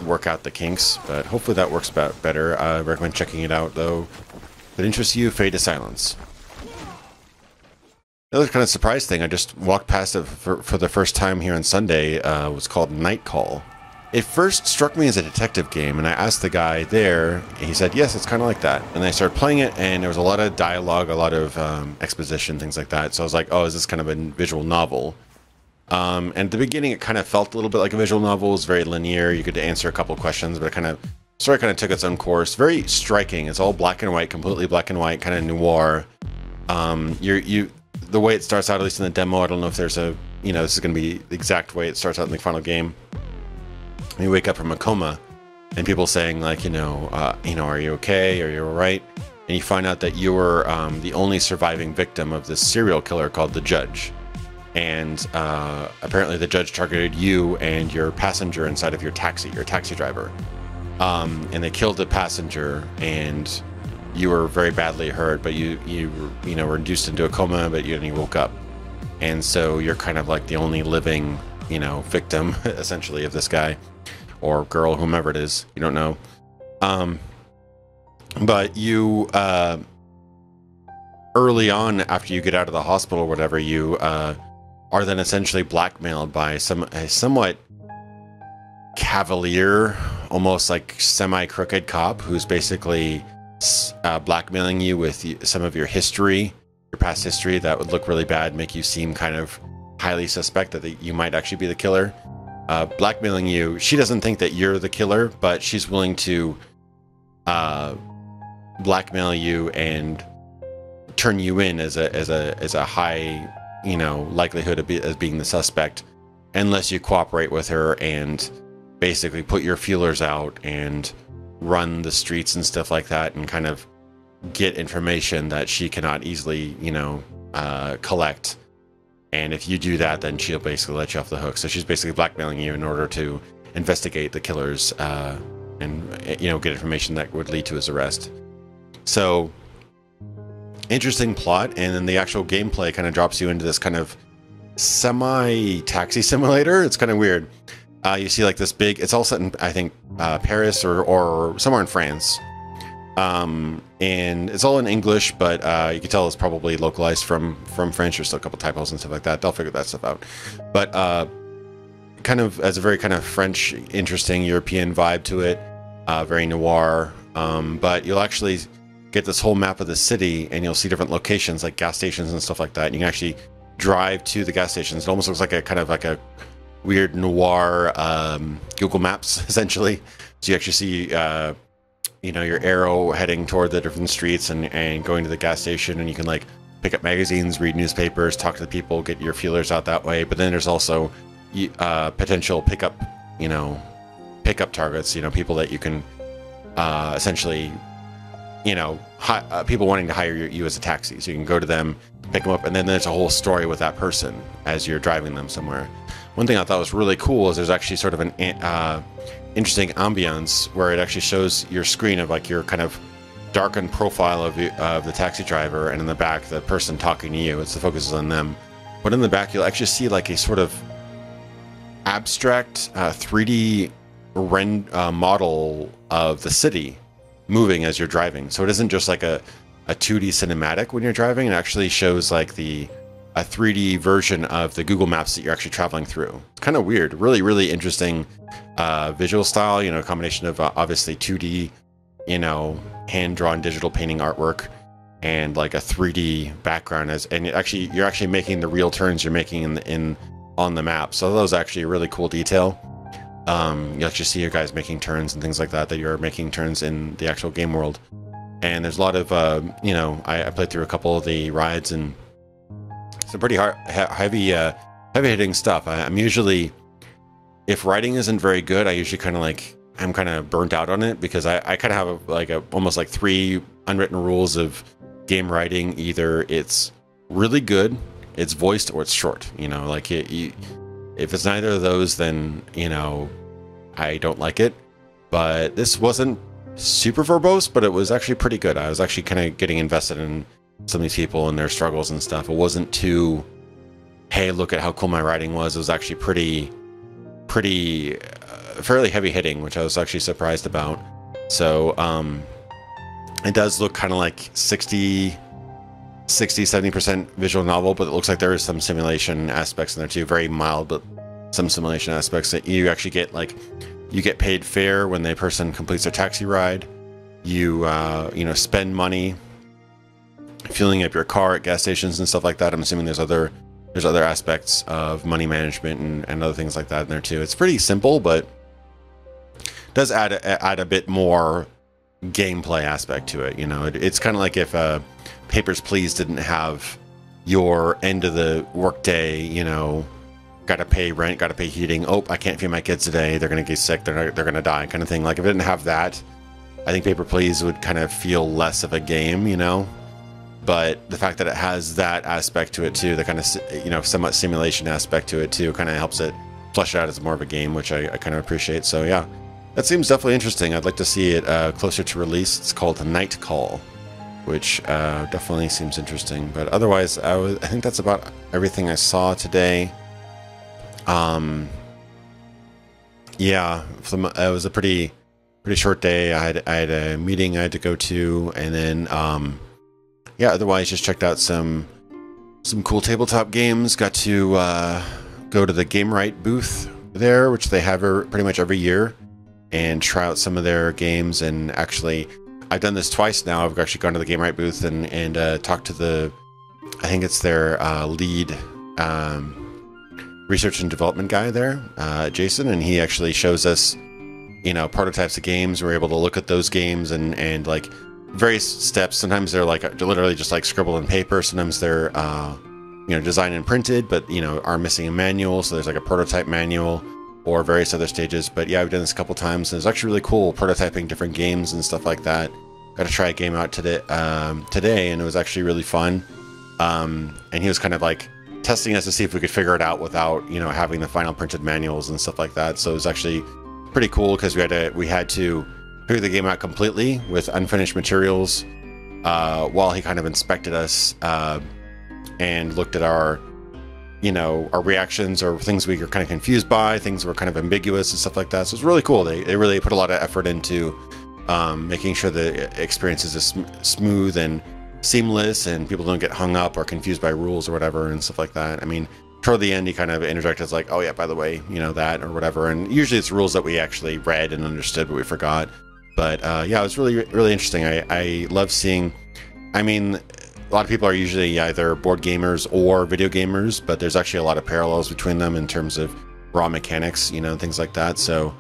work out the kinks. But hopefully that works about better. I recommend checking it out, though. If it interests you, Fade to Silence. Another kind of surprise thing, I just walked past it for, for the first time here on Sunday, uh, was called Night Call. It first struck me as a detective game, and I asked the guy there, he said, yes, it's kind of like that. And I started playing it, and there was a lot of dialogue, a lot of um, exposition, things like that. So I was like, oh, is this kind of a visual novel? Um, and at the beginning, it kind of felt a little bit like a visual novel. It was very linear. You could answer a couple questions, but it kind of sort of kind of took its own course. Very striking. It's all black and white, completely black and white, kind of noir. Um, you're, you, the way it starts out, at least in the demo, I don't know if there's a, you know, this is going to be the exact way it starts out in the final game. You wake up from a coma, and people saying like, you know, uh, you know, are you okay? Are you all right? And you find out that you were um, the only surviving victim of this serial killer called the Judge. And uh, apparently the Judge targeted you and your passenger inside of your taxi, your taxi driver. Um, and they killed the passenger, and you were very badly hurt, but you, you, you know, were induced into a coma, but you, and you woke up. And so you're kind of like the only living, you know, victim, essentially, of this guy. Or girl, whomever it is, you don't know. Um, but you, uh, early on, after you get out of the hospital or whatever, you uh, are then essentially blackmailed by some a somewhat cavalier, almost like semi-crooked cop who's basically uh, blackmailing you with some of your history, your past history that would look really bad, make you seem kind of highly suspect that you might actually be the killer. Uh, blackmailing you. She doesn't think that you're the killer, but she's willing to uh, blackmail you and turn you in as a as a as a high, you know, likelihood of be, as being the suspect, unless you cooperate with her and basically put your feelers out and run the streets and stuff like that, and kind of get information that she cannot easily, you know, uh, collect. And if you do that, then she'll basically let you off the hook. So she's basically blackmailing you in order to investigate the killers uh, and, you know, get information that would lead to his arrest. So, interesting plot. And then the actual gameplay kind of drops you into this kind of semi-taxi simulator. It's kind of weird. Uh, you see like this big, it's all set in, I think, uh, Paris or, or somewhere in France. Um, and it's all in English, but uh, you can tell it's probably localized from from French. There's still a couple typos and stuff like that. They'll figure that stuff out. But uh, kind of as a very kind of French, interesting European vibe to it, uh, very noir. Um, but you'll actually get this whole map of the city, and you'll see different locations like gas stations and stuff like that. And you can actually drive to the gas stations. It almost looks like a kind of like a weird noir um, Google Maps, essentially. So you actually see. Uh, you know, your arrow heading toward the different streets and, and going to the gas station, and you can like pick up magazines, read newspapers, talk to the people, get your feelers out that way. But then there's also uh, potential pickup, you know, pickup targets, you know, people that you can uh, essentially, you know, hi uh, people wanting to hire you, you as a taxi. So you can go to them, pick them up, and then there's a whole story with that person as you're driving them somewhere. one thing I thought was really cool is there's actually sort of an uh, interesting ambience where it actually shows your screen of like your kind of darkened profile of, you, uh, of the taxi driver, and in the back the person talking to you. It's the focus on them, but in the back you'll actually see like a sort of abstract uh, three D rend uh, model of the city moving as you're driving. So it isn't just like a a two D cinematic when you're driving. It actually shows like the a three D version of the Google Maps that you're actually traveling through. It's kind of weird. Really, really interesting uh, visual style. You know, a combination of uh, obviously two D, you know, hand-drawn digital painting artwork, and like a three D background. As and it actually, you're actually making the real turns you're making in the, in on the map. So that was actually a really cool detail. Um, you actually see your guys making turns and things like that. That you're making turns in the actual game world. And there's a lot of, uh, you know, I, I played through a couple of the rides and some pretty hard, heavy, uh, heavy-hitting stuff. I, I'm usually, if writing isn't very good, I usually kind of like, I'm kind of burnt out on it, because I, I kind of have a, like a, almost like three unwritten rules of game writing. Either it's really good, it's voiced, or it's short. You know, like it, you, if it's neither of those, then, you know, I don't like it. But this wasn't super verbose, but it was actually pretty good. I was actually kind of getting invested in some of these people and their struggles and stuff. It wasn't too, hey, look at how cool my writing was. It was actually pretty, pretty, uh, fairly heavy hitting, which I was actually surprised about. So um, it does look kind of like sixty, seventy percent visual novel, but it looks like there is some simulation aspects in there too. Very mild, but some simulation aspects that you actually get like, you get paid fare when the person completes their taxi ride. You, uh, you know, spend money fueling up your car at gas stations and stuff like that. I'm assuming there's other there's other aspects of money management and, and other things like that in there too. It's pretty simple, but does add a, add a bit more gameplay aspect to it. You know, it, it's kind of like if uh, Papers, Please didn't have your end of the workday, you know, gotta pay rent, gotta pay heating. Oh, I can't feed my kids today. They're gonna get sick. They're they're gonna die, kind of thing. Like if it didn't have that, I think Paper Please would kind of feel less of a game, you know. But the fact that it has that aspect to it too, the kind of, you know, somewhat simulation aspect to it too, kind of helps it flesh out as more of a game, which I, I kind of appreciate. So yeah, that seems definitely interesting. I'd like to see it uh, closer to release. It's called Night Call, which uh, definitely seems interesting. But otherwise, I was I think that's about everything I saw today. Um, yeah, from, it was a pretty, pretty short day. I had, I had a meeting I had to go to, and then, um, yeah, otherwise just checked out some, some cool tabletop games. Got to, uh, go to the Game Right booth there, which they have pretty much every year, and try out some of their games. And actually I've done this twice now. I've actually gone to the Game Right booth and, and, uh, talked to the, I think it's their, uh, lead, um, research and development guy there, uh, Jason, and he actually shows us, you know, prototypes of games. We're able to look at those games and, and like various steps. Sometimes they're like literally just like scribbled on paper. Sometimes they're, uh, you know, designed and printed, but, you know, are missing a manual. So there's like a prototype manual or various other stages. But yeah, I've done this a couple times, and it's actually really cool prototyping different games and stuff like that. Got to try a game out today, um, today, and it was actually really fun. Um, and he was kind of like testing us to see if we could figure it out without, you know, having the final printed manuals and stuff like that. So it was actually pretty cool, because we had to we had to figure the game out completely with unfinished materials, uh, while he kind of inspected us uh, and looked at our, you know, our reactions or things we were kind of confused by, things were kind of ambiguous and stuff like that. So it was really cool. They, they really put a lot of effort into um, making sure the experience is as sm smooth and seamless, and people don't get hung up or confused by rules or whatever and stuff like that. I mean, toward the end he kind of interjected like, oh yeah, by the way, you know, that or whatever, and usually it's rules that we actually read and understood but we forgot. But uh yeah, it was really, really interesting. I I love seeing, I mean, a lot of people are usually either board gamers or video gamers, but there's actually a lot of parallels between them in terms of raw mechanics, you know, things like that. So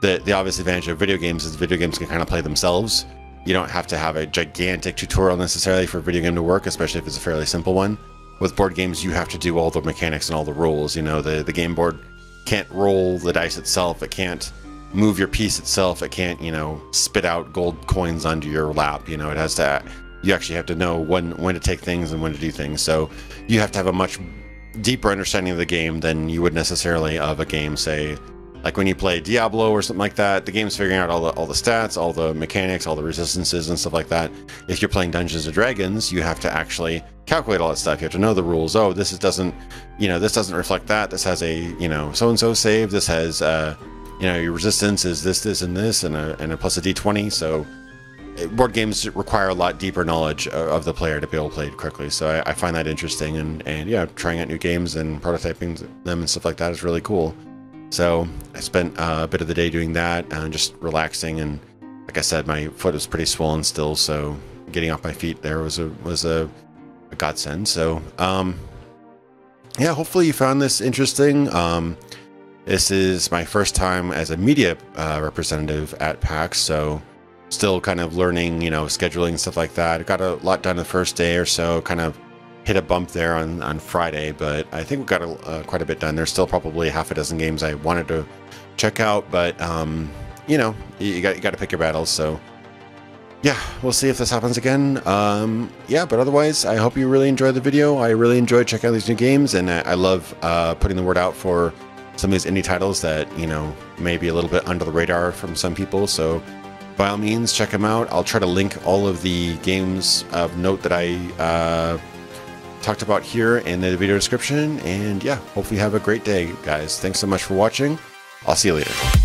the the obvious advantage of video games is video games can kind of play themselves. You don't have to have a gigantic tutorial necessarily for a video game to work, especially if it's a fairly simple one. With board games, you have to do all the mechanics and all the rules. You know, the, the game board can't roll the dice itself. It can't move your piece itself. It can't, you know, spit out gold coins onto your lap. You know, it has to, you actually have to know when, when to take things and when to do things. So you have to have a much deeper understanding of the game than you would necessarily of a game, say, like when you play Diablo or something like that. The game's figuring out all the, all the stats, all the mechanics, all the resistances and stuff like that. If you're playing Dungeons and Dragons, you have to actually calculate all that stuff. You have to know the rules. Oh, this is, doesn't, you know, this doesn't reflect that. This has a, you know, so-and-so save. This has, uh, you know, your resistance is this, this, and this, and a, and a plus a d twenty. So board games require a lot deeper knowledge of the player to be able to play it correctly. So I, I find that interesting. And, and yeah, trying out new games and prototyping them and stuff like that is really cool. So I spent uh, a bit of the day doing that and just relaxing, and like I said, my foot was pretty swollen still, so getting off my feet there was a was a, a godsend. So um, yeah, hopefully you found this interesting. Um, this is my first time as a media uh, representative at PAX, so still kind of learning, you know, scheduling and stuff like that. I got a lot done the first day or so, kind of hit a bump there on, on Friday, but I think we got a, uh, quite a bit done. There's still probably half a dozen games I wanted to check out, but um, you know, you got you got to pick your battles. So yeah, we'll see if this happens again. Um, yeah, but otherwise, I hope you really enjoyed the video. I really enjoyed checking out these new games, and I, I love uh, putting the word out for some of these indie titles that, you know, may be a little bit under the radar from some people. So by all means, check them out. I'll try to link all of the games of note that I Uh, talked about here in the video description. And yeah, hopefully you have a great day, guys. Thanks so much for watching. I'll see you later.